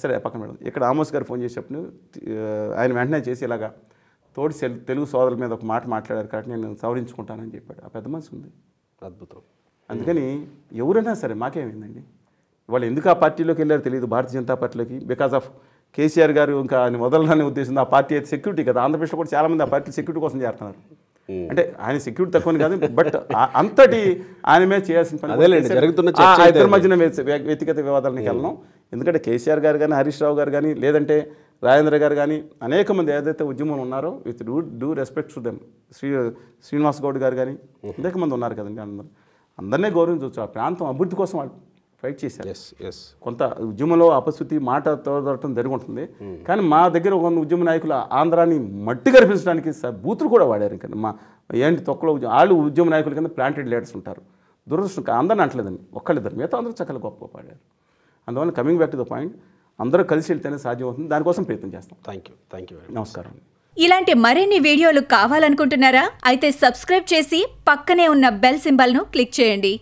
సరే పక్కన పెడదాం ఇక్కడ ఆమోస్ గారు ఫోన్ చేసేటప్పుడు ఆయన వెంటనే చేసి ఇలాగా తోటి తెలుగు సోదరుల మీద ఒక మాట మాట్లాడారు కాబట్టి నేను సవరించుకుంటానని చెప్పాడు ఆ పెద్ద మనసు ఉంది అద్భుతం. అందుకని ఎవరైనా సరే మాకేమైందండి వాళ్ళు ఎందుకు ఆ పార్టీలోకి వెళ్ళారో తెలియదు భారతీయ జనతా పార్టీలోకి బికాస్ ఆఫ్ కేసీఆర్ గారు ఇంకా ఆయన వదలనే ఉద్దేశంతో ఆ పార్టీ అయితే సెక్యూరిటీ కదా ఆంధ్రప్రదేశ్లో కూడా చాలామంది ఆ పార్టీ సెక్యూరిటీ కోసం చేస్తున్నారు అంటే ఆయన సెక్యూరిటీ తక్కువని కాదు బట్ అంతటి ఆయన మీద చేయాల్సిన పని ఇద్దరి మధ్యన వ్యక్తిగత వివాదాలకి వెళ్ళను ఎందుకంటే కేసీఆర్ గారు గాని హరీష్ రావు గారు గాని లేదంటే రాజేంద్ర గారు గాని అనేక మంది ఏదైతే ఉద్యమం ఉన్నారో with due respect to them Shri Srinivas Goud గారు గాని అనేక మంది ఉన్నారు కదండి. అందరూ అందరినీ గౌరవించవచ్చు. ఆ ప్రాంతం అభివృద్ధి కోసం వాళ్ళు ఫైట్ చేశారు. కొంత ఉద్యమంలో అపశృతి మాట తోడటం జరిగి ఉంటుంది. కానీ మా దగ్గర కొంత ఉద్యమ నాయకులు ఆంధ్రాన్ని మట్టి కనిపించడానికి బూతులు కూడా వాడారు. ఇంకా మా ఏంటి తొక్కలో వాళ్ళు ఉద్యమ నాయకుల కింద ప్లాంటెడ్ లీడర్స్ ఉంటారు. దురదృష్టం అందరిని అంటలేదండి, ఒక్కళ్ళిద్దరు, మిగతా అందరూ చక్కగా గొప్ప పాడారు. అందువల్ల coming back to the point, అందరూ కలిసి వెళ్తేనే సాధ్యమవుతుంది. దానికోసం ప్రయత్నం చేస్తాం. థ్యాంక్ యూ థ్యాంక్ యూ నమస్కారం. ఇలాంటి మరిన్ని వీడియోలు కావాలనుకుంటున్నారా? అయితే సబ్స్క్రైబ్ చేసి పక్కనే ఉన్న బెల్ సింబల్ను క్లిక్ చేయండి.